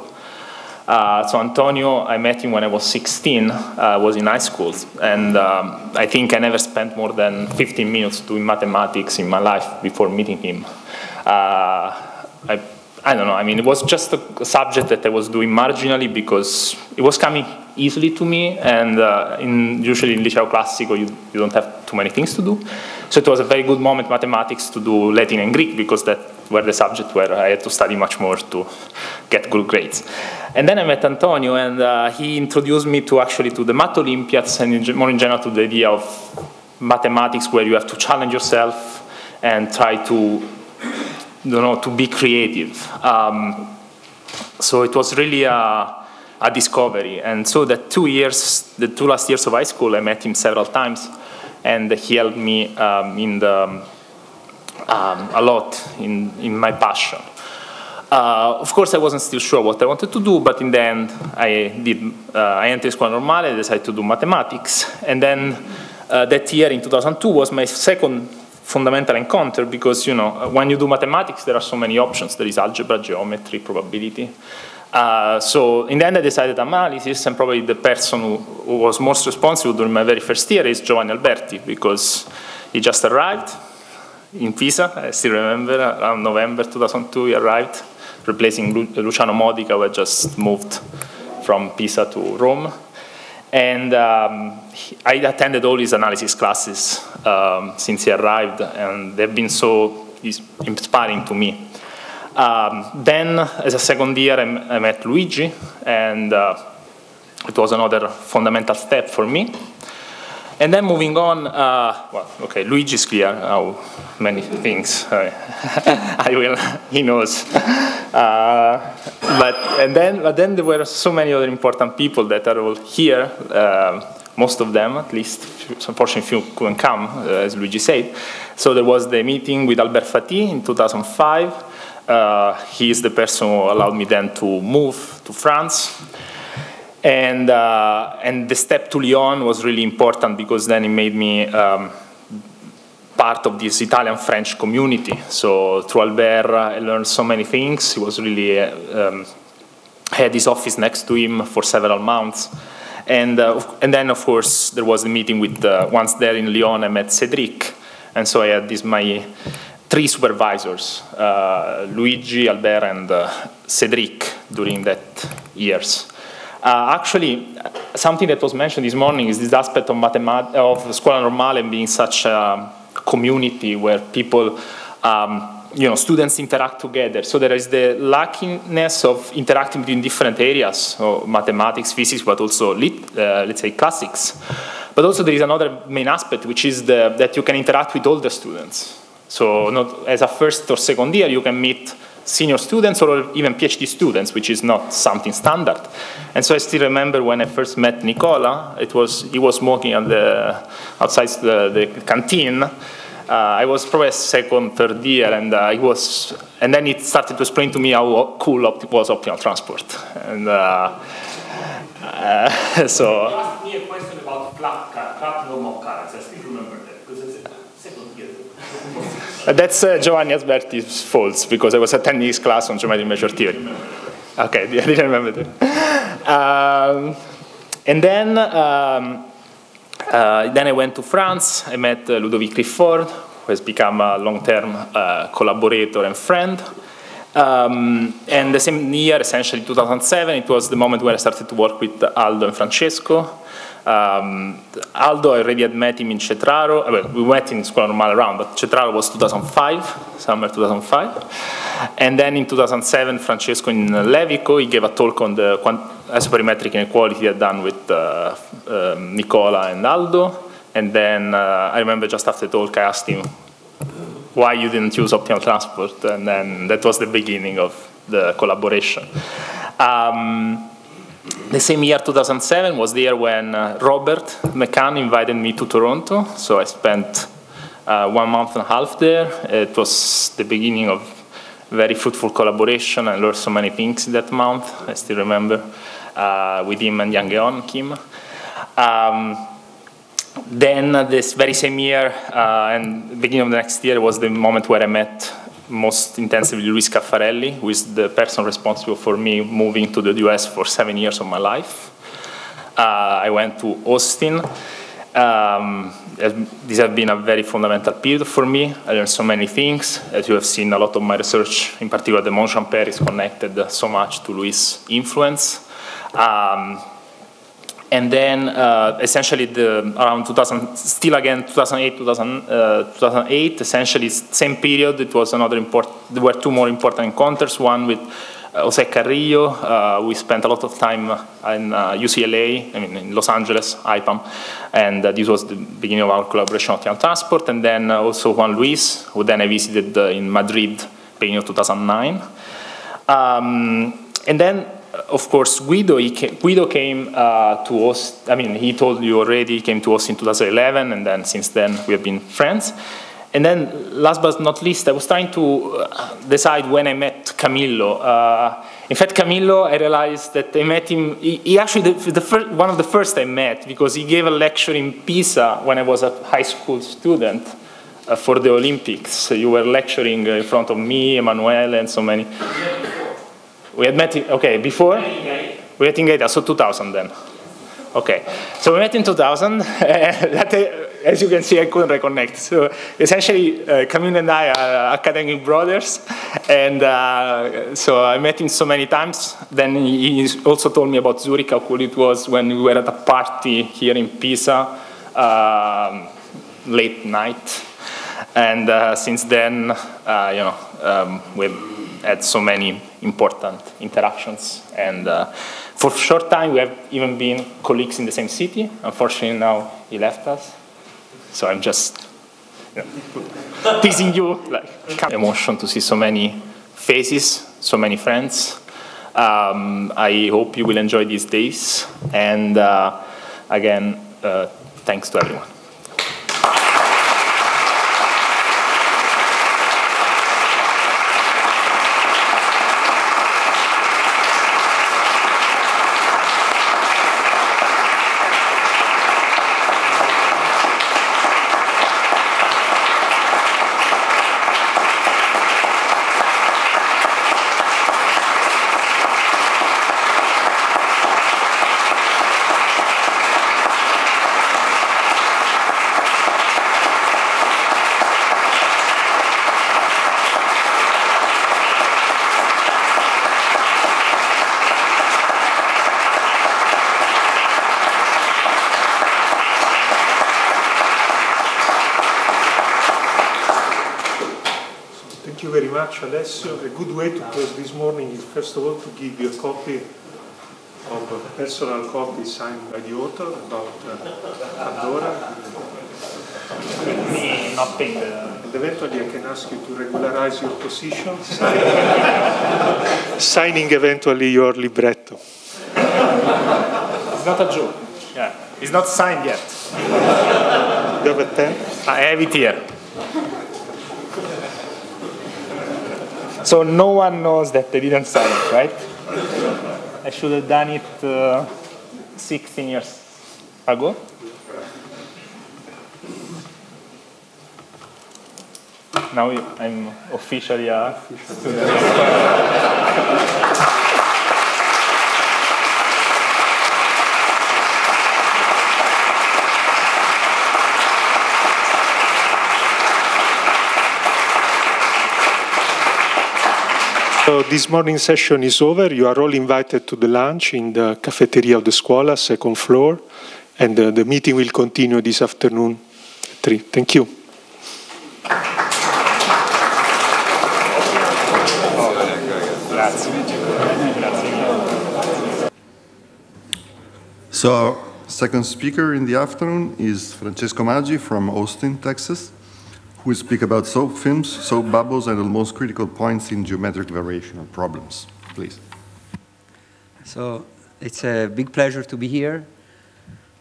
Uh, so Antonio, I met him when I was sixteen, uh, was in high school, and um, I think I never spent more than fifteen minutes doing mathematics in my life before meeting him. Uh, I, I don't know, I mean, it was just a subject that I was doing marginally because it was coming easily to me, and uh, in, usually in Liceo Classico you, you don't have too many things to do. So it was a very good moment, mathematics, to do Latin and Greek, because that were the subject where I had to study much more to get good grades. And then I met Antonio, and uh, he introduced me to actually to the Math Olympiads, and more in general to the idea of mathematics where you have to challenge yourself and try to Don't know, to be creative. Um, so it was really a, a discovery. And so the two years, the two last years of high school, I met him several times, and he helped me um, in the, um, a lot in, in my passion. Uh, of course, I wasn't still sure what I wanted to do, but in the end, I did. Uh, I entered Scuola Normale, I decided to do mathematics. And then uh, that year in two thousand two was my second fundamental encounter, because, you know, when you do mathematics, there are so many options. There is algebra, geometry, probability. Uh, so in the end, I decided analysis, and probably the person who, who was most responsible during my very first year is Giovanni Alberti, because he just arrived in Pisa. I still remember, around November two thousand two, he arrived, replacing Lu Luciano Modica, who had just moved from Pisa to Rome. And um, I attended all his analysis classes um, since he arrived, and they've been so inspiring to me. Um, then, as a second year, I, I met Luigi, and uh, it was another fundamental step for me. And then moving on, uh, well, okay, Luigi's clear how many things I, I will, he knows. Uh, but and then, but then there were so many other important people that are all here. Uh, most of them, at least, unfortunately few couldn't come, uh, as Luigi said. So there was the meeting with Albert Fathi in two thousand five. Uh, he is the person who allowed me then to move to France. And, uh, and the step to Lyon was really important because then it made me um, part of this Italian-French community. So through Albert, I learned so many things. He was really, uh, um, had his office next to him for several months. And, uh, and then, of course, there was the meeting with, uh, once there in Lyon, I met Cédric. And so I had this, my three supervisors, uh, Luigi, Albert, and uh, Cédric during that years. Uh, actually, something that was mentioned this morning is this aspect of, of Scuola Normale being such a community where people, um, you know, students interact together. So there is the lackiness of interacting between different areas, so mathematics, physics, but also, lit, uh, let's say, classics. But also there is another main aspect, which is the, that you can interact with older students. So not as a first or second year, you can meet senior students or even PhD students, which is not something standard. And so I still remember when I first met Nicola, it was, he was smoking on the, outside the, the canteen. Uh, I was probably second, third year, and uh, it was, and then it started to explain to me how cool opt was optimal transport. And uh, uh, so. You asked me a question about flat car, flat normal cars. I still remember that because it's second year. That's uh, Giovanni Alberti's fault, because I was attending his class on geometric measure theory. Okay, I didn't remember that. Um, and then, um, uh, then I went to France. I met uh, Ludovic Clifford, who has become a long-term uh, collaborator and friend. Um, and the same year, essentially two thousand seven, it was the moment where I started to work with Aldo and Francesco. Um, Aldo, I already had met him in Cetraro. Well, we met in Scuola Normale round, but Cetraro was two thousand five, summer two thousand five. And then in two thousand seven, Francesco in Levico, he gave a talk on the isoperimetric inequality he had done with uh, uh, Nicola and Aldo. And then uh, I remember just after the talk, I asked him why you didn't use optimal transport. And then that was the beginning of the collaboration. Um, The same year, two thousand seven, was the year when uh, Robert McCann invited me to Toronto. So I spent uh, one month and a half there. It was the beginning of very fruitful collaboration. I learned so many things in that month, I still remember, uh, with him and Yang-eon Kim. Um, then uh, this very same year, uh, and beginning of the next year, was the moment where I met most intensively Luis Caffarelli, who is the person responsible for me moving to the U S for seven years of my life. Uh, I went to Austin. Um, this has been a very fundamental period for me. I learned so many things. As you have seen, a lot of my research, in particular the Mont Champer, is connected so much to Luis' influence. Um, and then, uh, essentially, the, around two thousand, still again, two thousand eight, two thousand eight, essentially, same period. It was another important. There were two more important encounters. One with uh, Jose Carrillo. Uh, we spent a lot of time in uh, U C L A, I mean, in Los Angeles, I P A M, and uh, this was the beginning of our collaboration on optimal transport. And then uh, also Juan Luis, who then I visited uh, in Madrid, beginning of two thousand nine, um, and then. Of course, Guido, he came, Guido came uh, to us, I mean, he told you already, he came to us in two thousand eleven, and then since then we have been friends. And then, last but not least, I was trying to decide when I met Camillo. Uh, in fact, Camillo, I realized that I met him, he, he actually, the, the first, one of the first I met, because he gave a lecture in Pisa when I was a high school student uh, for the Olympics. So you were lecturing in front of me, Emanuele, and so many. We had met, okay, before? We met in Gaeta, so two thousand then. Okay, so we met in two thousand. That, as you can see, I couldn't reconnect. So essentially, uh, Camille and I are academic brothers. And uh, so I met him so many times. Then he also told me about Zurich, how cool it was when we were at a party here in Pisa, uh, late night. And uh, since then, uh, you know, um, we've had so many important interactions, and uh, for a short time we have even been colleagues in the same city. Unfortunately, now he left us, so I'm just, you know, teasing you, like, emotion to see so many faces, so many friends. Um, I hope you will enjoy these days, and uh, again, uh, thanks to everyone. Alessio, a good way to close this morning is first of all to give you a copy of a personal copy signed by the author about uh, Pandora. Me nothing. And eventually I can ask you to regularize your position, signing, signing eventually your libretto. It's not a joke. Yeah. It's not signed yet. Do you have a pen? I have it here. So no one knows that they didn't sign it, right? I should have done it uh, sixteen years ago. Now I'm officially a student. So this morning session is over. You are all invited to the lunch in the cafeteria of the scuola, second floor, and uh, the meeting will continue this afternoon at three. Thank you. So, second speaker in the afternoon is Francesco Maggi from Austin, Texas. We speak about soap films, soap bubbles, and the most critical points in geometric variational problems. Please. So it's a big pleasure to be here.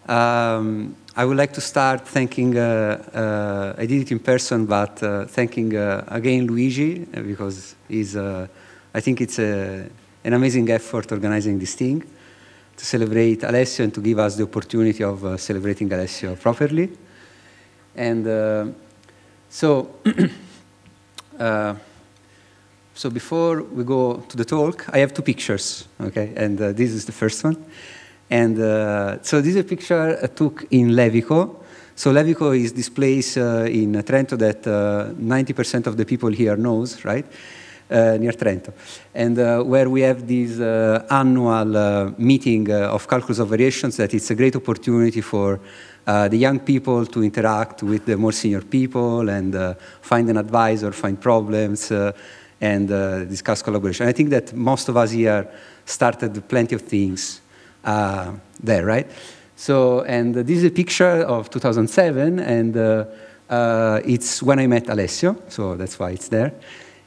Um, I would like to start thanking, uh, uh, I did it in person, but uh, thanking uh, again Luigi, because he's, uh, I think it's a, an amazing effort organizing this thing, to celebrate Alessio and to give us the opportunity of uh, celebrating Alessio properly. And uh, So, uh, so before we go to the talk, I have two pictures, okay? And uh, this is the first one. And uh, so this is a picture I took in Levico. So Levico is this place uh, in Trento that ninety percent uh, of the people here knows, right? Uh, near Trento. And uh, where we have this uh, annual uh, meeting uh, of calculus of variations that it's a great opportunity for Uh, the young people to interact with the more senior people and uh, find an advisor, find problems, uh, and uh, discuss collaboration. I think that most of us here started plenty of things uh, there, right? So, and this is a picture of two thousand seven, and uh, uh, it's when I met Alessio, so that's why it's there.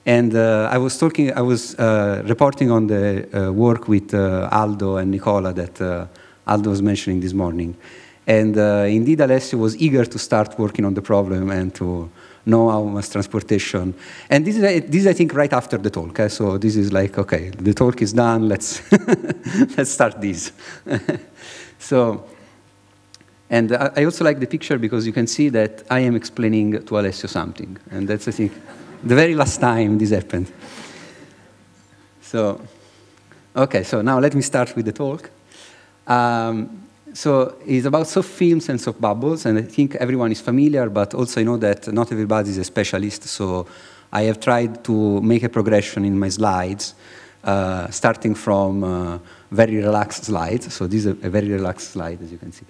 And uh, I was talking, I was uh, reporting on the uh, work with uh, Aldo and Nicola that uh, Aldo was mentioning this morning. And uh, indeed, Alessio was eager to start working on the problem and to know how mass transportation. And this is, this is I think, right after the talk. Eh? So this is like, okay, the talk is done. Let's let's start this. So, and I also like the picture because you can see that I am explaining to Alessio something, and that's I think the very last time this happened. So, okay. So now let me start with the talk. Um, So it's about soap films and soap bubbles, and I think everyone is familiar, but also I know that not everybody is a specialist, so I have tried to make a progression in my slides, uh, starting from uh, very relaxed slides. So this is a, a very relaxed slide, as you can see.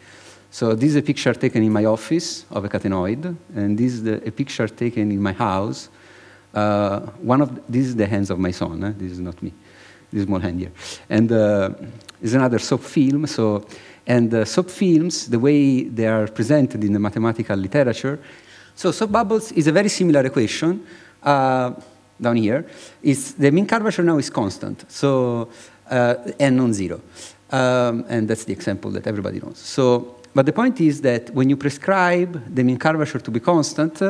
So this is a picture taken in my office of a catenoid, and this is the, a picture taken in my house. Uh, one of the, this is the hands of my son, eh? This is not me, this small hand here. And uh, it's another soap film, so. And uh, soap films, the way they are presented in the mathematical literature. So soap bubbles is a very similar equation. Uh, down here, is the mean curvature now is constant, so uh, and non-zero. Um, and that's the example that everybody knows. So, but the point is that when you prescribe the mean curvature to be constant,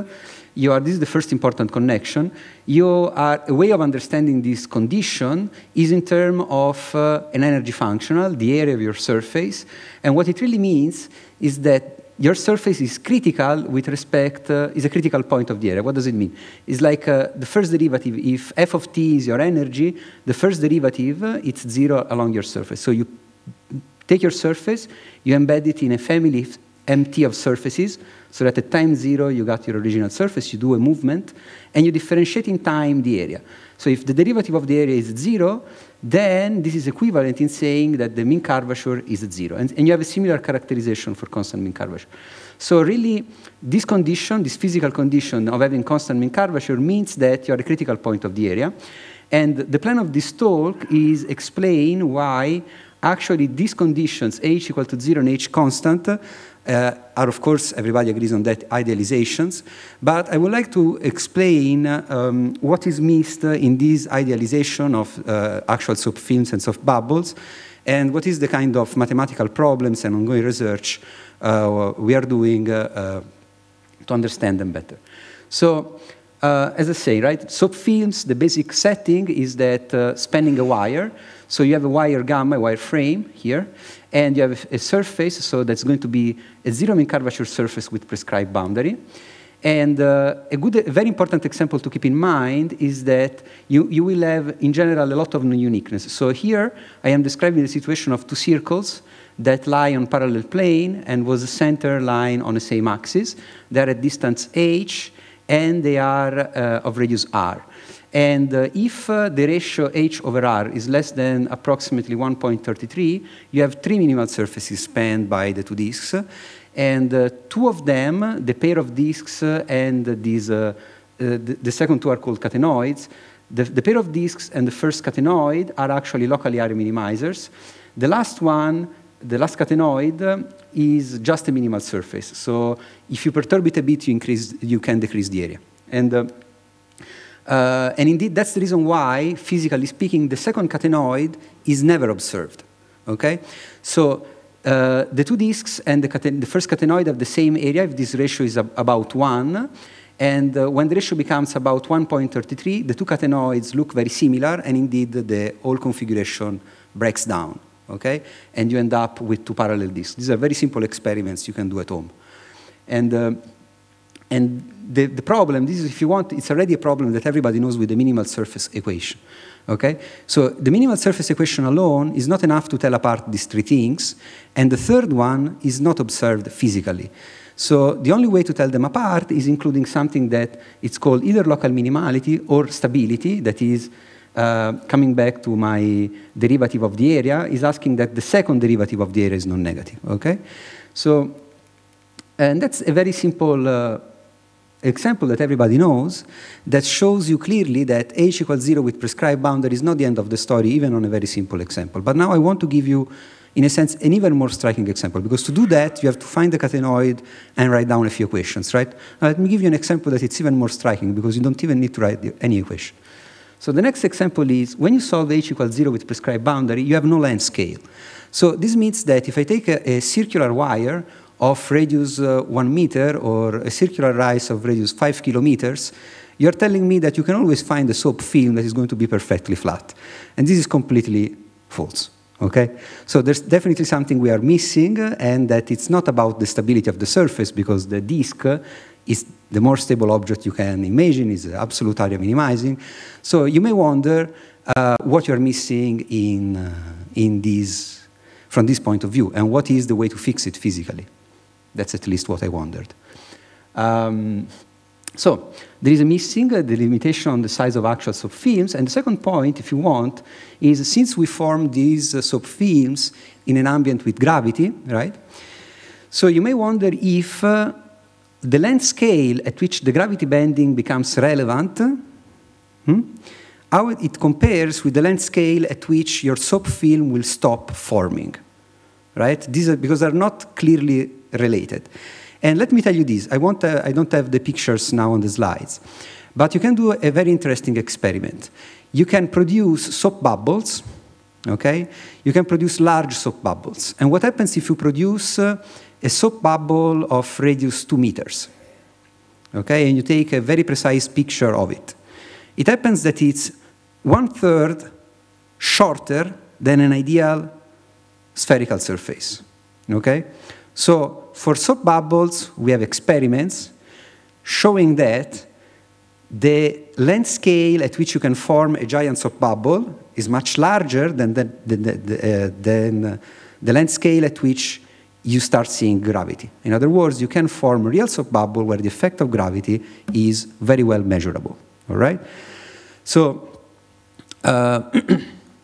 you are, this is the first important connection, you are, a way of understanding this condition is in terms of uh, an energy functional, the area of your surface, and what it really means is that your surface is critical with respect, uh, is a critical point of the area. What does it mean? It's like uh, the first derivative, if f of t is your energy, the first derivative, uh, it's zero along your surface. So you take your surface, you embed it in a family mt of surfaces, so that at time zero you got your original surface, you do a movement, and you differentiate in time the area. So if the derivative of the area is zero, then this is equivalent in saying that the mean curvature is at zero. And, and you have a similar characterization for constant mean curvature. So really, this condition, this physical condition of having constant mean curvature means that you are a critical point of the area. And the plan of this talk is explain why actually these conditions, h equal to zero and h constant, uh, are of course, everybody agrees on that, idealizations. But I would like to explain um, what is missed in this idealization of uh, actual soap films and soap bubbles, and what is the kind of mathematical problems and ongoing research uh, we are doing uh, uh, to understand them better. So, uh, as I say, right, soap films, the basic setting is that uh, spanning a wire. So you have a wire gamma, a wire frame here, and you have a surface, so that's going to be a zero mean curvature surface with prescribed boundary. And uh, a good, a very important example to keep in mind is that you, you will have, in general, a lot of non-uniqueness. So here, I am describing the situation of two circles that lie on parallel plane and was a center line on the same axis. They are at distance h, and they are uh, of radius r. And uh, if uh, the ratio h over r is less than approximately one point three three, you have three minimal surfaces spanned by the two disks. And uh, two of them, the pair of disks uh, and uh, these, uh, uh, the, the second two are called catenoids. The, the pair of disks and the first catenoid are actually locally area minimizers. The last one, the last catenoid, uh, is just a minimal surface. So if you perturb it a bit, you, increase, you can decrease the area. And, uh, Uh, and indeed, that's the reason why, physically speaking, the second catenoid is never observed. Okay? So uh, the two disks and the, caten the first catenoid have the same area if this ratio is ab about one. And uh, when the ratio becomes about one point three three, the two catenoids look very similar, and indeed the whole configuration breaks down. Okay? And you end up with two parallel disks. These are very simple experiments you can do at home. And, uh, and The, the problem, this is, if you want, it's already a problem that everybody knows with the minimal surface equation, okay? So the minimal surface equation alone is not enough to tell apart these three things, and the third one is not observed physically. So the only way to tell them apart is including something that it's called either local minimality or stability, that is, uh, coming back to my derivative of the area, is asking that the second derivative of the area is non-negative, okay? So, and that's a very simple uh, example that everybody knows, that shows you clearly that h equals zero with prescribed boundary is not the end of the story, even on a very simple example. But now I want to give you, in a sense, an even more striking example, because to do that, you have to find the catenoid and write down a few equations, right? Now, let me give you an example that it's even more striking, because you don't even need to write any equation. So the next example is, when you solve h equals zero with prescribed boundary, you have no length scale. So this means that if I take a, a circular wire of radius uh, one meter or a circular rise of radius five kilometers, you're telling me that you can always find a soap film that is going to be perfectly flat. And this is completely false, okay? So there's definitely something we are missing, and that it's not about the stability of the surface, because the disk is the more stable object you can imagine, is absolute area minimizing. So you may wonder uh, what you're missing in, uh, in these, from this point of view, and what is the way to fix it physically. That's at least what I wondered. Um, so there is a missing, uh, the limitation on the size of actual soap films. And the second point, if you want, is since we form these uh, soap films in an ambient with gravity, right? So you may wonder if uh, the length scale at which the gravity bending becomes relevant, uh, hmm, how it compares with the length scale at which your soap film will stop forming, right? These are, because they're not clearly related. And let me tell you this, I, won't, uh, I don't have the pictures now on the slides, But you can do a very interesting experiment. You can produce soap bubbles, okay? You can produce large soap bubbles. And what happens if you produce uh, a soap bubble of radius two meters? Okay, and you take a very precise picture of it. It happens that it's one-third shorter than an ideal spherical surface, okay? So for soap bubbles, we have experiments showing that the length scale at which you can form a giant soap bubble is much larger than the, the, the, the, uh, than, uh, the length scale at which you start seeing gravity. In other words, you can form a real soap bubble where the effect of gravity is very well measurable, all right? So uh,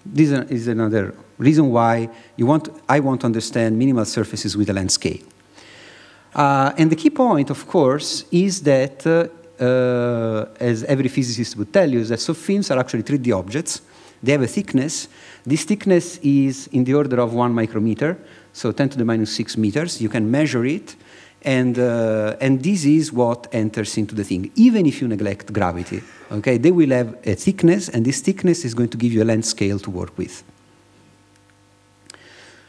this is another reason why you want, I want to understand minimal surfaces with a length scale. Uh, and the key point, of course, is that, uh, uh, as every physicist would tell you, is that soap films are actually three D objects. They have a thickness. This thickness is in the order of one micrometer, so ten to the minus six meters. You can measure it, and, uh, and this is what enters into the thing, even if you neglect gravity. Okay? They will have a thickness, and this thickness is going to give you a length scale to work with.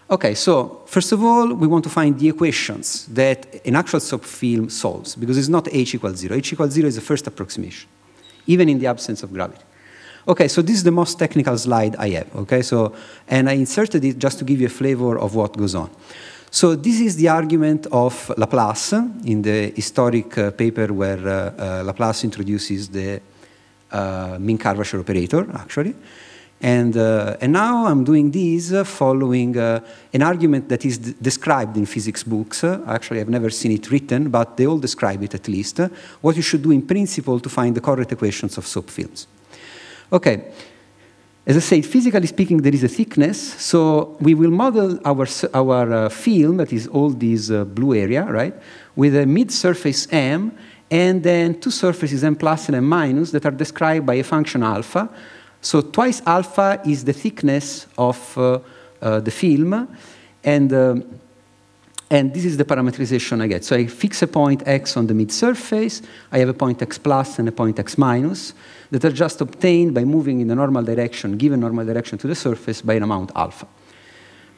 Okay, so first of all, we want to find the equations that an actual soap film solves, because it's not h equals zero. H equals zero is the first approximation, even in the absence of gravity. Okay, so this is the most technical slide I have, okay? So, and I inserted it just to give you a flavor of what goes on. So this is the argument of Laplace in the historic uh, paper where uh, uh, Laplace introduces the uh, mean curvature operator, actually. And, uh, and now I'm doing this uh, following uh, an argument that is described in physics books. Uh, actually, I've never seen it written, but they all describe it at least. Uh, what you should do in principle to find the correct equations of soap films. Okay, as I said, physically speaking, there is a thickness. So we will model our, our uh, film, that is all this uh, blue area, right, with a mid-surface M, and then two surfaces M plus and M minus that are described by a function alpha. So twice alpha is the thickness of uh, uh, the film, and, uh, and this is the parametrization I get. So I fix a point x on the mid-surface, I have a point x plus and a point x minus that are just obtained by moving in the normal direction, given normal direction to the surface, by an amount alpha.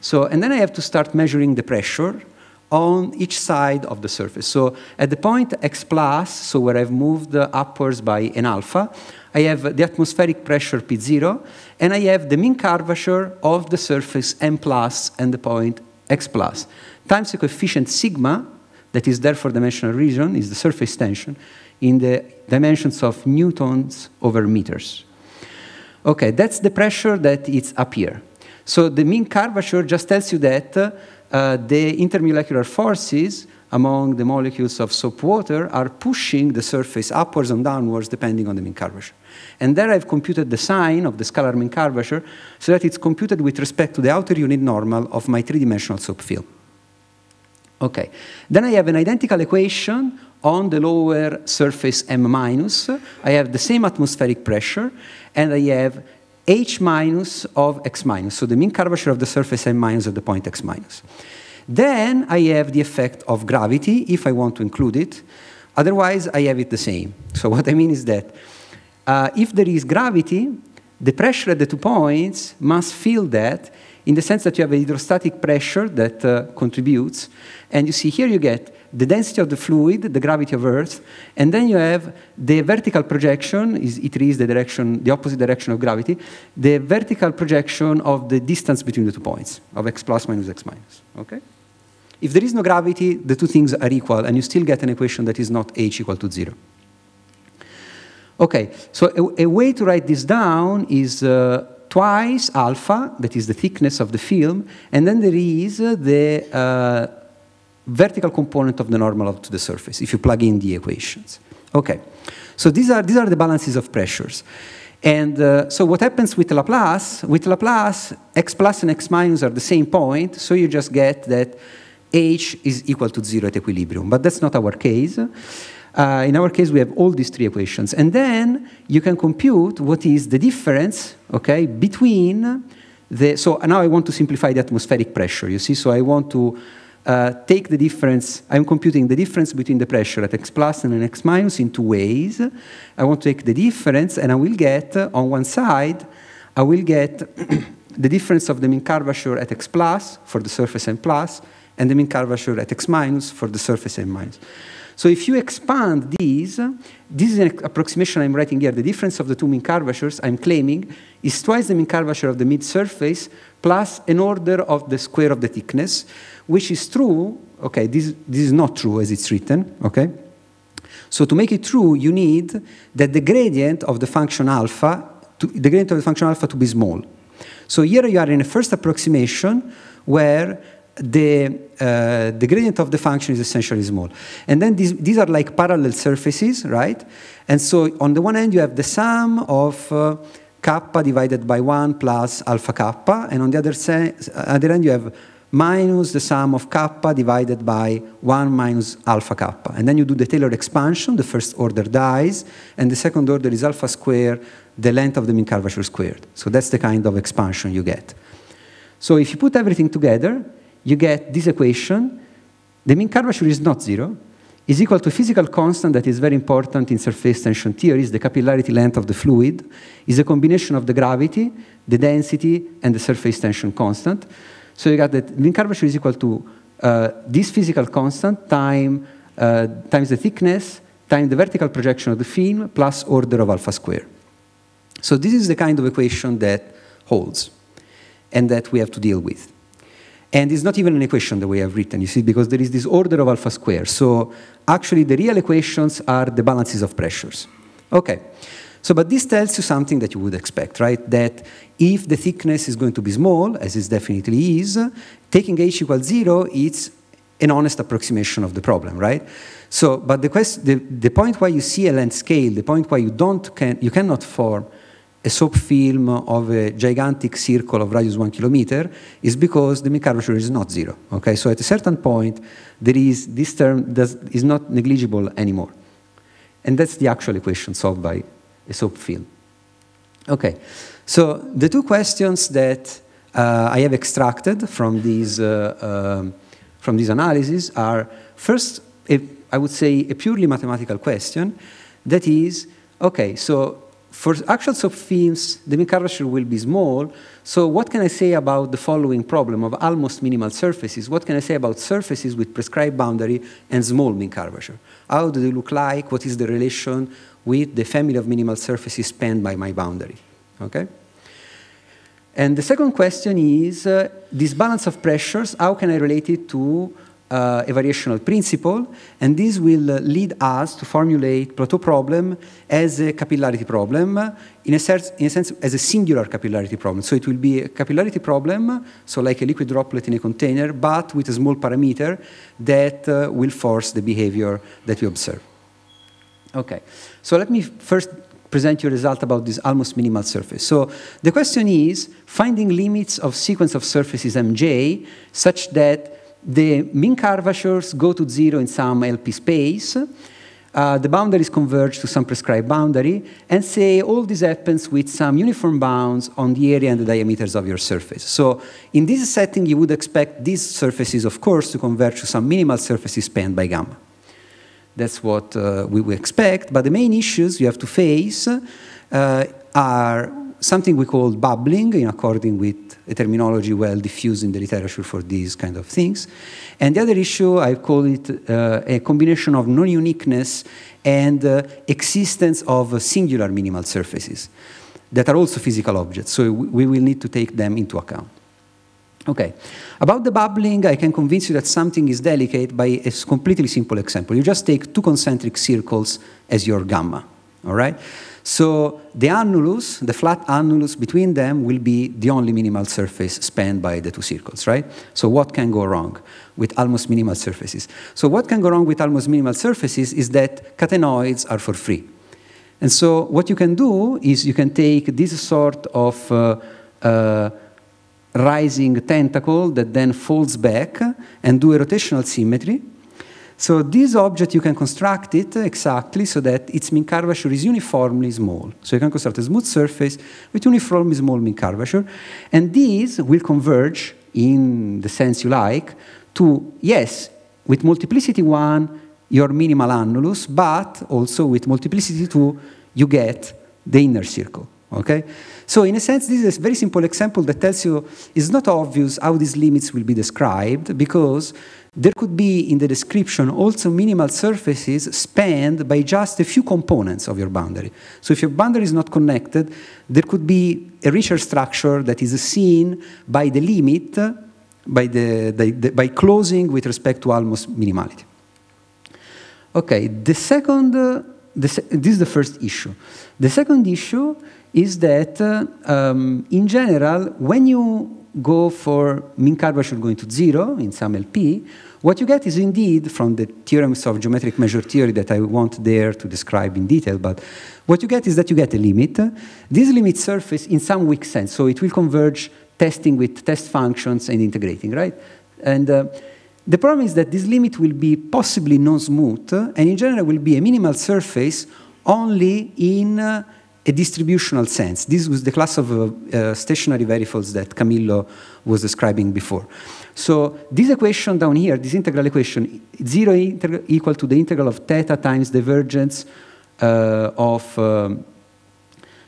So, and then I have to start measuring the pressure on each side of the surface. So at the point x plus, so where I've moved upwards by an alpha, I have the atmospheric pressure P zero, and I have the mean curvature of the surface M plus and the point X plus, times the coefficient sigma, that is there for dimensional region, is the surface tension, in the dimensions of newtons over meters. Okay, that's the pressure that is up here. So the mean curvature just tells you that uh, the intermolecular forces among the molecules of soap water are pushing the surface upwards and downwards depending on the mean curvature. And there I've computed the sign of the scalar mean curvature so that it's computed with respect to the outer unit normal of my three-dimensional soap film. Okay, then I have an identical equation on the lower surface M minus. I have the same atmospheric pressure, and I have H minus of X minus, so the mean curvature of the surface M minus at the point X minus. Then I have the effect of gravity, if I want to include it. Otherwise, I have it the same. So what I mean is that uh, if there is gravity, the pressure at the two points must feel that, in the sense that you have a hydrostatic pressure that uh, contributes. And you see here you get the density of the fluid, the gravity of Earth, and then you have the vertical projection, is it is the direction, the opposite direction of gravity, the vertical projection of the distance between the two points, of x plus minus x minus, okay? If there is no gravity, the two things are equal, and you still get an equation that is not h equal to zero. Okay, so a, a way to write this down is uh, twice alpha, that is the thickness of the film, and then there is uh, the uh, vertical component of the normal up to the surface, if you plug in the equations. Okay, so these are, these are the balances of pressures. And uh, so what happens with Laplace? With Laplace, x plus and x minus are the same point, so you just get that h is equal to zero at equilibrium, but that's not our case. Uh, in our case, we have all these three equations. And then you can compute what is the difference, okay, between the... So now I want to simplify the atmospheric pressure, you see? So I want to uh, take the difference, I'm computing the difference between the pressure at x plus and x minus in two ways. I want to take the difference and I will get, uh, on one side, I will get the difference of the mean curvature at x plus for the surface M plus and the mean curvature at x minus for the surface M minus. So if you expand these, this is an approximation I'm writing here. The difference of the two mean curvatures I'm claiming is twice the mean curvature of the mid-surface plus an order of the square of the thickness, which is true. Okay, this, this is not true as it's written. Okay, so to make it true, you need that the gradient of the function alpha, to, the gradient of the function alpha to be small. So here you are in a first approximation where the uh, the gradient of the function is essentially small. And then these, these are like parallel surfaces, right? And so on the one hand, you have the sum of uh, kappa divided by one plus alpha kappa, and on the other, other hand, you have minus the sum of kappa divided by one minus alpha kappa. And then you do the Taylor expansion, the first order dies, and the second order is alpha squared, the length of the mean curvature squared. So that's the kind of expansion you get. So if you put everything together, you get this equation. The mean curvature is not zero, is equal to a physical constant that is very important in surface tension theories, the capillarity length of the fluid, is a combination of the gravity, the density, and the surface tension constant. So you got that mean curvature is equal to uh, this physical constant time, uh, times the thickness, times the vertical projection of the film, plus order of alpha square. So this is the kind of equation that holds, and that we have to deal with. And it's not even an equation the way I've written, you see, because there is this order of alpha square. So actually, the real equations are the balances of pressures. Okay. So, but this tells you something that you would expect, right? That if the thickness is going to be small, as it definitely is, taking h equals zero, it's an honest approximation of the problem, right? So, but the, quest the, the point why you see a length scale, the point why you don't can you cannot form a soap film of a gigantic circle of radius one kilometer is because the mean curvature is not zero. Okay, so at a certain point, there is this term does, is not negligible anymore, and that's the actual equation solved by a soap film. Okay, so the two questions that uh, I have extracted from these uh, um, from these analyses are first, a, I would say, a purely mathematical question, that is, okay, so. For actual soap films, the mean curvature will be small, so what can I say about the following problem of almost minimal surfaces? What can I say about surfaces with prescribed boundary and small mean curvature? How do they look like? What is the relation with the family of minimal surfaces spanned by my boundary? Okay? And the second question is, uh, this balance of pressures, how can I relate it to Uh, a variational principle, and this will uh, lead us to formulate Plateau problem as a capillarity problem, uh, in, a sense, in a sense as a singular capillarity problem. So it will be a capillarity problem, so like a liquid droplet in a container, but with a small parameter that uh, will force the behavior that we observe. Okay, so let me first present your result about this almost minimal surface. So the question is finding limits of sequence of surfaces M J such that the mean curvatures go to zero in some L P space, uh, the boundaries converge to some prescribed boundary, and say all this happens with some uniform bounds on the area and the diameters of your surface. So in this setting, you would expect these surfaces, of course, to converge to some minimal surfaces spanned by gamma. That's what uh, we would expect, but the main issues you have to face uh, are something we call bubbling, in according with a terminology well diffused in the literature for these kind of things. And the other issue, I call it uh, a combination of non-uniqueness and uh, existence of singular minimal surfaces that are also physical objects, so we will need to take them into account. Okay, about the bubbling, I can convince you that something is delicate by a completely simple example. You just take two concentric circles as your gamma, all right? So the annulus, the flat annulus between them will be the only minimal surface spanned by the two circles, right? So what can go wrong with almost minimal surfaces? So what can go wrong with almost minimal surfaces is that catenoids are for free. And so what you can do is you can take this sort of uh, uh, rising tentacle that then folds back and do a rotational symmetry. So this object, you can construct it exactly so that its mean curvature is uniformly small. So you can construct a smooth surface with uniformly small mean curvature. And these will converge, in the sense you like, to, yes, with multiplicity one, your minimal annulus, but also with multiplicity two, you get the inner circle. Okay? So in a sense, this is a very simple example that tells you it's not obvious how these limits will be described, because there could be in the description also minimal surfaces spanned by just a few components of your boundary. So if your boundary is not connected, there could be a richer structure that is seen by the limit, by, the, the, the, by closing with respect to almost minimality. Okay, the second, uh, the se this is the first issue. The second issue is that, uh, um, in general, when you go for mean curvature going to zero in some L P, what you get is indeed, from the theorems of geometric measure theory that I won't dare to describe in detail, but what you get is that you get a limit. This limit surface in some weak sense, so it will converge testing with test functions and integrating, right? And uh, the problem is that this limit will be possibly non-smooth, and in general will be a minimal surface only in uh, a distributional sense. This was the class of uh, uh, stationary variables that Camillo was describing before. So this equation down here, this integral equation, zero equal to the integral of theta times divergence uh, of um,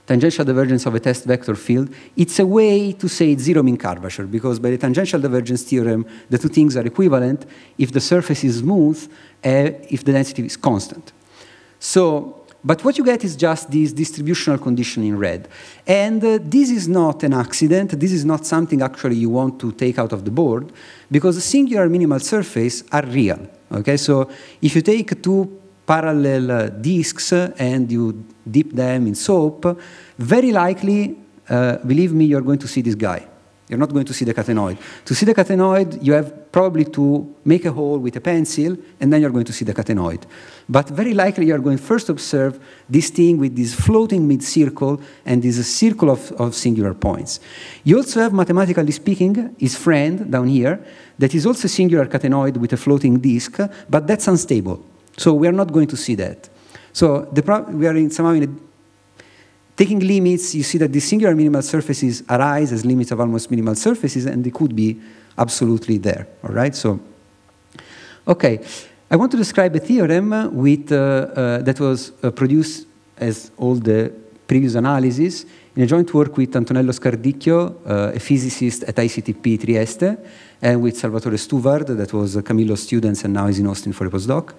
tangential divergence of a test vector field, it's a way to say it's zero mean curvature, because by the tangential divergence theorem, the two things are equivalent if the surface is smooth, uh, if the density is constant. So, but what you get is just this distributional condition in red. And uh, this is not an accident. This is not something actually you want to take out of the board, because singular minimal surfaces are real. Okay? So if you take two parallel uh, disks and you dip them in soap, very likely, uh, believe me, you're going to see this guy. You're not going to see the catenoid. To see the catenoid, you have probably to make a hole with a pencil, and then you're going to see the catenoid. But very likely, you're going first to observe this thing with this floating mid-circle and this circle of, of singular points. You also have, mathematically speaking, his friend down here, that is also a singular catenoid with a floating disk, but that's unstable. So we are not going to see that. So the pro we are in, somehow in a taking limits, you see that the singular minimal surfaces arise as limits of almost minimal surfaces, and they could be absolutely there, all right? So, okay, I want to describe a theorem with, uh, uh, that was uh, produced as all the previous analysis in a joint work with Antonello Scardicchio, uh, a physicist at I C T P Trieste, and with Salvatore Stuvard, that was uh, Camillo's student and now is in Austin for a postdoc.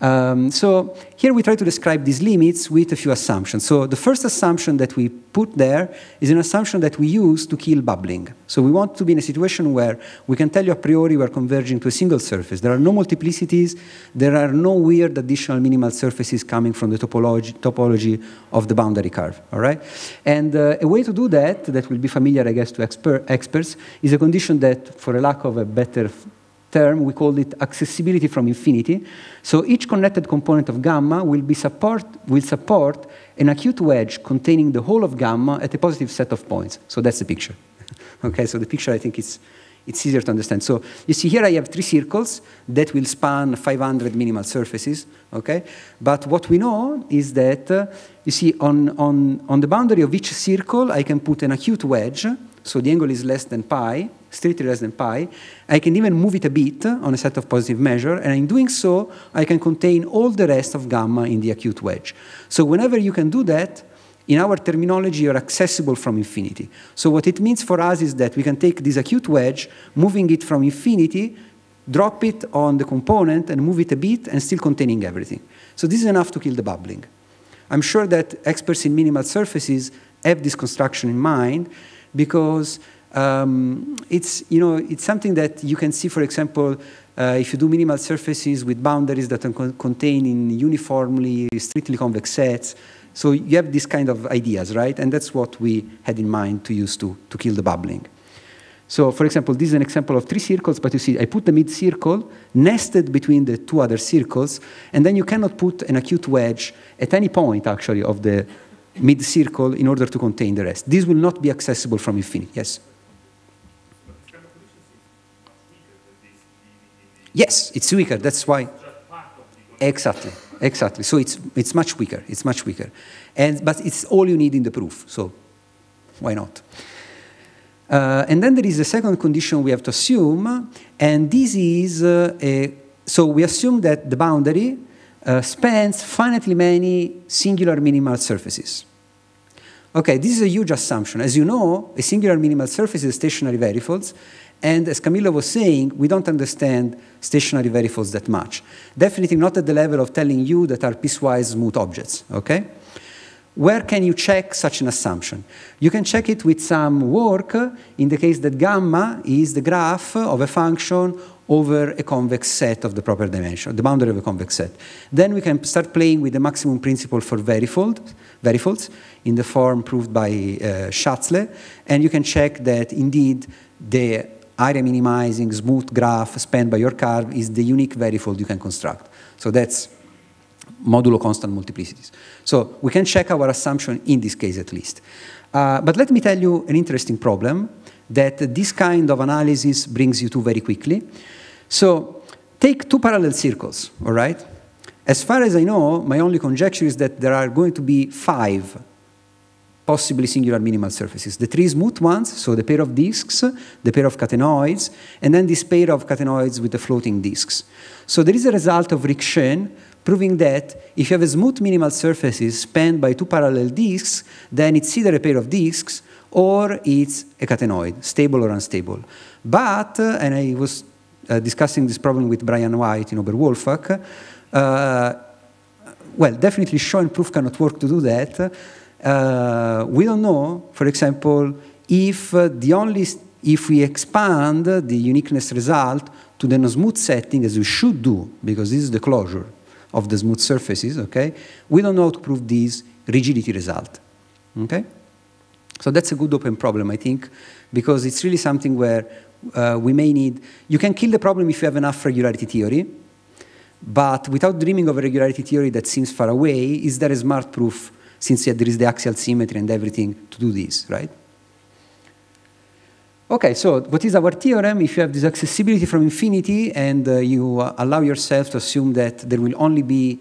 Um, so here we try to describe these limits with a few assumptions. So the first assumption that we put there is an assumption that we use to kill bubbling. So we want to be in a situation where we can tell you a priori we're converging to a single surface. There are no multiplicities. There are no weird additional minimal surfaces coming from the topology, topology of the boundary curve. All right? And uh, a way to do that, that will be familiar, I guess, to exper experts, is a condition that, for a lack of a better term, we call it accessibility from infinity. So each connected component of gamma will, be support, will support an acute wedge containing the whole of gamma at a positive set of points. So that's the picture. Okay, so the picture, I think it's, it's easier to understand. So you see here I have three circles that will span five hundred minimal surfaces. Okay? But what we know is that, uh, you see, on, on, on the boundary of each circle, I can put an acute wedge. So the angle is less than pi, strictly less than pi. I can even move it a bit on a set of positive measure, and in doing so, I can contain all the rest of gamma in the acute wedge. So whenever you can do that, in our terminology, you're accessible from infinity. So what it means for us is that we can take this acute wedge, moving it from infinity, drop it on the component, and move it a bit, and still containing everything. So this is enough to kill the bubbling. I'm sure that experts in minimal surfaces have this construction in mind, because um, it's, you know, it's something that you can see, for example, uh, if you do minimal surfaces with boundaries that are contained in uniformly, strictly convex sets. So you have these kind of ideas, right? And that's what we had in mind to use to, to kill the bubbling. So, for example, this is an example of three circles, but you see I put the mid-circle nested between the two other circles, and then you cannot put an acute wedge at any point, actually, of the mid-circle in order to contain the rest. This will not be accessible from infinity. Yes? Yes, it's weaker. That's why. Exactly. Exactly. So it's, it's much weaker. It's much weaker. And, but it's all you need in the proof. So why not? Uh, and then there is the second condition we have to assume, and this is, uh, a, so we assume that the boundary uh, spans finitely many singular minimal surfaces. Okay, this is a huge assumption. As you know, a singular minimal surface is stationary variables, and as Camillo was saying, we don't understand stationary variables that much. Definitely not at the level of telling you that are piecewise smooth objects, okay? Where can you check such an assumption? You can check it with some work in the case that gamma is the graph of a function over a convex set of the proper dimension, the boundary of a convex set. Then we can start playing with the maximum principle for variables in the form proved by uh, Schatzle, and you can check that indeed the area minimizing smooth graph spanned by your curve is the unique variable you can construct. So that's modulo constant multiplicities. So we can check our assumption in this case at least. Uh, but let me tell you an interesting problem that this kind of analysis brings you to very quickly. So take two parallel circles, all right? As far as I know, my only conjecture is that there are going to be five possibly singular minimal surfaces. The three smooth ones, so the pair of disks, the pair of catenoids, and then this pair of catenoids with the floating disks. So there is a result of Rick Schoen proving that if you have a smooth minimal surfaces spanned by two parallel disks, then it's either a pair of disks or it's a catenoid, stable or unstable. But, uh, and I was uh, discussing this problem with Brian White in Oberwolfach, uh, well, definitely Schoen proof cannot work to do that. Uh, we don't know, for example, if uh, the only, if we expand the uniqueness result to the non-smooth setting, as we should do, because this is the closure of the smooth surfaces, okay? We don't know how to prove this rigidity result, okay? So that's a good open problem, I think, because it's really something where uh, we may need... You can kill the problem if you have enough regularity theory, but without dreaming of a regularity theory that seems far away, is there a smart proof, since yet there is the axial symmetry and everything, to do this, right? Okay, so what is our theorem? If you have this accessibility from infinity and uh, you uh, allow yourself to assume that there will only be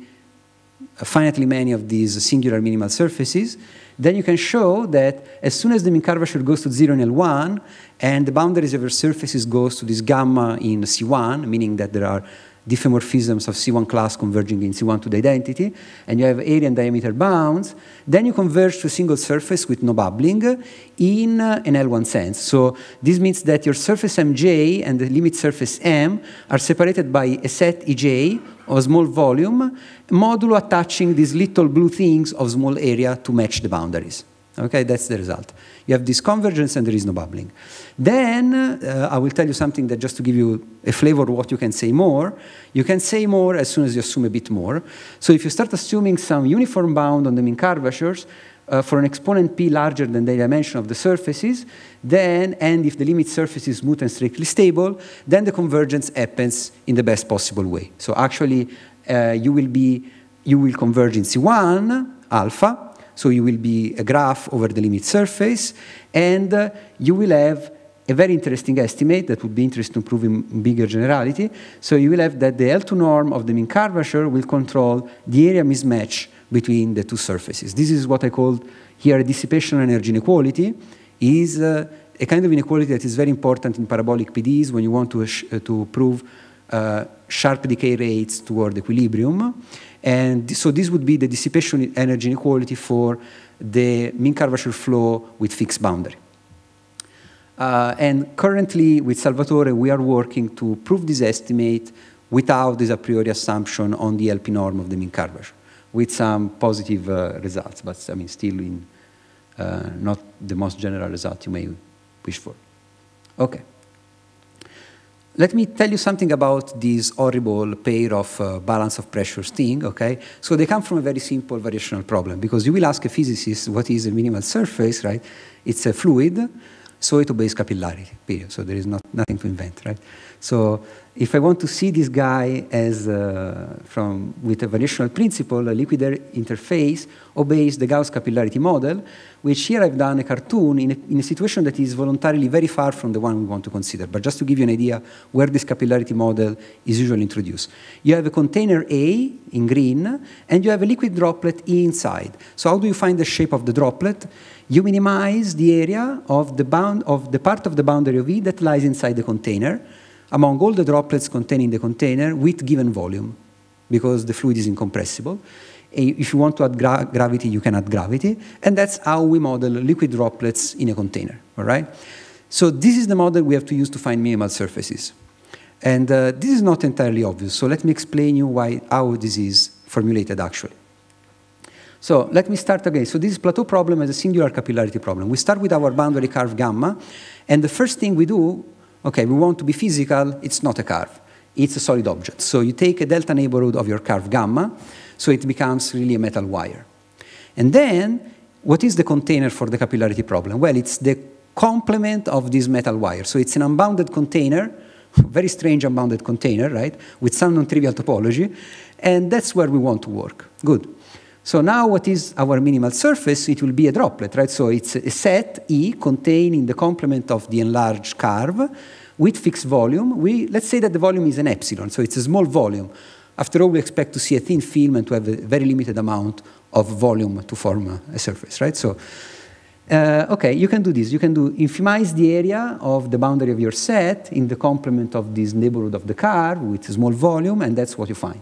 uh, finitely many of these singular minimal surfaces, then you can show that as soon as the mean curvature goes to zero in L one and the boundaries of your surfaces goes to this gamma in C one, meaning that there are diffeomorphisms of C one class converging in C one to the identity, and you have area and diameter bounds, then you converge to a single surface with no bubbling in an L one sense. So this means that your surface M J and the limit surface M are separated by a set E J of small volume, modulo attaching these little blue things of small area to match the boundaries. Okay, that's the result. You have this convergence and there is no bubbling. Then, uh, I will tell you something that just to give you a flavor of what you can say more. You can say more as soon as you assume a bit more. So if you start assuming some uniform bound on the mean curvatures uh, for an exponent p larger than the dimension of the surfaces, then, and if the limit surface is smooth and strictly stable, then the convergence happens in the best possible way. So actually, uh, you will be, you will converge in C one, alpha, so you will be a graph over the limit surface, and uh, you will have a very interesting estimate that would be interesting to prove in bigger generality. So you will have that the L two norm of the mean curvature will control the area mismatch between the two surfaces. This is what I called here a dissipation energy inequality. Is uh, a kind of inequality that is very important in parabolic P Ds when you want to, uh, to prove uh, sharp decay rates toward equilibrium. And so this would be the dissipation energy inequality for the mean curvature flow with fixed boundary. Uh, and currently, with Salvatore, we are working to prove this estimate without this a priori assumption on the L P norm of the mean curvature, with some positive uh, results, but I mean, still in, uh, not the most general result you may wish for. Okay. Let me tell you something about this horrible pair of uh, balance of pressures thing, okay? So they come from a very simple variational problem, because you will ask a physicist what is a minimal surface, right? It's a fluid, so it obeys capillarity, period. So there is not, nothing to invent, right? So if I want to see this guy as uh, from with a variational principle, a liquid interface obeys the Gauss capillarity model, which here I've done a cartoon in a, in a situation that is voluntarily very far from the one we want to consider. But just to give you an idea where this capillarity model is usually introduced. You have a container A in green, and you have a liquid droplet E inside. So how do you find the shape of the droplet? You minimize the area of the, bound, of the part of the boundary of E that lies inside the container, among all the droplets containing the container with given volume, because the fluid is incompressible. If you want to add gra gravity, you can add gravity. And that's how we model liquid droplets in a container, all right? So this is the model we have to use to find minimal surfaces. And uh, this is not entirely obvious, so let me explain you why, how this is formulated actually. So let me start again. So this plateau problem is a singular capillarity problem. We start with our boundary curve gamma, and the first thing we do, okay, we want to be physical, it's not a curve, it's a solid object. So you take a delta neighborhood of your curve gamma, so it becomes really a metal wire. And then, what is the container for the capillarity problem? Well, it's the complement of this metal wire. So it's an unbounded container, very strange unbounded container, right, with some non-trivial topology, and that's where we want to work. Good. So now what is our minimal surface? It will be a droplet, right? So it's a set E containing the complement of the enlarged curve with fixed volume. We, let's say that the volume is an epsilon, so it's a small volume. After all, we expect to see a thin film and to have a very limited amount of volume to form a, a surface, right? So, uh, okay, you can do this. You can do infimize the area of the boundary of your set in the complement of this neighborhood of the curve with a small volume, and that's what you find.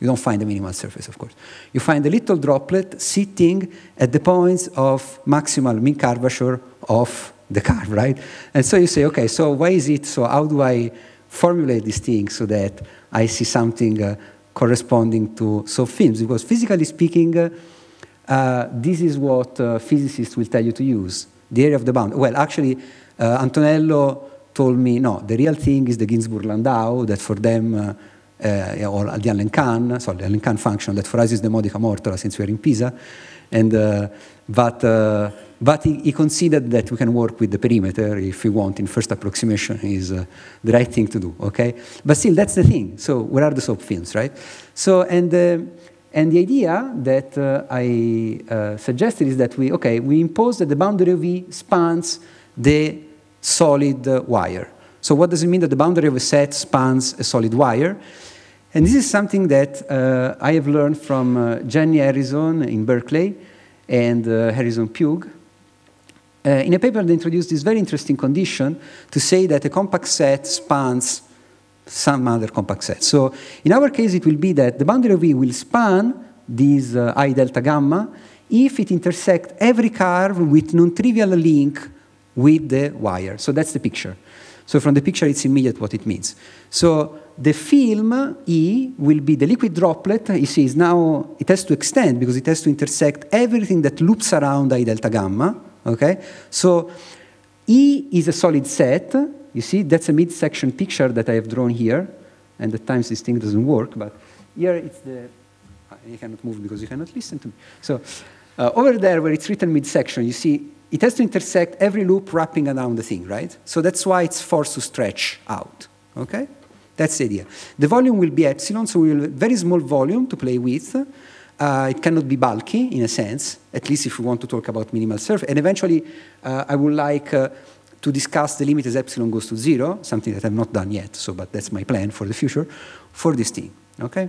You don't find the minimal surface, of course. You find a little droplet sitting at the points of maximal mean curvature of the curve, right? And so you say, okay, so why is it, so how do I formulate this thing so that I see something uh, corresponding to soft films? Because physically speaking, uh, uh, this is what uh, physicists will tell you to use, the area of the bound. Well, actually, uh, Antonello told me, no, the real thing is the Ginzburg-Landau, that for them, uh, Uh, or the Allen-Kahn, sorry, the Allen-Kahn function that for us is the modica mortara since we are in Pisa, and uh, but uh, but he, he considered that we can work with the perimeter if we want in first approximation is uh, the right thing to do. Okay, but still that's the thing. So where are the soap films, right? So and uh, and the idea that uh, I uh, suggested is that we okay we impose that the boundary of E spans the solid uh, wire. So what does it mean that the boundary of a set spans a solid wire? And this is something that uh, I have learned from uh, Jenny Harrison in Berkeley and uh, Harrison Pugh. Uh, in a paper, they introduced this very interesting condition to say that a compact set spans some other compact set. So in our case, it will be that the boundary of E will span this uh, I delta gamma if it intersects every curve with non-trivial link with the wire. So that's the picture. So from the picture, it's immediate what it means. So the film E will be the liquid droplet. You see, is now it has to extend because it has to intersect everything that loops around I delta gamma. Okay, so E is a solid set. You see, that's a midsection picture that I have drawn here, and at times this thing doesn't work. But here it's the you cannot move because you cannot listen to me. So uh, over there where it's written midsection, you see. It has to intersect every loop wrapping around the thing, right? So that's why it's forced to stretch out, okay? That's the idea. The volume will be epsilon, so we will have a very small volume to play with. Uh, it cannot be bulky, in a sense, at least if we want to talk about minimal surface. And eventually, uh, I would like uh, to discuss the limit as epsilon goes to zero, something that I've not done yet, so, but that's my plan for the future, for this thing, okay?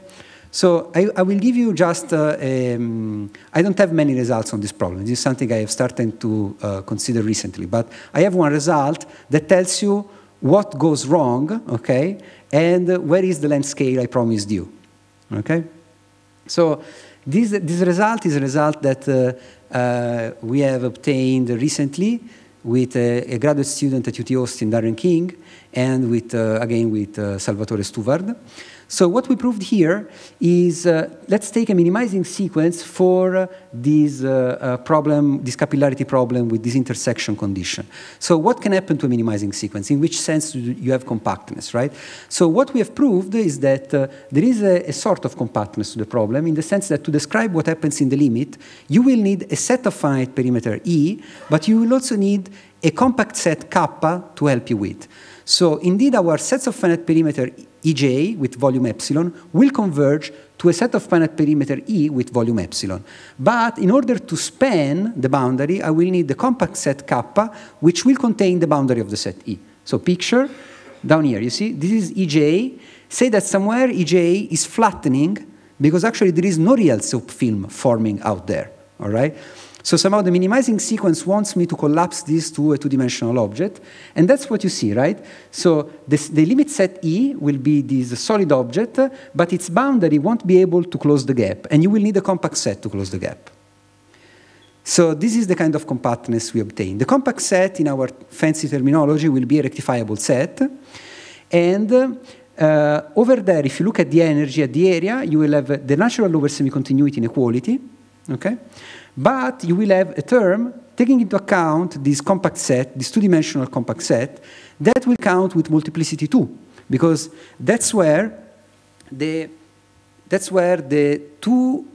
So I, I will give you just, uh, um, I don't have many results on this problem. This is something I have started to uh, consider recently, but I have one result that tells you what goes wrong, okay, and where is the length scale I promised you, okay? So this, this result is a result that uh, uh, we have obtained recently with a, a graduate student at U T Austin, Darren King, and with, uh, again, with uh, Salvatore Stuvard. So what we proved here is, uh, let's take a minimizing sequence for uh, this uh, uh, problem, this capillarity problem with this intersection condition. So what can happen to a minimizing sequence? In which sense do you have compactness, right? So what we have proved is that uh, there is a, a sort of compactness to the problem, in the sense that to describe what happens in the limit, you will need a set of finite perimeter E, but you will also need a compact set kappa to help you with. So indeed, our sets of finite perimeter E J with volume epsilon will converge to a set of finite perimeter E with volume epsilon. But in order to span the boundary, I will need the compact set kappa, which will contain the boundary of the set E. So picture, down here, you see, this is E J. Say that somewhere E J is flattening, because actually there is no real soap film forming out there, all right? So somehow the minimizing sequence wants me to collapse this to a two-dimensional object, and that's what you see, right? So this, the limit set E will be this solid object, but its boundary won't be able to close the gap, and you will need a compact set to close the gap. So this is the kind of compactness we obtain. The compact set, in our fancy terminology, will be a rectifiable set, and uh, uh, over there, if you look at the energy at the area, you will have the natural over semi-continuity inequality, okay? But you will have a term taking into account this compact set, this two-dimensional compact set, that will count with multiplicity two, because that's where the that's where the two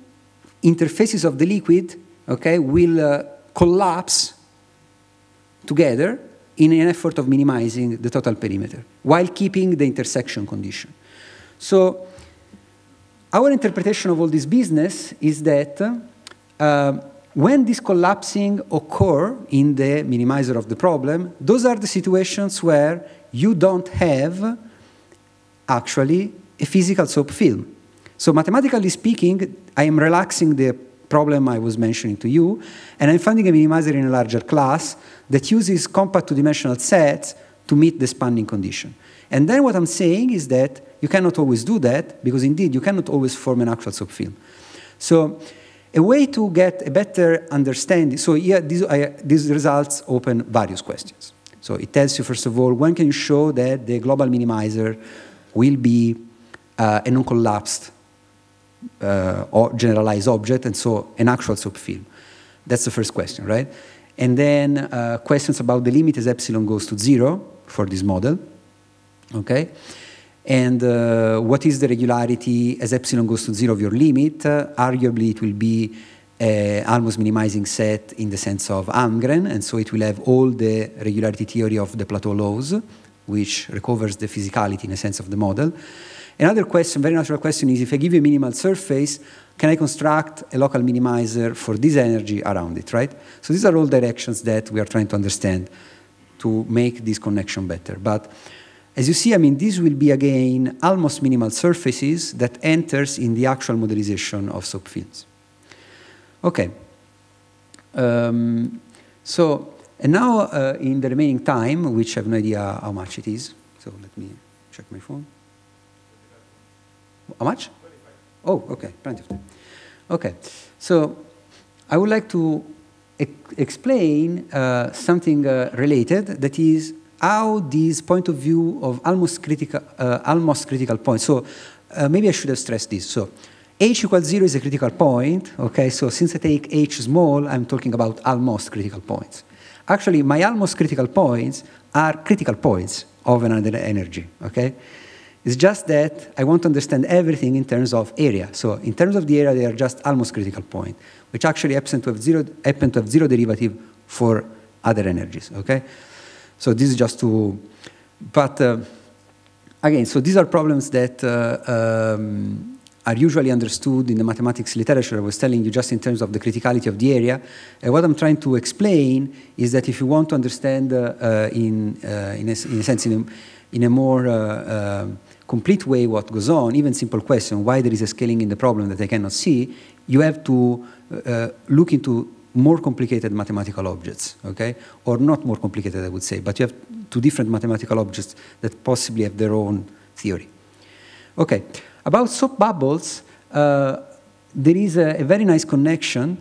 interfaces of the liquid, okay, will uh, collapse together in an effort of minimizing the total perimeter while keeping the intersection condition. So our interpretation of all this business is that. Uh, Uh, when this collapsing occurs in the minimizer of the problem, those are the situations where you don't have actually a physical soap film. So mathematically speaking, I am relaxing the problem I was mentioning to you, and I'm finding a minimizer in a larger class that uses compact two-dimensional sets to meet the spanning condition. And then what I'm saying is that you cannot always do that, because indeed you cannot always form an actual soap film. So a way to get a better understanding, so yeah, these, I, these results open various questions. So it tells you, first of all, when can you show that the global minimizer will be uh, a non-collapsed uh, or generalized object, and so an actual soap film. That's the first question, right? And then uh, questions about the limit as epsilon goes to zero for this model, okay? And uh, what is the regularity as epsilon goes to zero of your limit? Uh, arguably, it will be uh, almost minimizing set in the sense of Almgren, and so it will have all the regularity theory of the plateau laws, which recovers the physicality in a sense of the model. Another question, very natural question, is if I give you a minimal surface, can I construct a local minimizer for this energy around it, right? So these are all directions that we are trying to understand to make this connection better. But as you see, I mean, this will be, again, almost minimal surfaces that enters in the actual modelization of soap films. Okay. Um, so, and now, uh, in the remaining time, which I have no idea how much it is, so let me check my phone. How much? Oh, okay, plenty of time. Okay, so I would like to e explain uh, something uh, related, that is, how this point of view of almost critical, uh, almost critical point. So uh, maybe I should have stressed this. So h equals zero is a critical point. Okay. So since I take h small, I'm talking about almost critical points. Actually, my almost critical points are critical points of another energy. Okay. It's just that I want to understand everything in terms of area. So in terms of the area, they are just almost critical point, which actually happen to have zero, happen to have zero derivative for other energies. Okay. So this is just to, but uh, again, so these are problems that uh, um, are usually understood in the mathematics literature. I was telling you just in terms of the criticality of the area. And what I'm trying to explain is that if you want to understand uh, uh, in, uh, in, a, in a sense, in a, in a more uh, uh, complete way what goes on, even simple question, why there is a scaling in the problem that I cannot see, you have to uh, look into more complicated mathematical objects, okay? Or not more complicated, I would say, but you have two different mathematical objects that possibly have their own theory. Okay, about soap bubbles, uh, there is a, a very nice connection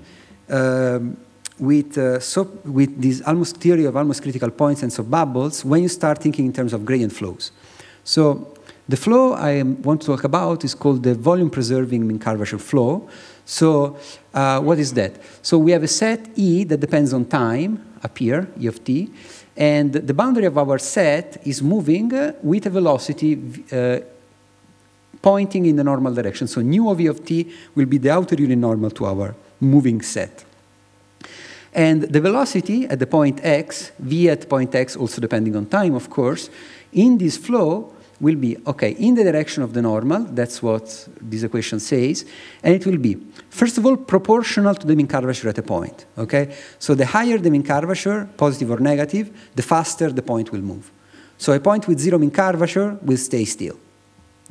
uh, with, uh, soap, with this almost theory of almost critical points and soap bubbles when you start thinking in terms of gradient flows. So The flow I want to talk about is called the volume-preserving mean curvature flow. So uh, what is that? So we have a set E that depends on time, up here, E of t, and the boundary of our set is moving with a velocity uh, pointing in the normal direction. So nu of E of t will be the outer unit normal to our moving set. And the velocity at the point x, v at point x, also depending on time, of course, in this flow will be, okay, in the direction of the normal, that's what this equation says, and it will be, first of all, proportional to the mean curvature at a point, okay? So the higher the mean curvature, positive or negative, the faster the point will move. So a point with zero mean curvature will stay still,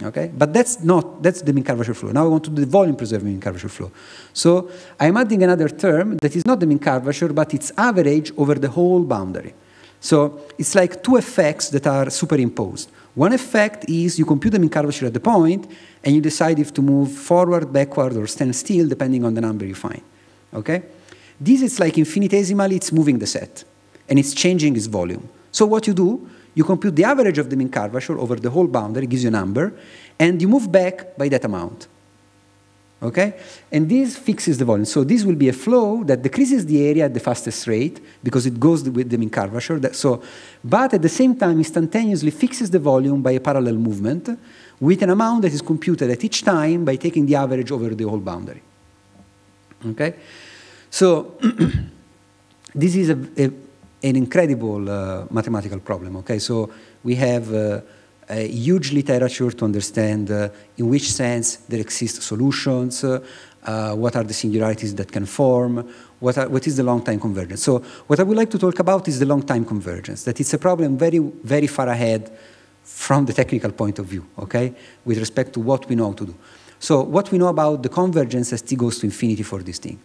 okay? But that's not, that's the mean curvature flow. Now I want to do the volume-preserving mean curvature flow. So I'm adding another term that is not the mean curvature, but it's average over the whole boundary. So it's like two effects that are superimposed. One effect is you compute the mean curvature at the point, and you decide if to move forward, backward, or stand still, depending on the number you find. Okay? This is like infinitesimally, it's moving the set, and it's changing its volume. So what you do, you compute the average of the mean curvature over the whole boundary, gives you a number, and you move back by that amount. Okay? And this fixes the volume. So this will be a flow that decreases the area at the fastest rate because it goes with the mean curvature. That, so, but at the same time, instantaneously fixes the volume by a parallel movement with an amount that is computed at each time by taking the average over the whole boundary. Okay? So this is a, a, an incredible uh, mathematical problem. Okay? So we have... Uh, a huge literature to understand uh, in which sense there exist solutions, uh, uh, what are the singularities that can form, what, are, what is the long-time convergence. So what I would like to talk about is the long-time convergence, that it's a problem very, very far ahead from the technical point of view, okay, with respect to what we know to do. So what we know about the convergence as t goes to infinity for this thing.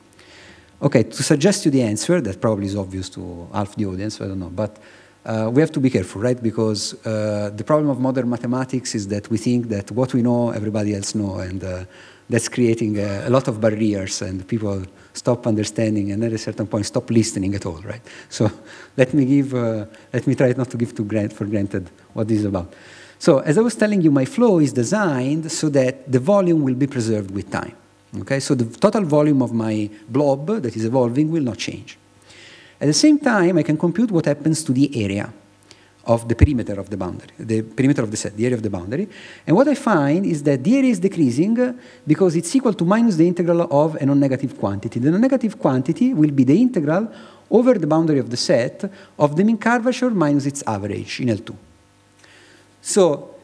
Okay, to suggest you the answer, that probably is obvious to half the audience, I don't know, but Uh, we have to be careful, right? Because uh, the problem of modern mathematics is that we think that what we know, everybody else knows, and uh, that's creating a, a lot of barriers, and people stop understanding, and at a certain point stop listening at all, right? So let me give, uh, let me try not to give too grant for granted what this is about. So as I was telling you, my flow is designed so that the volume will be preserved with time, okay? So the total volume of my blob that is evolving will not change. At the same time, I can compute what happens to the area of the perimeter of the boundary, the perimeter of the set, the area of the boundary. And what I find is that the area is decreasing because it's equal to minus the integral of a non-negative quantity. The non-negative quantity will be the integral over the boundary of the set of the mean curvature minus its average in L two. So,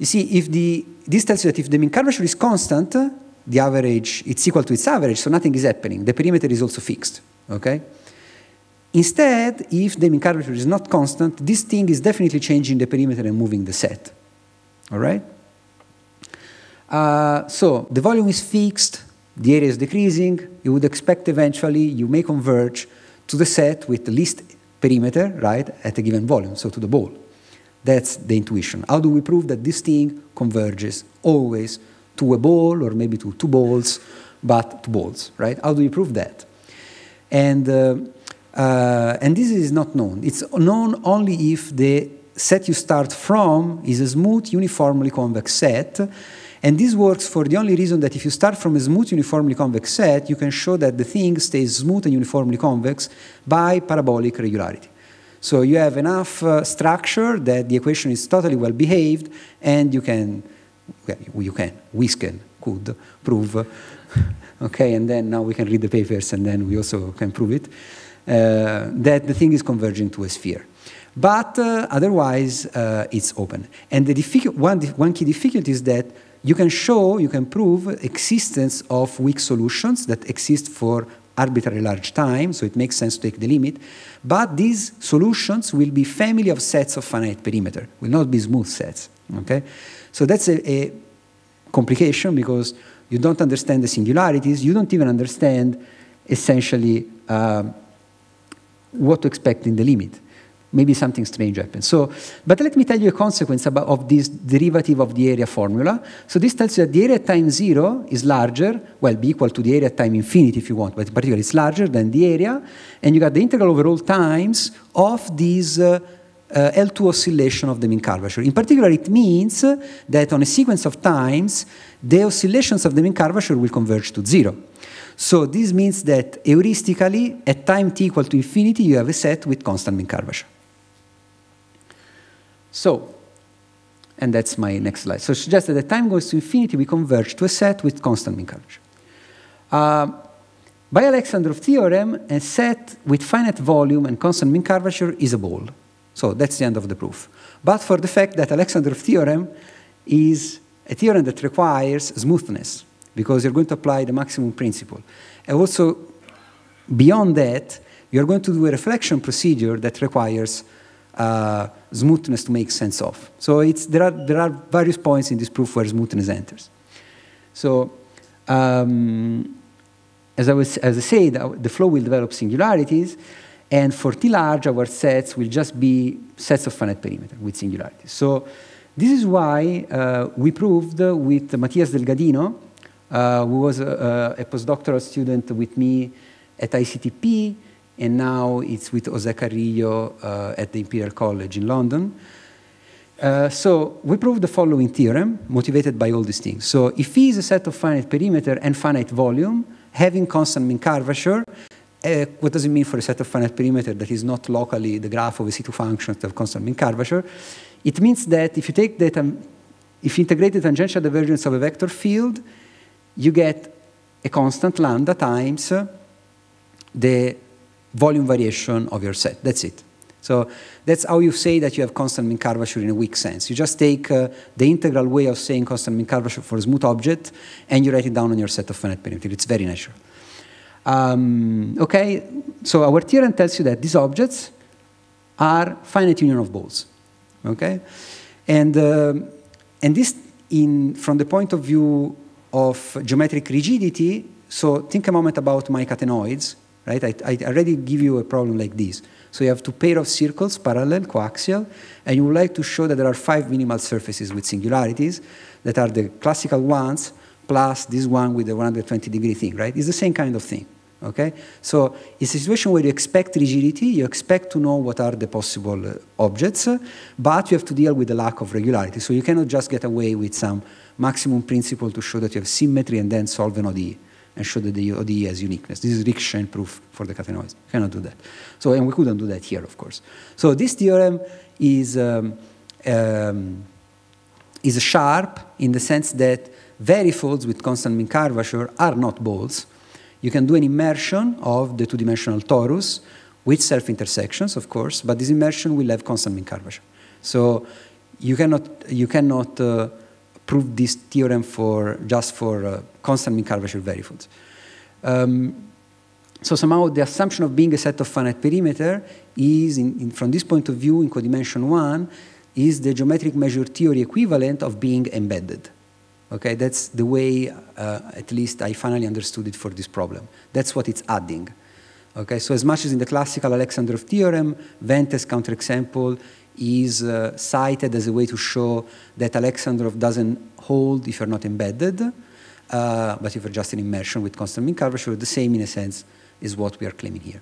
you see, if the, this tells you that if the mean curvature is constant, the average, it's equal to its average, so nothing is happening. The perimeter is also fixed, okay? Instead, if the mean curvature is not constant, this thing is definitely changing the perimeter and moving the set. All right? Uh, so the volume is fixed, the area is decreasing. You would expect eventually you may converge to the set with the least perimeter, right, at a given volume, so to the ball. That's the intuition. How do we prove that this thing converges always to a ball or maybe to two balls, but to balls, right? How do you prove that? And... Uh, Uh, and this is not known. It's known only if the set you start from is a smooth, uniformly convex set. And this works for the only reason that if you start from a smooth, uniformly convex set, you can show that the thing stays smooth and uniformly convex by parabolic regularity. So you have enough uh, structure that the equation is totally well behaved, and you can, well, you can, we can, could prove. Okay, and then now we can read the papers, and then we also can prove it. Uh, that the thing is converging to a sphere. But uh, otherwise, uh, it's open. And the one, one key difficulty is that you can show, you can prove existence of weak solutions that exist for arbitrary large time, so it makes sense to take the limit. But these solutions will be family of sets of finite perimeter, will not be smooth sets. Okay? So that's a, a complication because you don't understand the singularities, you don't even understand essentially um, what to expect in the limit. Maybe something strange happens. So, but let me tell you a consequence about, of this derivative of the area formula. So this tells you that the area at time zero is larger, well, be equal to the area at time infinity if you want, but in particular it's larger than the area, and you got the integral over all times of these uh, Uh, L two oscillation of the mean curvature. In particular, it means that on a sequence of times, the oscillations of the mean curvature will converge to zero. So this means that heuristically, at time t equal to infinity, you have a set with constant mean curvature. So, and that's my next slide. So it suggests that as time goes to infinity, we converge to a set with constant mean curvature. Uh, by Alexandrov theorem, a set with finite volume and constant mean curvature is a ball. So that's the end of the proof. But for the fact that Alexandrov theorem is a theorem that requires smoothness, because you're going to apply the maximum principle. And also, beyond that, you're going to do a reflection procedure that requires uh, smoothness to make sense of. So it's, there, are, there are various points in this proof where smoothness enters. So, um, as, I was, as I said, the flow will develop singularities. And for T large, our sets will just be sets of finite perimeter with singularities. So this is why uh, we proved with Matthias Delgadino, uh, who was a, a postdoctoral student with me at I C T P, and now it's with Jose Carrillo uh, at the Imperial College in London. Uh, so we proved the following theorem, motivated by all these things. So if phi is a set of finite perimeter and finite volume, having constant mean curvature, Uh, what does it mean for a set of finite perimeter that is not locally the graph of a C two function of constant mean curvature? It means that if you take that, um, if you integrate the tangential divergence of a vector field, you get a constant lambda times uh, the volume variation of your set. That's it. So that's how you say that you have constant mean curvature in a weak sense. You just take uh, the integral way of saying constant mean curvature for a smooth object, and you write it down on your set of finite perimeter. It's very natural. Um, okay, so our theorem tells you that these objects are finite union of balls, okay? And, uh, and this, in, from the point of view of geometric rigidity, so think a moment about my catenoids, right? I, I already give you a problem like this. So you have two pair of circles, parallel, coaxial, and you would like to show that there are five minimal surfaces with singularities that are the classical ones, plus this one with the one hundred twenty degree thing, right? It's the same kind of thing. Okay, so it's a situation where you expect rigidity, you expect to know what are the possible uh, objects, uh, but you have to deal with the lack of regularity. So you cannot just get away with some maximum principle to show that you have symmetry and then solve an O D E and show that the O D E has uniqueness. This is Rick Schoen proof for the catenoids. You cannot do that. So, and we couldn't do that here, of course. So this theorem is, um, um, is sharp in the sense that varifolds with constant mean curvature are not balls. You can do an immersion of the two-dimensional torus with self-intersections, of course, but this immersion will have constant mean curvature. So you cannot, you cannot uh, prove this theorem for, just for uh, constant mean curvature varifolds. Um, so somehow the assumption of being a set of finite perimeter is, in, in, from this point of view, in codimension one, is the geometric measure theory equivalent of being embedded. Okay, that's the way, uh, at least I finally understood it for this problem. That's what it's adding. Okay, so as much as in the classical Alexandrov theorem, Vente's counterexample is uh, cited as a way to show that Alexandrov doesn't hold if you're not embedded, uh, but if you're just in immersion with constant mean curvature, the same, in a sense, is what we are claiming here.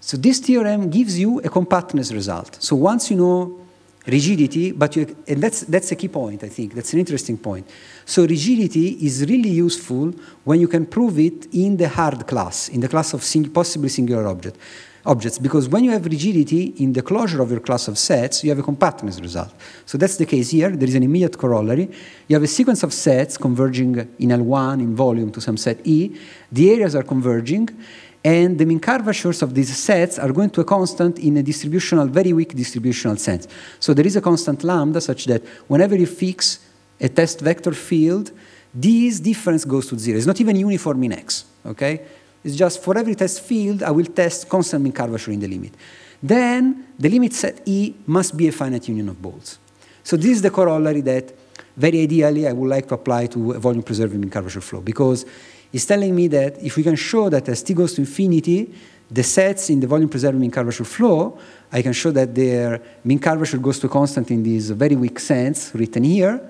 So this theorem gives you a compactness result. So once you know rigidity, but you, and that's, that's a key point, I think. That's an interesting point. So rigidity is really useful when you can prove it in the hard class, in the class of sing, possibly singular object, objects, because when you have rigidity in the closure of your class of sets, you have a compactness result. So that's the case here. There is an immediate corollary. You have a sequence of sets converging in L one in volume to some set E. The areas are converging, and the mean curvatures of these sets are going to a constant in a distributional, very weak distributional sense. So there is a constant lambda such that whenever you fix a test vector field, this difference goes to zero. It's not even uniform in X, okay? It's just for every test field, I will test constant mean curvature in the limit. Then the limit set E must be a finite union of balls. So this is the corollary that, very ideally, I would like to apply to a volume-preserving mean curvature flow, because it's telling me that if we can show that as t goes to infinity, the sets in the volume-preserving mean curvature flow, I can show that their mean curvature goes to a constant in this very weak sense written here.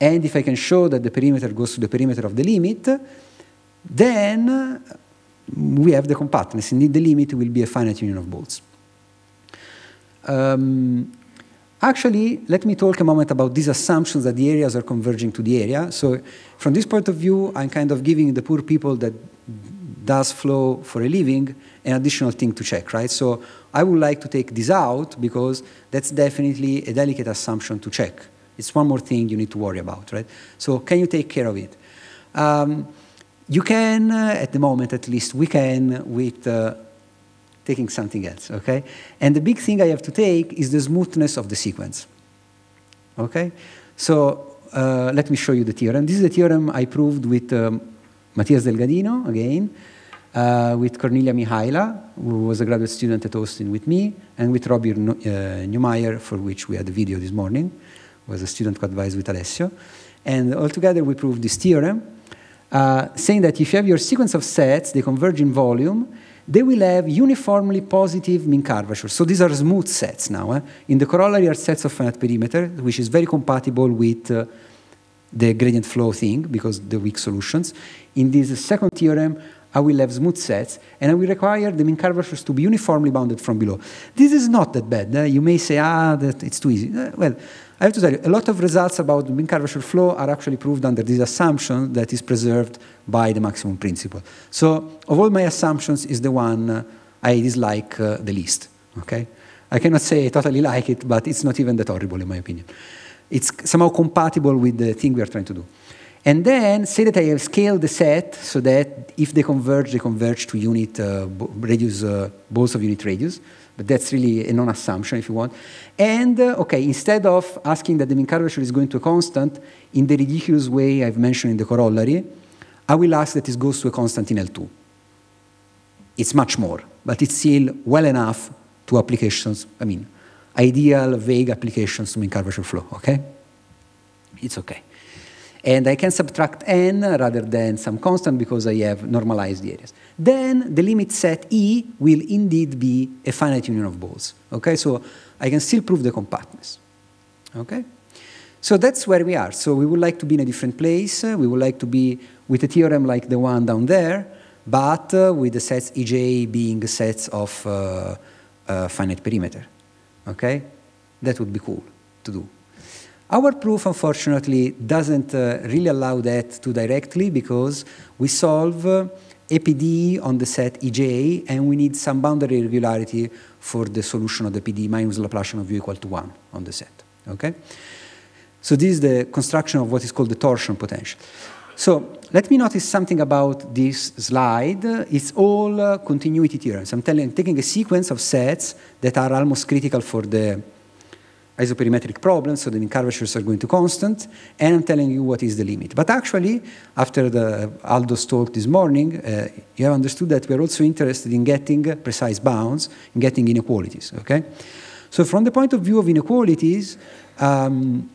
And if I can show that the perimeter goes to the perimeter of the limit, then we have the compactness. Indeed, the limit will be a finite union of balls. Um, actually, let me talk a moment about these assumptions that the areas are converging to the area. So from this point of view, I'm kind of giving the poor people that does flow for a living an additional thing to check, right? So I would like to take this out because that's definitely a delicate assumption to check. It's one more thing you need to worry about, right? So can you take care of it? Um, you can, uh, at the moment at least, we can with uh, taking something else, okay? And the big thing I have to take is the smoothness of the sequence, okay? So uh, let me show you the theorem. This is the theorem I proved with um, Matthias Delgadino, again, uh, with Cornelia Mihaila, who was a graduate student at Austin with me, and with Robbie uh, Neumeyer, for which we had a video this morning, was a student co-advised with Alessio. And altogether we proved this theorem, uh, saying that if you have your sequence of sets, they converge in volume, they will have uniformly positive mean curvature. So these are smooth sets now. Eh? In the corollary are sets of finite perimeter, which is very compatible with uh, the gradient flow thing, because the weak solutions. In this second theorem, I will have smooth sets, and I will require the mean curvatures to be uniformly bounded from below. This is not that bad. Eh? You may say, ah, that it's too easy. Uh, well, I have to tell you, a lot of results about mean curvature flow are actually proved under this assumption that is preserved by the maximum principle. So, of all my assumptions, is the one uh, I dislike uh, the least. Okay, I cannot say I totally like it, but it's not even that horrible, in my opinion. It's somehow compatible with the thing we are trying to do. And then say that I have scaled the set so that if they converge, they converge to unit uh, radius, uh, balls of unit radius. But that's really a non-assumption, if you want. And, uh, okay, instead of asking that the mean curvature is going to a constant in the ridiculous way I've mentioned in the corollary, I will ask that it goes to a constant in L two. It's much more, but it's still well enough to applications, I mean, ideal, vague applications to mean curvature flow, okay? It's okay. And I can subtract n rather than some constant because I have normalized the areas. Then the limit set E will indeed be a finite union of balls, okay? So I can still prove the compactness, okay? So that's where we are. So we would like to be in a different place. We would like to be with a theorem like the one down there, but uh, with the sets E J being sets of uh, uh, finite perimeter. Okay, that would be cool to do. Our proof, unfortunately, doesn't uh, really allow that to directly because we solve uh, A P D on the set E J and we need some boundary irregularity for the solution of the P D minus Laplacian of u equal to one on the set. Okay, so this is the construction of what is called the torsion potential. So let me notice something about this slide. It's all uh, continuity theorems. I'm, telling, I'm taking a sequence of sets that are almost critical for the isoperimetric problem, so the mean curvatures are going to constant, and I'm telling you what is the limit. But actually, after the Aldo's talk this morning, uh, you have understood that we're also interested in getting precise bounds, in getting inequalities, okay? So from the point of view of inequalities, um,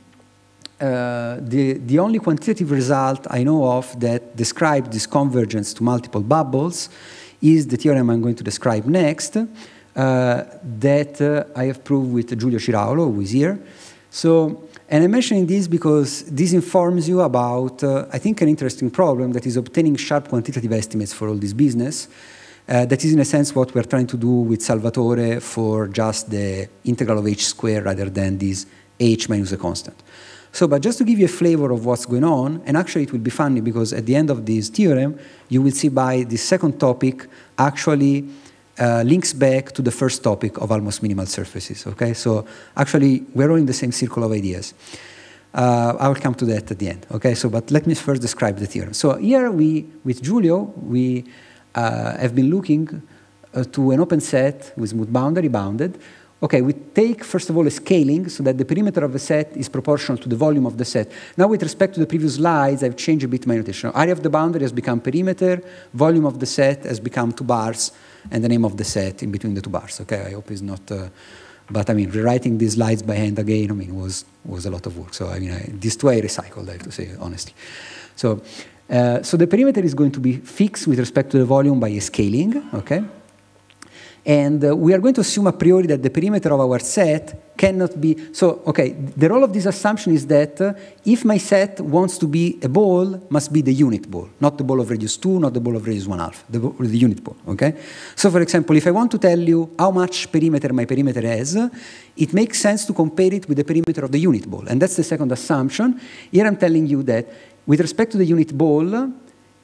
Uh, the, the only quantitative result I know of that describes this convergence to multiple bubbles is the theorem I'm going to describe next, uh, that uh, I have proved with Giulio Ciraulo, who is here. So, and I'm mentioning this because this informs you about, uh, I think, an interesting problem that is obtaining sharp quantitative estimates for all this business. Uh, that is, in a sense, what we're trying to do with Salvatore for just the integral of h squared rather than this h minus a constant. So, but just to give you a flavor of what's going on, and actually it will be funny because at the end of this theorem, you will see by the second topic actually uh, links back to the first topic of almost minimal surfaces, okay? So, actually, we're all in the same circle of ideas. Uh, I will come to that at the end, okay? So, but let me first describe the theorem. So, here we, with Giulio, we uh, have been looking uh, to an open set with smooth boundary bounded. Okay, we take, first of all, a scaling so that the perimeter of a set is proportional to the volume of the set. Now, with respect to the previous slides, I've changed a bit my notation. Area of the boundary has become perimeter, volume of the set has become two bars, and the name of the set in between the two bars. Okay, I hope it's not... Uh, but, I mean, rewriting these slides by hand again, I mean, was, was a lot of work. So, I mean, I, this two I recycled, I have to say, honestly. So, uh, so the perimeter is going to be fixed with respect to the volume by a scaling, okay? And uh, we are going to assume a priori that the perimeter of our set cannot be... So, okay, the role of this assumption is that uh, if my set wants to be a ball, must be the unit ball, not the ball of radius two, not the ball of radius one half, the, the unit ball, okay? So, for example, if I want to tell you how much perimeter my perimeter has, it makes sense to compare it with the perimeter of the unit ball. And that's the second assumption. Here I'm telling you that with respect to the unit ball,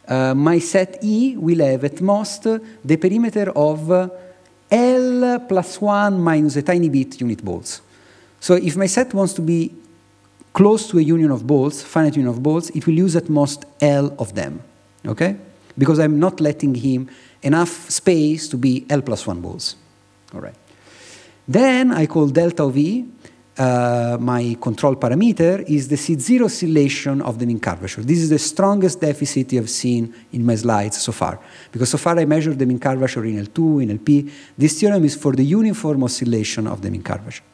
uh, my set E will have at most uh, the perimeter of... Uh, L plus one minus a tiny bit unit balls. So if my set wants to be close to a union of balls, finite union of balls, it will use at most L of them, okay? Because I'm not letting him enough space to be L plus one balls, all right? Then I call delta of E, uh, my control parameter, is the C zero oscillation of the mean curvature. This is the strongest deficit you have seen in my slides so far, because so far I measured the mean curvature in L two, in L P. This theorem is for the uniform oscillation of the mean curvature.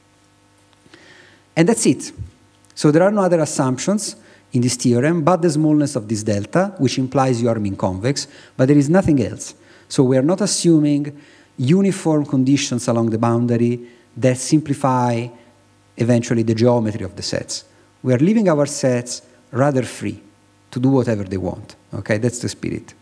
And that's it. So there are no other assumptions in this theorem but the smallness of this delta, which implies you are mean convex, but there is nothing else. So we are not assuming uniform conditions along the boundary that simplify eventually the geometry of the sets. We are leaving our sets rather free to do whatever they want. Okay, that's the spirit.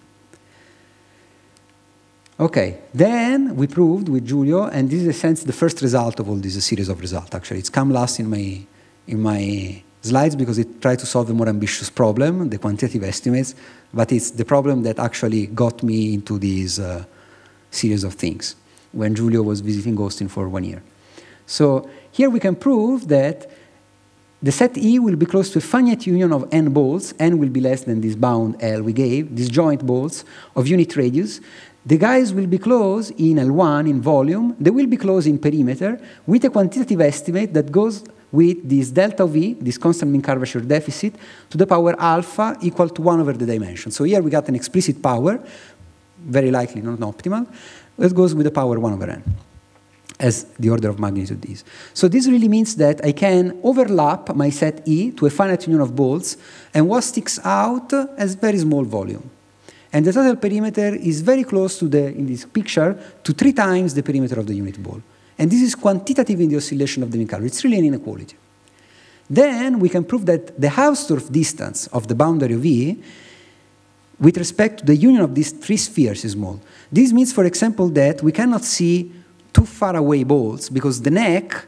Okay, then we proved with Giulio, and this is in a sense the first result of all this series of results, actually. It's come last in my, in my slides because it tried to solve a more ambitious problem, the quantitative estimates, but it's the problem that actually got me into this uh, series of things when Giulio was visiting Austin for one year. So here we can prove that the set E will be close to a finite union of n balls, n will be less than this bound L we gave, disjoint balls of unit radius. The guys will be close in L one, in volume, they will be close in perimeter, with a quantitative estimate that goes with this delta V, this constant mean curvature deficit, to the power alpha equal to one over the dimension. So here we got an explicit power, very likely not optimal, that goes with the power one over n, as the order of magnitude is. So this really means that I can overlap my set E to a finite union of balls, and what sticks out as very small volume. And the total perimeter is very close to the, in this picture, to three times the perimeter of the unit ball. And this is quantitative in the oscillation of the mean curvature. It's really an inequality. Then we can prove that the Hausdorff distance of the boundary of E with respect to the union of these three spheres is small. This means, for example, that we cannot see too far away balls, because the neck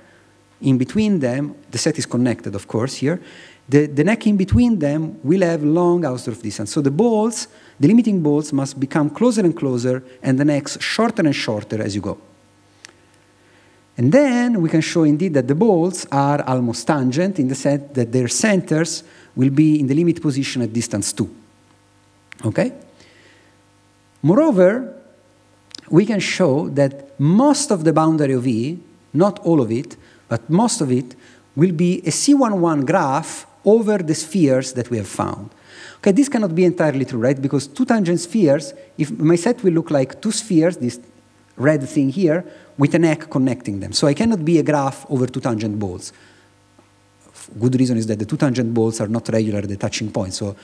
in between them, the set is connected, of course, here, the, the neck in between them will have long Hausdorff distance. So the balls, the limiting balls, must become closer and closer, and the necks shorter and shorter as you go. And then we can show indeed that the balls are almost tangent in the sense that their centers will be in the limit position at distance two. Okay? Moreover, we can show that most of the boundary of E, not all of it, but most of it, will be a C one one graph over the spheres that we have found. Okay, this cannot be entirely true, right? Because two tangent spheres, if my set will look like two spheres, this red thing here, with a neck connecting them. So I cannot be a graph over two tangent balls. Good reason is that the two tangent balls are not regular at the touching point. So,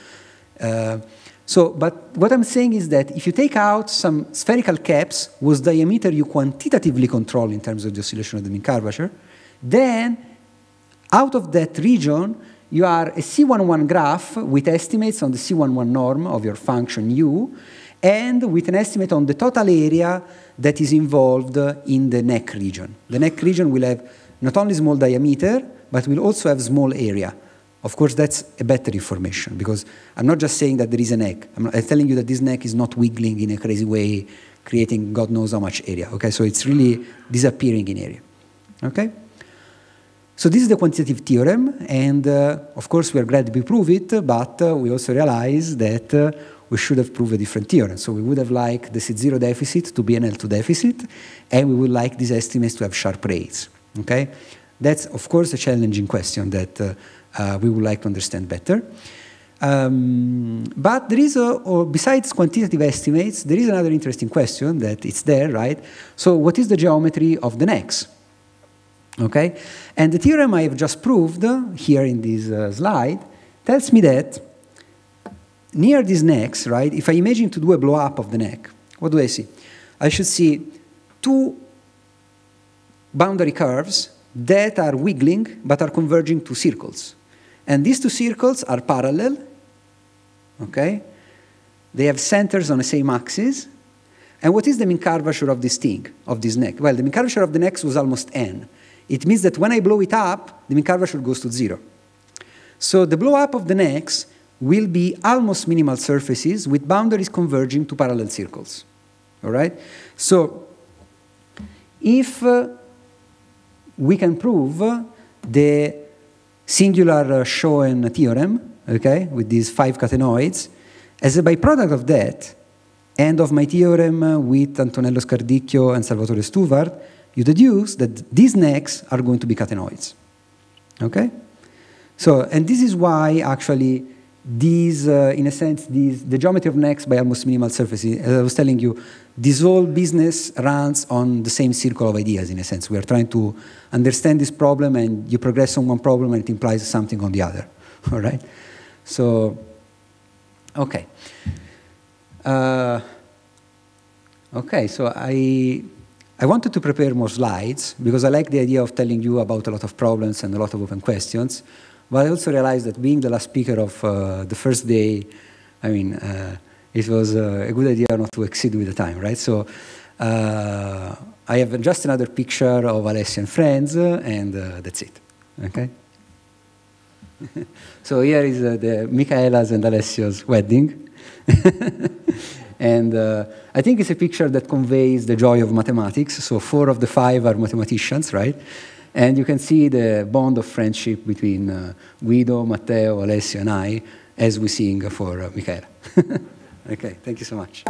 uh, So, but what I'm saying is that if you take out some spherical caps whose diameter you quantitatively control in terms of the oscillation of the mean curvature, then out of that region, you are a C one one graph with estimates on the C one one norm of your function u, and with an estimate on the total area that is involved in the neck region. The neck region will have not only small diameter, but will also have small area. Of course, that's a better information, because I'm not just saying that there is a neck. I'm, not, I'm telling you that this neck is not wiggling in a crazy way, creating God knows how much area. Okay, so it's really disappearing in area. Okay? So this is the quantitative theorem, and uh, of course we are glad we prove it, but uh, we also realize that uh, we should have proved a different theorem. So we would have liked the C zero deficit to be an L two deficit, and we would like these estimates to have sharp rates. Okay? That's, of course, a challenging question that uh, Uh, we would like to understand better. Um, but there is, a, or besides quantitative estimates, there is another interesting question that it's there, right? So what is the geometry of the necks? Okay? And the theorem I have just proved uh, here in this uh, slide tells me that near these necks, right, if I imagine to do a blow up of the neck, what do I see? I should see two boundary curves that are wiggling but are converging to circles. And these two circles are parallel, okay? They have centers on the same axis. And what is the mean curvature of this thing, of this neck? Well, the mean curvature of the neck was almost n. It means that when I blow it up, the mean curvature goes to zero. So the blow up of the necks will be almost minimal surfaces with boundaries converging to parallel circles, all right? So if uh, we can prove uh, the singular uh, Schoen theorem, okay, with these five catenoids, as a byproduct of that, and of my theorem uh, with Antonello Scardicchio and Salvatore Stuvard, you deduce that these necks are going to be catenoids, okay? So, and this is why, actually, these, uh, in a sense, these, the geometry of necks by almost minimal surfaces, as I was telling you, this whole business runs on the same circle of ideas, in a sense. We are trying to understand this problem, and you progress on one problem, and it implies something on the other, all right? So, okay. Uh, okay, so I... I wanted to prepare more slides, because I like the idea of telling you about a lot of problems and a lot of open questions, but I also realized that being the last speaker of uh, the first day, I mean, uh, it was uh, a good idea not to exceed with the time, right? So uh, I have just another picture of Alessio and friends, uh, and uh, that's it, okay? So here is uh, the Michaela's and Alessio's wedding. And uh, I think it's a picture that conveys the joy of mathematics. So four of the five are mathematicians, right? And you can see the bond of friendship between uh, Guido, Matteo, Alessio, and I as we sing for uh, Michaela. Okay, thank you so much.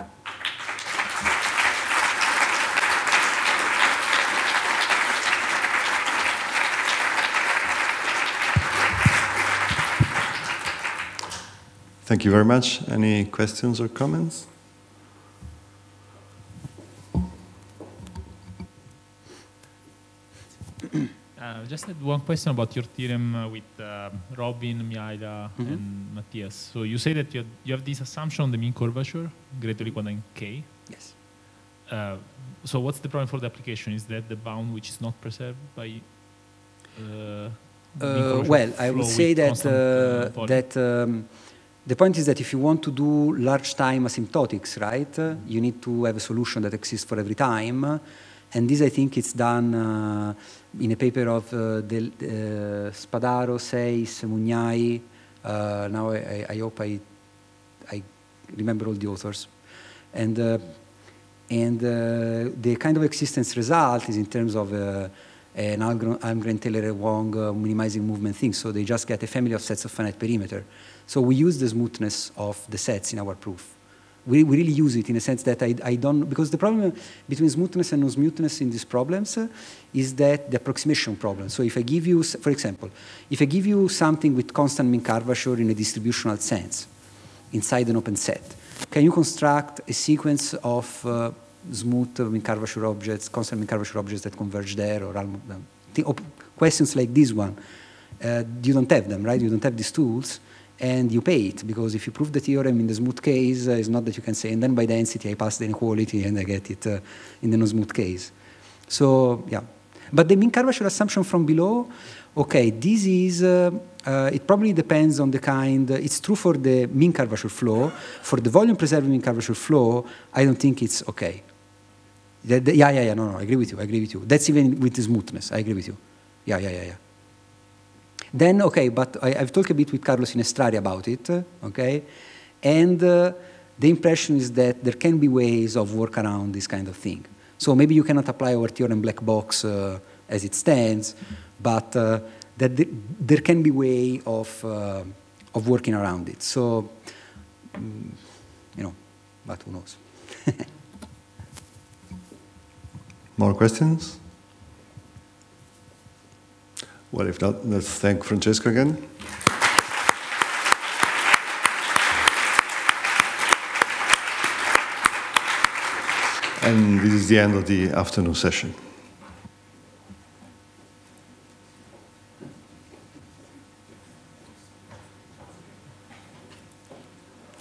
Thank you very much. Any questions or comments? I just had one question about your theorem with uh, Robin, Mihaila, mm-hmm. and Matthias. So you say that you have, you have this assumption on the mean curvature, greater equal than k. Yes. Uh, so what's the problem for the application? Is that the bound which is not preserved by uh, uh, well, I would say that, uh, that um, the point is that if you want to do large time asymptotics, right, mm-hmm. you need to have a solution that exists for every time. And this, I think, it's done uh, in a paper of uh, Del, uh, Spadaro, Seis, Mugnai. Uh, now I, I hope I, I remember all the authors. And, uh, and uh, the kind of existence result is in terms of uh, an Almgren, Taylor, Wong uh, minimizing movement thing. So they just get a family of sets of finite perimeter. So we use the smoothness of the sets in our proof. We really use it in a sense that I, I don't, because the problem between smoothness and non-smoothness in these problems is that the approximation problem. So if I give you, for example, if I give you something with constant mean curvature in a distributional sense, inside an open set, can you construct a sequence of uh, smooth mean curvature objects, constant mean curvature objects that converge there, or questions like this one? Uh, you don't have them, right? You don't have these tools. And you pay it, because if you prove the theorem in the smooth case, uh, it's not that you can say, and then by density I pass the inequality and I get it uh, in the non-smooth case. So, yeah. But the mean curvature assumption from below, okay, this is, uh, uh, it probably depends on the kind, uh, it's true for the mean curvature flow. For the volume-preserving mean curvature flow, I don't think it's okay. The, the, yeah, yeah, yeah, no, no, I agree with you, I agree with you. That's even with the smoothness, I agree with you. Yeah, yeah, yeah, yeah. Then, okay, but I, I've talked a bit with Carlo Sinestrari about it, okay? And uh, the impression is that there can be ways of work around this kind of thing. So maybe you cannot apply our theorem black box uh, as it stands, but uh, that th there can be way of, uh, of working around it. So, um, you know, but who knows? More questions? Well, if not, let's thank Francesco again. And this is the end of the afternoon session.